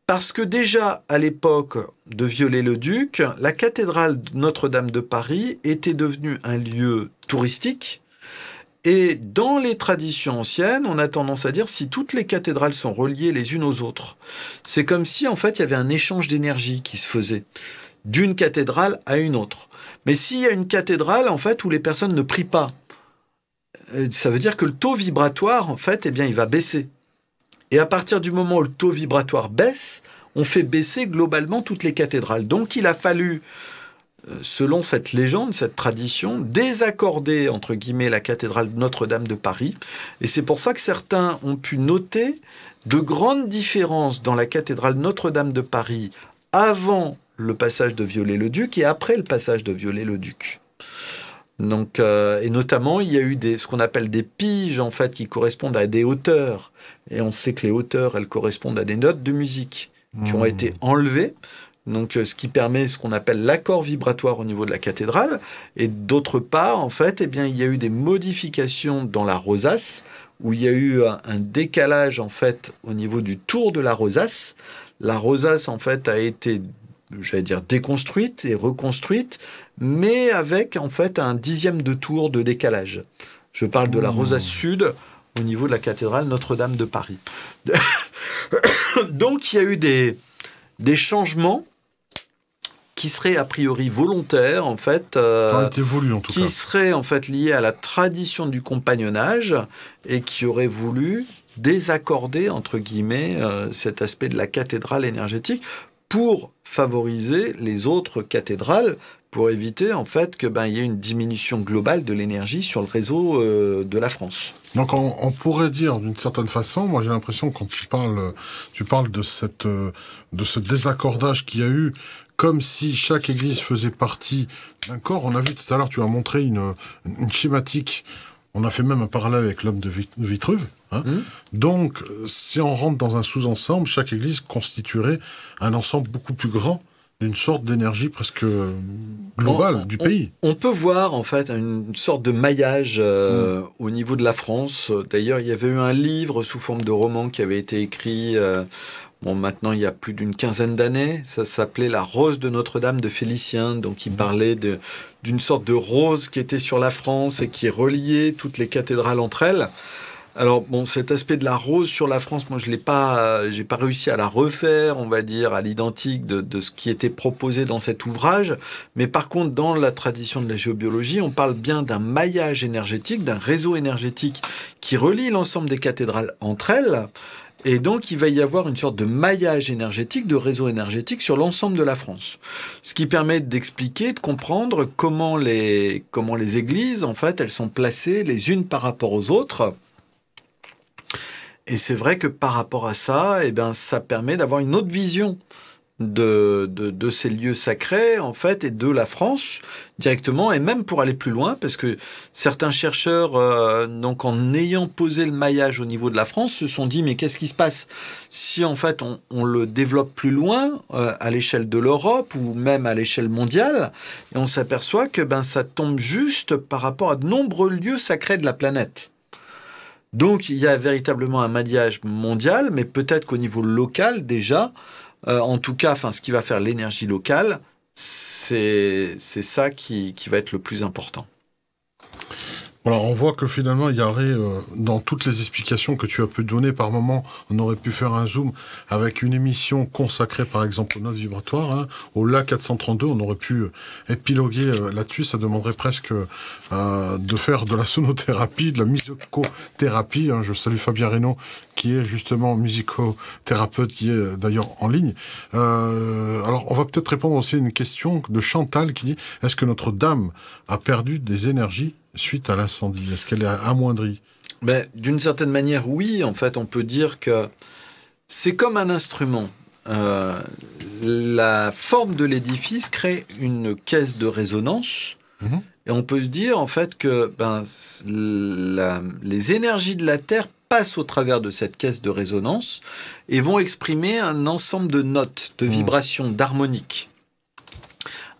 Parce que déjà, à l'époque de Viollet-le-Duc, la cathédrale Notre-Dame de Paris était devenue un lieu touristique. Et dans les traditions anciennes, on a tendance à dire si toutes les cathédrales sont reliées les unes aux autres. C'est comme si, en fait, il y avait un échange d'énergie qui se faisait d'une cathédrale à une autre. Mais s'il y a une cathédrale, en fait, où les personnes ne prient pas, ça veut dire que le taux vibratoire, en fait, eh bien, il va baisser. Et à partir du moment où le taux vibratoire baisse, on fait baisser globalement toutes les cathédrales. Donc il a fallu, selon cette légende, cette tradition, désaccorder, entre guillemets, la cathédrale Notre-Dame de Paris. Et c'est pour ça que certains ont pu noter de grandes différences dans la cathédrale Notre-Dame de Paris avant le passage de Viollet-le-Duc et après le passage de Viollet-le-Duc. Donc, euh, et notamment, il y a eu des, ce qu'on appelle des piges, en fait, qui correspondent à des hauteurs. Et on sait que les hauteurs, elles correspondent à des notes de musique qui mmh. ont été enlevées. Donc, euh, ce qui permet ce qu'on appelle l'accord vibratoire au niveau de la cathédrale. Et d'autre part, en fait, eh bien, il y a eu des modifications dans la rosace, où il y a eu un, un décalage, en fait, au niveau du tour de la rosace. La rosace, en fait, a été j'allais dire déconstruite et reconstruite, mais avec en fait un dixième de tour de décalage. Je parle de la rosace sud au niveau de la cathédrale Notre-Dame de Paris. Donc il y a eu des, des changements qui seraient a priori volontaires, en fait, euh, voulu, en tout qui cas. seraient en fait liés à la tradition du compagnonnage et qui auraient voulu désaccorder, entre guillemets, euh, cet aspect de la cathédrale énergétique pour favoriser les autres cathédrales, pour éviter en fait que ben, y ait une diminution globale de l'énergie sur le réseau euh, de la France. Donc on, on pourrait dire d'une certaine façon, moi j'ai l'impression quand tu parles, tu parles de, cette, de ce désaccordage qu'il y a eu, comme si chaque église faisait partie d'un corps. On a vu tout à l'heure, tu as montré une, une schématique. On a fait même un parallèle avec l'homme de Vitruve. Hein. Mmh. Donc, si on rentre dans un sous-ensemble, chaque église constituerait un ensemble beaucoup plus grand, d'une sorte d'énergie presque globale on, on, du pays. On, on peut voir, en fait, une sorte de maillage euh, mmh. au niveau de la France. D'ailleurs, il y avait eu un livre sous forme de roman qui avait été écrit... Euh, Bon, maintenant, il y a plus d'une quinzaine d'années, ça s'appelait « La rose de Notre-Dame de Félicien ». Donc, il parlait d'une sorte de rose qui était sur la France et qui reliait toutes les cathédrales entre elles. Alors, bon, cet aspect de la rose sur la France, moi, je n'ai pas, euh, j'ai pas réussi à la refaire, on va dire, à l'identique de, de ce qui était proposé dans cet ouvrage. Mais par contre, dans la tradition de la géobiologie, on parle bien d'un maillage énergétique, d'un réseau énergétique qui relie l'ensemble des cathédrales entre elles. Et donc, il va y avoir une sorte de maillage énergétique, de réseau énergétique sur l'ensemble de la France. Ce qui permet d'expliquer, de comprendre comment les, comment les églises, en fait, elles sont placées les unes par rapport aux autres. Et c'est vrai que par rapport à ça, eh ben, ça permet d'avoir une autre vision de, de, de ces lieux sacrés, en fait, et de la France directement, et même pour aller plus loin, parce que certains chercheurs, euh, donc en ayant posé le maillage au niveau de la France, se sont dit, mais qu'est-ce qui se passe si, en fait, on, on le développe plus loin, euh, à l'échelle de l'Europe, ou même à l'échelle mondiale, et on s'aperçoit que ben, ça tombe juste par rapport à de nombreux lieux sacrés de la planète. Donc, il y a véritablement un maillage mondial, mais peut-être qu'au niveau local, déjà, euh, en tout cas, enfin, ce qui va faire l'énergie locale, c'est ça qui, qui va être le plus important. Voilà, on voit que finalement, il y aurait, euh, dans toutes les explications que tu as pu donner, par moment, on aurait pu faire un zoom avec une émission consacrée, par exemple, aux notes vibratoires, hein, au L A quatre cent trente-deux, on aurait pu épiloguer euh, là-dessus, ça demanderait presque euh, de faire de la sonothérapie, de la musicothérapie, hein. Je salue Fabien Reynaud, qui est justement musicothérapeute, qui est d'ailleurs en ligne. Euh, alors, on va peut-être répondre aussi à une question de Chantal, qui dit, est-ce que Notre-Dame a perdu des énergies suite à l'incendie? Est-ce qu'elle est amoindrie? Ben, d'une certaine manière, oui. En fait, on peut dire que c'est comme un instrument. Euh, la forme de l'édifice crée une caisse de résonance. Mmh. Et on peut se dire, en fait, que ben, la, les énergies de la Terre passent au travers de cette caisse de résonance et vont exprimer un ensemble de notes, de vibrations, mmh. d'harmoniques.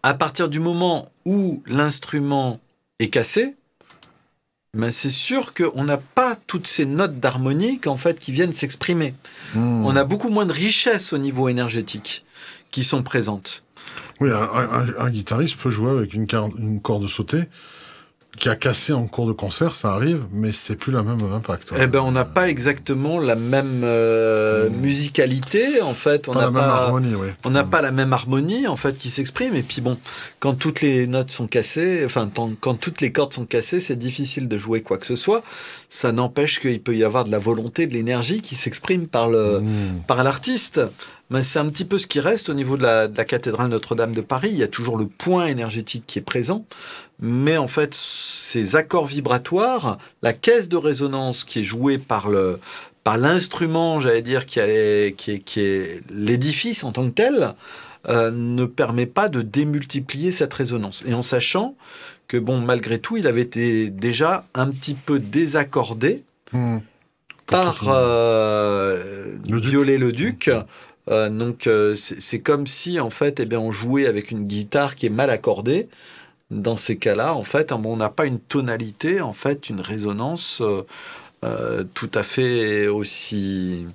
À partir du moment où l'instrument est cassé, ben c'est sûr qu'on n'a pas toutes ces notes d'harmonique en fait, qui viennent s'exprimer. Mmh. On a beaucoup moins de richesse au niveau énergétique qui sont présentes. Oui, un, un, un guitariste peut jouer avec une, une corde sautée qui a cassé en cours de concert, ça arrive, mais c'est plus la même impact. Eh ben, on n'a pas exactement la même euh, mmh. musicalité, en fait. On n'a pas, pas, harmonie, oui. on n'a mmh. pas la même harmonie, en fait, qui s'exprime. Et puis bon, quand toutes les notes sont cassées, enfin, quand toutes les cordes sont cassées, c'est difficile de jouer quoi que ce soit. Ça n'empêche qu'il peut y avoir de la volonté, de l'énergie qui s'exprime par le, mmh. par l'artiste. Mais c'est un petit peu ce qui reste au niveau de la, de la cathédrale Notre-Dame de Paris. Il y a toujours le point énergétique qui est présent. Mais en fait, ces accords vibratoires, la caisse de résonance qui est jouée par le, par l'instrument, j'allais dire, qui est, qui est, qui est l'édifice en tant que tel, euh, ne permet pas de démultiplier cette résonance. Et en sachant que, bon, malgré tout, il avait été déjà un petit peu désaccordé mmh. par euh, Viollet-le-Duc. Euh, donc, euh, c'est comme si, en fait, eh bien, on jouait avec une guitare qui est mal accordée. Dans ces cas-là, en fait, on n'a pas une tonalité, en fait, une résonance euh, euh, tout à fait aussi,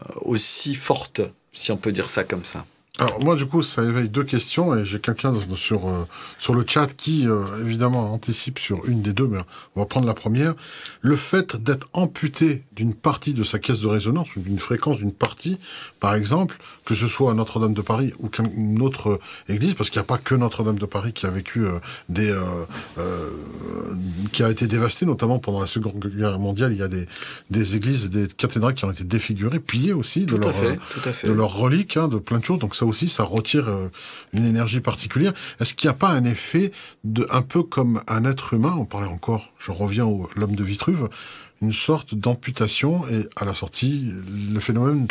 euh, aussi forte, si on peut dire ça comme ça. Alors, moi, du coup, ça éveille deux questions, et j'ai quelqu'un sur, euh, sur le chat qui, euh, évidemment, anticipe sur une des deux, mais on va prendre la première. Le fait d'être amputé d'une partie de sa caisse de résonance, ou d'une fréquence d'une partie, par exemple, que ce soit à Notre-Dame de Paris ou qu'une autre euh, église, parce qu'il n'y a pas que Notre-Dame de Paris qui a vécu euh, des... Euh, euh, qui a été dévastée, notamment pendant la Seconde Guerre mondiale, il y a des, des églises, des cathédrales qui ont été défigurées, pillées aussi de leurs euh, leur reliques, hein, de plein de choses, donc ça aussi, ça retire une énergie particulière. Est-ce qu'il n'y a pas un effet de, un peu comme un être humain, on parlait encore, je reviens au l'homme de Vitruve, une sorte d'amputation et à la sortie, le phénomène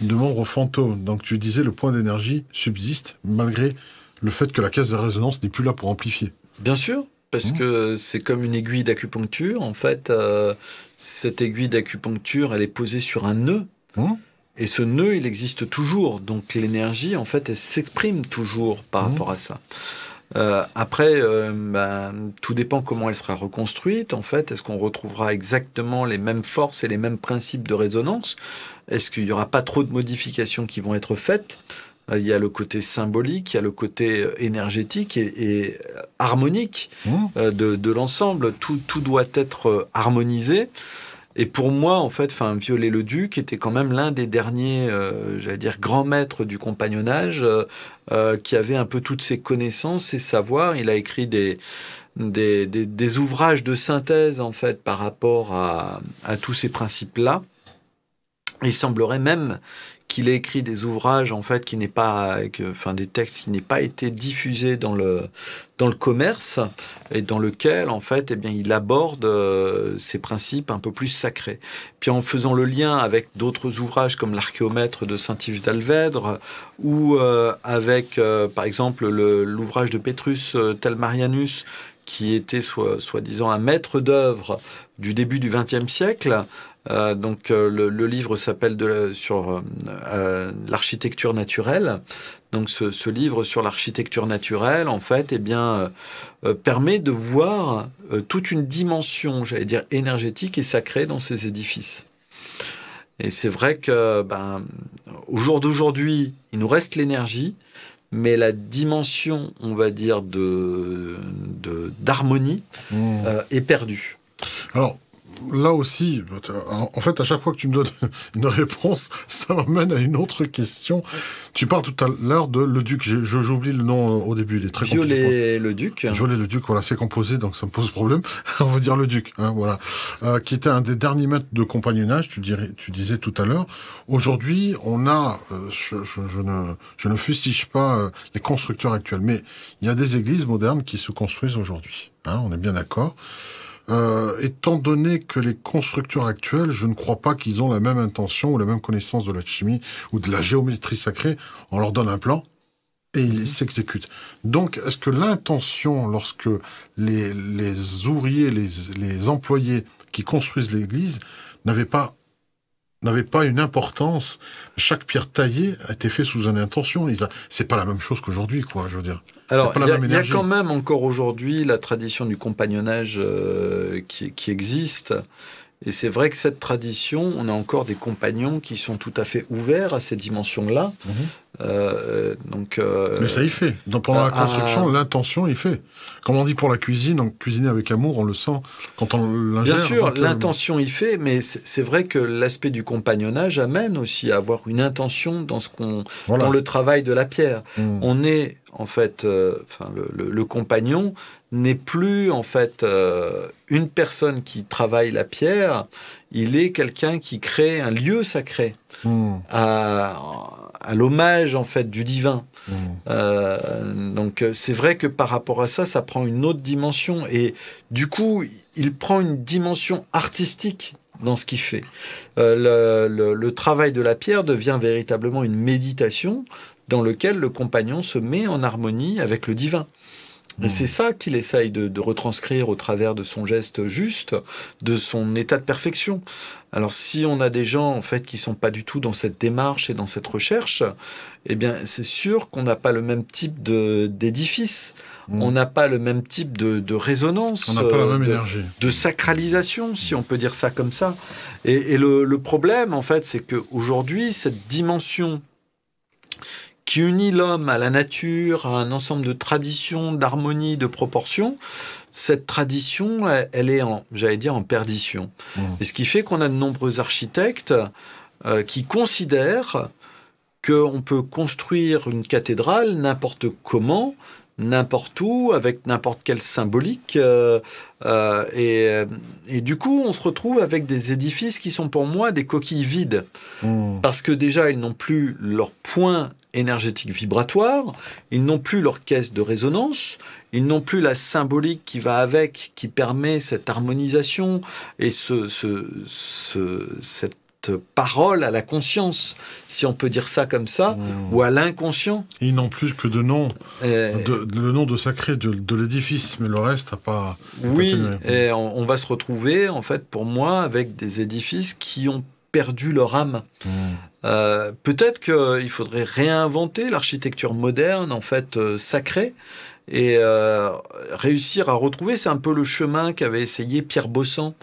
de membre fantôme. Donc tu disais, le point d'énergie subsiste malgré le fait que la caisse de résonance n'est plus là pour amplifier. Bien sûr, parce mmh. que c'est comme une aiguille d'acupuncture. En fait, euh, cette aiguille d'acupuncture, elle est posée sur un nœud. Mmh. Et ce nœud, il existe toujours. Donc l'énergie, en fait, elle s'exprime toujours par mmh. rapport à ça. Euh, après, euh, bah, tout dépend comment elle sera reconstruite. En fait, est-ce qu'on retrouvera exactement les mêmes forces et les mêmes principes de résonance? Est-ce qu'il n'y aura pas trop de modifications qui vont être faites? Il y a le côté symbolique, il y a le côté énergétique et, et harmonique mmh. de, de l'ensemble. Tout, tout doit être harmonisé. Et pour moi, en fait, Viollet-le-Duc était quand même l'un des derniers, euh, j'allais dire, grands maîtres du compagnonnage, euh, qui avait un peu toutes ses connaissances, ses savoirs. Il a écrit des, des, des, des ouvrages de synthèse, en fait, par rapport à, à tous ces principes-là. Il semblerait même qu'il ait écrit des ouvrages, en fait, qui n'est pas, que, enfin, des textes qui n'aient pas été diffusés dans le, dans le commerce et dans lequel, en fait, eh bien, il aborde euh, ces principes un peu plus sacrés. Puis en faisant le lien avec d'autres ouvrages comme l'archéomètre de Saint-Yves d'Alvèdre ou euh, avec, euh, par exemple, l'ouvrage de Petrus euh, Talmarianus, qui était soi-disant un maître d'œuvre du début du vingtième siècle. Euh, donc euh, le, le livre s'appelle la, sur euh, l'architecture naturelle. Donc ce, ce livre sur l'architecture naturelle, en fait, eh bien, euh, permet de voir euh, toute une dimension, j'allais dire, énergétique et sacrée dans ces édifices. Et c'est vrai que, ben, au jour d'aujourd'hui, il nous reste l'énergie, mais la dimension, on va dire, de, de, d'harmonie mmh. euh, est perdue. Alors, là aussi, en fait, à chaque fois que tu me donnes une réponse, ça m'amène à une autre question. Tu parles tout à l'heure de le Duc. J'oublie le nom au début. Il est très Viollet-le-Duc. Viollet-le-Duc, voilà, c'est composé, donc ça me pose problème. On va dire le Duc, hein, voilà, euh, qui était un des derniers maîtres de compagnonnage. Tu, dirais, tu disais tout à l'heure. Aujourd'hui, on a, euh, je, je, je, ne, je ne fustige pas euh, les constructeurs actuels, mais il y a des églises modernes qui se construisent aujourd'hui. Hein, on est bien d'accord. Euh, étant donné que les constructeurs actuels, je ne crois pas qu'ils ont la même intention ou la même connaissance de la chimie ou de la géométrie sacrée, on leur donne un plan et ils s'exécutent. Donc, est-ce que l'intention, lorsque les, les ouvriers, les, les employés qui construisent l'église n'avaient pas n'avait pas une importance. Chaque pierre taillée a été faite sous une intention. C'est pas la même chose qu'aujourd'hui, quoi, je veux dire. Alors, il y, y a quand même encore aujourd'hui la tradition du compagnonnage euh, qui, qui existe. Et c'est vrai que cette tradition, on a encore des compagnons qui sont tout à fait ouverts à ces dimensions-là. Mmh. Euh, donc, euh, mais ça y fait. Donc, pendant euh, la construction, euh, l'intention y fait. Comme on dit pour la cuisine, donc, cuisiner avec amour, on le sent quand on l'ingère. Bien sûr, l'intention y fait, mais c'est vrai que l'aspect du compagnonnage amène aussi à avoir une intention dans, ce qu'on, voilà. dans le travail de la pierre. Mmh. On est, en fait, euh, enfin, le, le, le compagnon n'est plus, en fait, euh, une personne qui travaille la pierre, il est quelqu'un qui crée un lieu sacré mmh. à, à l'hommage, en fait, du divin. Mmh. Euh, donc, c'est vrai que par rapport à ça, ça prend une autre dimension. Et du coup, il prend une dimension artistique dans ce qu'il fait. Euh, le, le, le travail de la pierre devient véritablement une méditation dans laquelle le compagnon se met en harmonie avec le divin. Et c'est ça qu'il essaye de, de retranscrire au travers de son geste juste, de son état de perfection. Alors, si on a des gens, en fait, qui sont pas du tout dans cette démarche et dans cette recherche, eh bien, c'est sûr qu'on n'a pas le même type d'édifice, mmh. on n'a pas le même type de, de résonance, on n'a pas euh, la même de, énergie. De sacralisation, si on peut dire ça comme ça. Et, et le, le problème, en fait, c'est qu'aujourd'hui, cette dimension qui unit l'homme à la nature, à un ensemble de traditions, d'harmonie, de proportions, cette tradition, elle, elle est, en, j'allais dire, en perdition. Mmh. Et ce qui fait qu'on a de nombreux architectes euh, qui considèrent qu'on peut construire une cathédrale n'importe comment, n'importe où, avec n'importe quelle symbolique. Euh, euh, et, et du coup, on se retrouve avec des édifices qui sont pour moi des coquilles vides. Mmh. Parce que déjà, ils n'ont plus leur point énergétique vibratoire, ils n'ont plus leur caisse de résonance, ils n'ont plus la symbolique qui va avec, qui permet cette harmonisation et ce, ce, ce, cette parole à la conscience, si on peut dire ça comme ça, mmh. ou à l'inconscient. Ils n'ont plus que de nom, et... de, de, le nom de sacré de, de l'édifice, mais le reste n'a pas... Oui, et on, on va se retrouver, en fait, pour moi, avec des édifices qui ont perdu leur âme. Mmh. Euh, peut-être qu'il faudrait réinventer l'architecture moderne, en fait, euh, sacrée, et euh, réussir à retrouver, c'est un peu le chemin qu'avait essayé Pierre Bossan,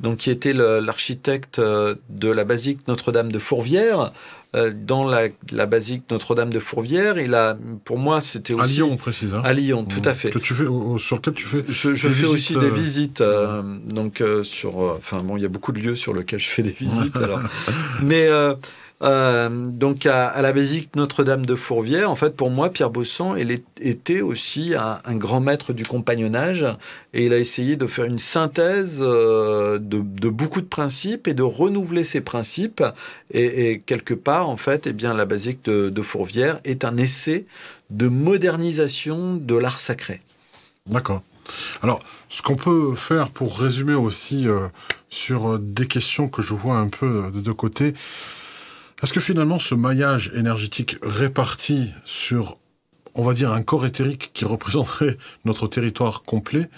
donc, qui était l'architecte de la basilique Notre-Dame de Fourvière. Euh, dans la, la basilique Notre-Dame de Fourvière, il a, pour moi, c'était aussi... À Lyon, on précise. Hein. À Lyon, tout à fait. Que tu fais, sur lequel tu fais Je, je fais visites, aussi euh... des visites. Euh, donc, euh, sur... Enfin, euh, bon, il y a beaucoup de lieux sur lesquels je fais des visites, alors. Mais... Euh, Euh, donc à, à la basilique Notre-Dame de Fourvière, en fait, pour moi, Pierre Bossan il était aussi un, un grand maître du compagnonnage, et il a essayé de faire une synthèse euh, de, de beaucoup de principes et de renouveler ces principes, et, et quelque part, en fait, eh bien, la basilique de, de Fourvière est un essai de modernisation de l'art sacré. D'accord. Alors, ce qu'on peut faire pour résumer aussi euh, sur des questions que je vois un peu de deux côtés, est-ce que finalement, ce maillage énergétique réparti sur, on va dire, un corps éthérique qui représenterait notre territoire complet,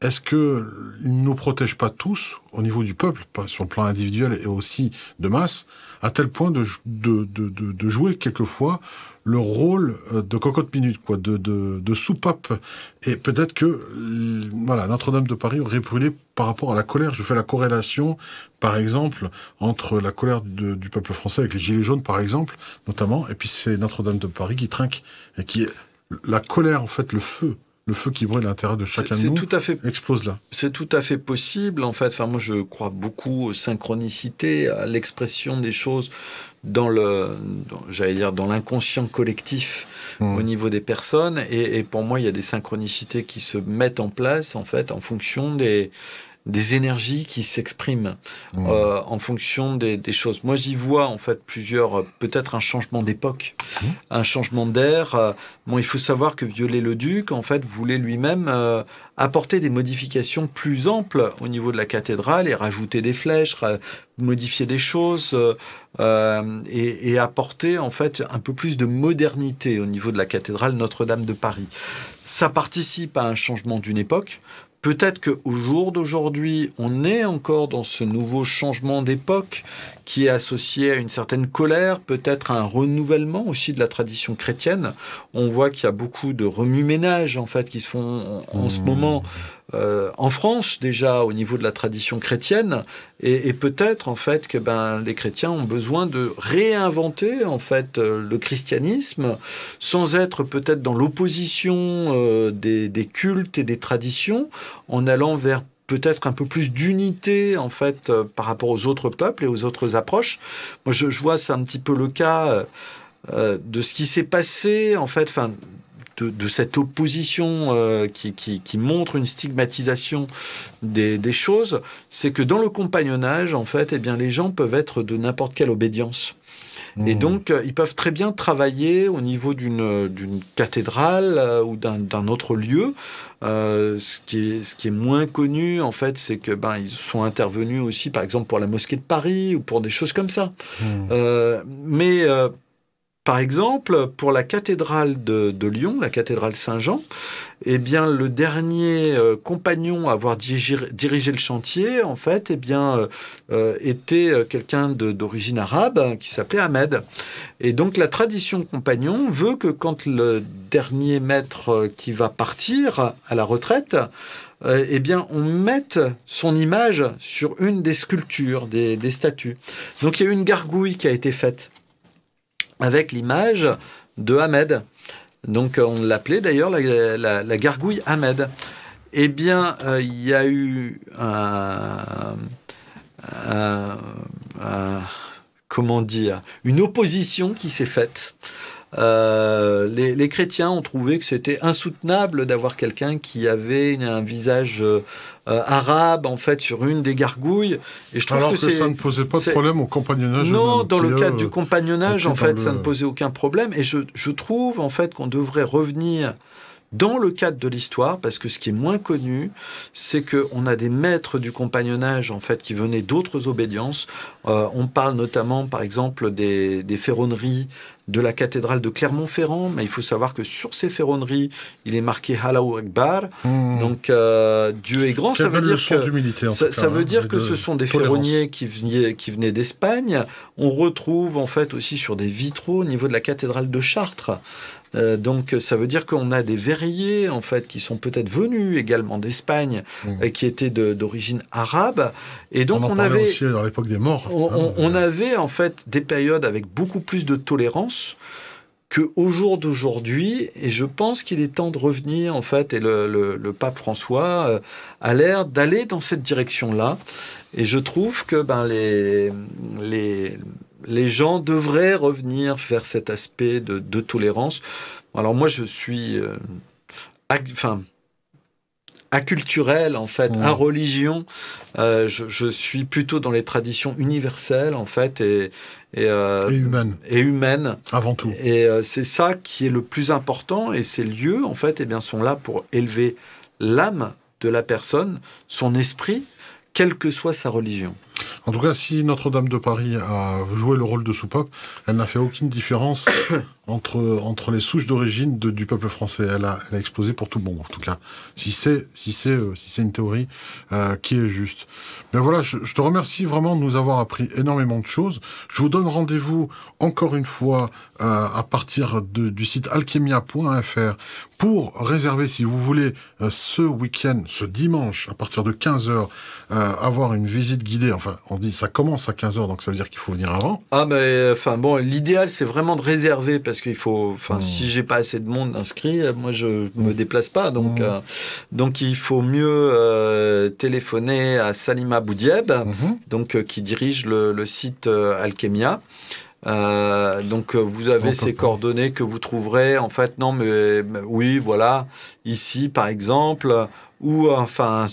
est-ce qu'il ne nous protège pas tous, au niveau du peuple, sur le plan individuel et aussi de masse, à tel point de, de, de, de, de jouer quelquefois le rôle de cocotte minute, quoi, de, de, de soupape. Et peut-être que voilà, Notre-Dame de Paris aurait brûlé par rapport à la colère. Je fais la corrélation, par exemple, entre la colère de, du peuple français avec les Gilets jaunes, par exemple, notamment, et puis c'est Notre-Dame de Paris qui trinque, et qui est la colère, en fait, le feu. Le feu qui brûle à l'intérieur de chacun de nous tout à fait, explose là. C'est tout à fait possible, en fait. Enfin, moi, je crois beaucoup aux synchronicités, à l'expression des choses dans le, j'allais dire, dans l'inconscient collectif mmh. au niveau des personnes. Et, et pour moi, il y a des synchronicités qui se mettent en place, en fait, en fonction des, des énergies qui s'expriment, mmh. euh, en fonction des, des choses. Moi, j'y vois, en fait, plusieurs... Peut-être un changement d'époque, mmh. un changement d'air. Bon, il faut savoir que Viollet-le-Duc, en fait, voulait lui-même euh, apporter des modifications plus amples au niveau de la cathédrale et rajouter des flèches, modifier des choses euh, et, et apporter, en fait, un peu plus de modernité au niveau de la cathédrale Notre-Dame de Paris. Ça participe à un changement d'une époque. Peut-être qu'au jour d'aujourd'hui, on est encore dans ce nouveau changement d'époque qui est associé à une certaine colère, peut-être à un renouvellement aussi de la tradition chrétienne. On voit qu'il y a beaucoup de remue-ménage, en fait, qui se font en, en mmh. ce moment euh, en France, déjà, au niveau de la tradition chrétienne. Et, et peut-être, en fait, que ben, les chrétiens ont besoin de réinventer, en fait, euh, le christianisme, sans être peut-être dans l'opposition euh, des, des cultes et des traditions, en allant vers peut-être un peu plus d'unité, en fait, euh, par rapport aux autres peuples et aux autres approches. Moi, je, je vois, c'est un petit peu le cas euh, de ce qui s'est passé, en fait, enfin, de, de cette opposition euh, qui, qui, qui montre une stigmatisation des, des choses. C'est que dans le compagnonnage, en fait, eh bien, les gens peuvent être de n'importe quelle obédience. Et donc, euh, ils peuvent très bien travailler au niveau d'une d'une cathédrale euh, ou d'un d'un autre lieu. Euh, ce qui est, ce qui est moins connu, en fait, c'est que ben ils sont intervenus aussi, par exemple, pour la mosquée de Paris ou pour des choses comme ça. Mmh. Euh, mais euh, par exemple, pour la cathédrale de, de Lyon, la cathédrale Saint-Jean, eh bien, le dernier euh, compagnon à avoir dirigé, dirigé le chantier, en fait, eh bien, euh, était quelqu'un d'origine arabe hein, qui s'appelait Ahmed. Et donc, la tradition compagnon veut que quand le dernier maître qui va partir à la retraite, Euh, eh bien, on mette son image sur une des sculptures, des, des statues. Donc, il y a eu une gargouille qui a été faite avec l'image de Ahmed. Donc, on l'appelait d'ailleurs la, la, la gargouille Ahmed. Eh bien, euh, il y a eu un, un, un, comment dire, une opposition qui s'est faite. Euh, les, les chrétiens ont trouvé que c'était insoutenable d'avoir quelqu'un qui avait un visage euh, arabe, en fait, sur une des gargouilles. Et je trouve Alors que, que ça ne posait pas de problème au compagnonnage. Non, dans le cadre euh, du compagnonnage, en fait, le... ça ne posait aucun problème. Et je, je trouve, en fait, qu'on devrait revenir dans le cadre de l'histoire, parce que ce qui est moins connu, c'est qu'on a des maîtres du compagnonnage, en fait, qui venaient d'autres obédiences. Euh, on parle notamment, par exemple, des, des ferronneries de la cathédrale de Clermont-Ferrand, mais il faut savoir que sur ces ferronneries, il est marqué Allahu Akbar, mmh. donc euh, Dieu est grand. Quelle ça veut dire que ça, cas, ça veut hein, dire que ce sont des tolérance. ferronniers qui venaient, qui venaient d'Espagne. On retrouve en fait aussi sur des vitraux au niveau de la cathédrale de Chartres. Euh, donc ça veut dire qu'on a des verriers en fait qui sont peut-être venus également d'Espagne, mmh. et qui étaient d'origine arabe. Et donc on, en on avait aussi dans l'époque des morts. On, hein, on, on avait en fait des périodes avec beaucoup plus de tolérance qu'au jour d'aujourd'hui, et je pense qu'il est temps de revenir, en fait, et le, le, le pape François euh, a l'air d'aller dans cette direction-là, et je trouve que ben, les, les, les gens devraient revenir vers cet aspect de, de tolérance. Alors moi, je suis... Euh, enfin... culturel en fait, mmh. à religion, euh, je, je suis plutôt dans les traditions universelles en fait et et, euh, et humaines et humaines avant tout. Et euh, c'est ça qui est le plus important, et ces lieux en fait, et eh bien sont là pour élever l'âme de la personne, son esprit, quelle que soit sa religion. En tout cas, si Notre-Dame de Paris a joué le rôle de soupape, elle n'a fait aucune différence entre, entre les souches d'origine du peuple français. Elle a, elle a explosé pour tout le monde, en tout cas. Si c'est si c'est si c'est une théorie euh, qui est juste. Ben voilà, je, je te remercie vraiment de nous avoir appris énormément de choses. Je vous donne rendez-vous encore une fois euh, à partir de, du site alkemia point F R pour réserver, si vous voulez, euh, ce week-end, ce dimanche, à partir de quinze heures, euh, avoir une visite guidée. Enfin, on dit ça commence à quinze heures, donc ça veut dire qu'il faut venir avant. Ah ben, enfin bon, l'idéal, c'est vraiment de réserver, parce qu'il faut, enfin, mmh. si j'ai pas assez de monde inscrit, moi je mmh. me déplace pas, donc mmh. euh, donc il faut mieux euh, téléphoner à Salima Boudieb, mmh. donc euh, qui dirige le, le site euh, Alkemia. Euh, donc vous avez ces coordonnées que vous trouverez en fait non mais, mais oui voilà ici par exemple ou enfin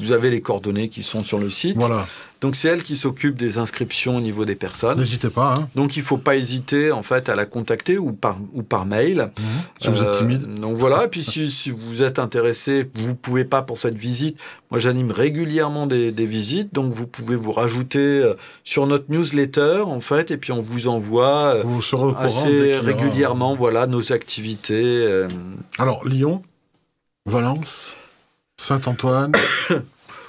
vous avez les coordonnées qui sont sur le site. Voilà. Donc c'est elle qui s'occupe des inscriptions au niveau des personnes. N'hésitez pas. Hein. Donc il ne faut pas hésiter en fait à la contacter ou par, ou par mail. Mmh, si euh, vous êtes timide. Donc voilà, et puis si, si vous êtes intéressé, vous ne pouvez pas pour cette visite. Moi j'anime régulièrement des, des visites, donc vous pouvez vous rajouter sur notre newsletter en fait, et puis on vous envoie vous serez au assez régulièrement aura... voilà, nos activités. Alors Lyon, Valence, Saint-Antoine...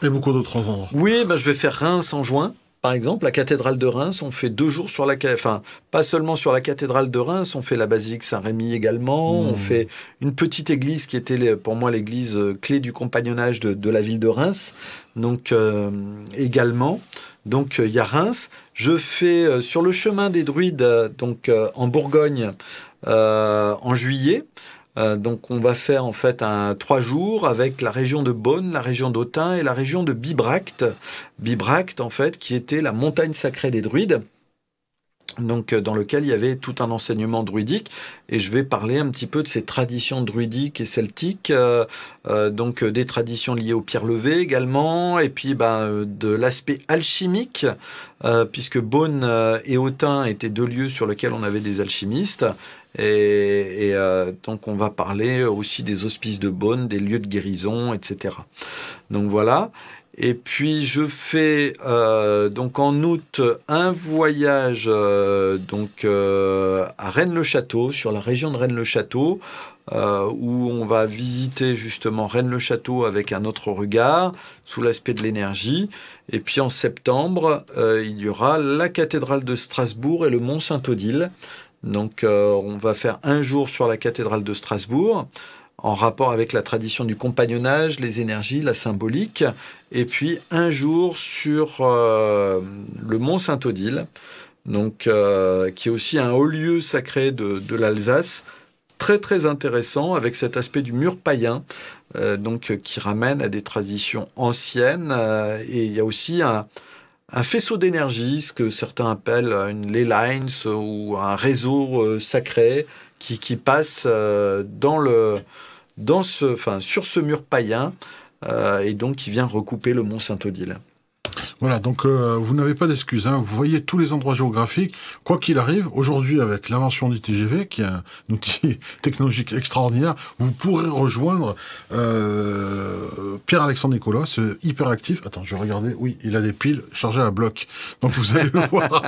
Et beaucoup d'autres endroits. Oui, ben je vais faire Reims en juin, par exemple. La cathédrale de Reims, on fait deux jours sur la... Enfin, pas seulement sur la cathédrale de Reims, on fait la basilique Saint-Rémy également. Mmh. On fait une petite église qui était pour moi l'église clé du compagnonnage de, de la ville de Reims. Donc, euh, également. Donc, il y a Reims. Je fais euh, sur le chemin des druides, euh, donc euh, en Bourgogne, euh, en juillet. Euh, donc, on va faire en fait un trois jours avec la région de Beaune, la région d'Autun et la région de Bibracte. Bibracte, en fait, qui était la montagne sacrée des druides, donc euh, dans lequel il y avait tout un enseignement druidique. Et je vais parler un petit peu de ces traditions druidiques et celtiques, euh, euh, donc euh, des traditions liées aux pierres levées également, et puis ben, euh, de l'aspect alchimique, euh, puisque Beaune euh, et Autun étaient deux lieux sur lesquels on avait des alchimistes. Et, et euh, donc on va parler aussi des hospices de Beaune, des lieux de guérison, et cetera. Donc voilà. Et puis je fais euh, donc en août un voyage euh, donc euh, à Rennes-le-Château, sur la région de Rennes-le-Château, euh, où on va visiter justement Rennes-le-Château avec un autre regard, sous l'aspect de l'énergie. Et puis en septembre, euh, il y aura la cathédrale de Strasbourg et le Mont-Saint-Odile. Donc, euh, on va faire un jour sur la cathédrale de Strasbourg, en rapport avec la tradition du compagnonnage, les énergies, la symbolique, et puis un jour sur euh, le Mont-Saint-Odile, donc euh, qui est aussi un haut lieu sacré de, de l'Alsace, très très intéressant, avec cet aspect du mur païen, euh, donc euh, qui ramène à des traditions anciennes, euh, et il y a aussi un... un faisceau d'énergie, ce que certains appellent une ley lines ou un réseau euh, sacré qui, qui passe euh, dans le, dans ce, enfin, sur ce mur païen euh, et donc qui vient recouper le Mont-Saint-Odile. Voilà, donc euh, vous n'avez pas d'excuses, hein. Vous voyez tous les endroits géographiques, quoi qu'il arrive, aujourd'hui avec l'invention du T G V, qui est un outil technologique extraordinaire, vous pourrez rejoindre euh, Pierre-Alexandre Nicolas, ce hyperactif, attends, je vais regarder, oui, il a des piles chargées à bloc, donc vous allez le voir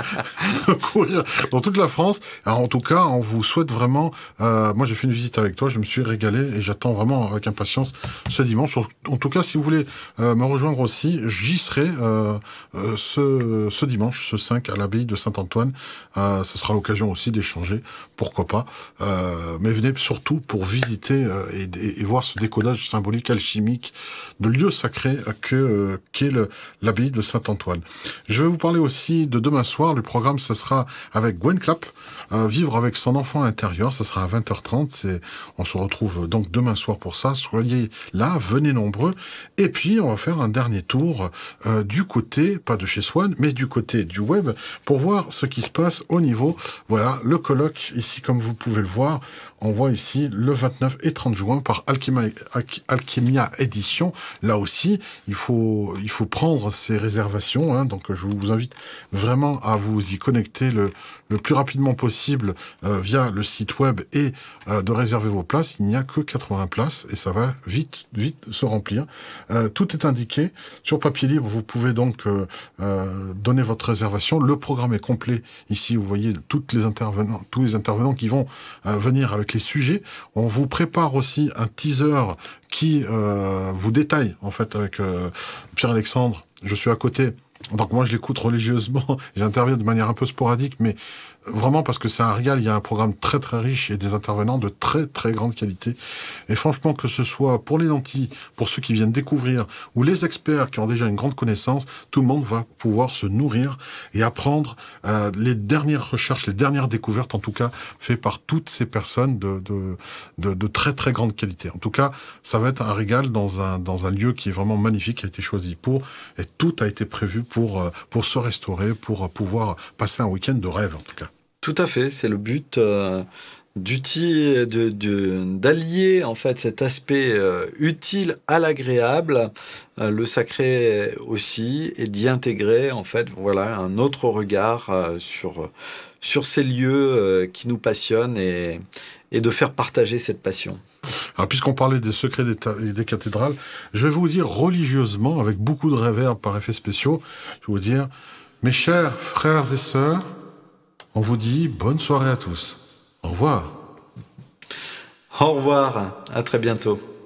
courir dans toute la France. Alors, en tout cas, on vous souhaite vraiment, euh, moi j'ai fait une visite avec toi, je me suis régalé et j'attends vraiment avec impatience ce dimanche. En tout cas, si vous voulez euh, me rejoindre aussi, j'y serai euh, Euh, euh, ce, ce dimanche, ce cinq, à l'abbaye de Saint-Antoine. Euh, ce sera l'occasion aussi d'échanger, pourquoi pas. Euh, mais venez surtout pour visiter euh, et, et voir ce décodage symbolique, alchimique, de lieux sacrés euh, que, euh, qu'est l'abbaye de Saint-Antoine. Je vais vous parler aussi de demain soir. Le programme, ce sera avec Gwen Clapp, euh, Vivre avec son enfant intérieur. Ce sera à vingt heures trente. On se retrouve donc demain soir pour ça. Soyez là, venez nombreux. Et puis, on va faire un dernier tour euh, du côté, pas de chez Swan, mais du côté du web, pour voir ce qui se passe au niveau, voilà, le colloque, ici, comme vous pouvez le voir, on voit ici le vingt-neuf et trente juin par Alkemia Édition. Là aussi, il faut, il faut prendre ces réservations, hein, donc je vous invite vraiment à vous y connecter le, le plus rapidement possible euh, via le site web et euh, de réserver vos places. Il n'y a que quatre-vingts places et ça va vite, vite se remplir. Euh, tout est indiqué. Sur papier libre, vous pouvez donc euh, euh, donner votre réservation. Le programme est complet. Ici, vous voyez toutes les intervenants, tous les intervenants qui vont euh, venir avec les sujets. On vous prépare aussi un teaser qui euh, vous détaille, en fait, avec euh, Pierre-Alexandre. Je suis à côté. Donc moi, je l'écoute religieusement, j'interviens de manière un peu sporadique, mais vraiment parce que c'est un régal, il y a un programme très très riche et des intervenants de très très grande qualité. Et franchement, que ce soit pour les nantis, pour ceux qui viennent découvrir, ou les experts qui ont déjà une grande connaissance, tout le monde va pouvoir se nourrir et apprendre euh, les dernières recherches, les dernières découvertes, en tout cas, faites par toutes ces personnes de, de, de, de très très grande qualité. En tout cas, ça va être un régal dans un, dans un lieu qui est vraiment magnifique, qui a été choisi pour, et tout a été prévu pour, pour se restaurer, pour pouvoir passer un week-end de rêve, en tout cas. Tout à fait, c'est le but euh, d'allier de, de, en fait cet aspect euh, utile à l'agréable, euh, le sacré aussi, et d'y intégrer en fait voilà un autre regard euh, sur sur ces lieux euh, qui nous passionnent et, et de faire partager cette passion. Alors, puisqu'on parlait des secrets des, et des cathédrales, je vais vous dire religieusement, avec beaucoup de réverb par effets spéciaux, je vais vous dire, mes chers frères et sœurs. On vous dit bonne soirée à tous. Au revoir. Au revoir, à très bientôt.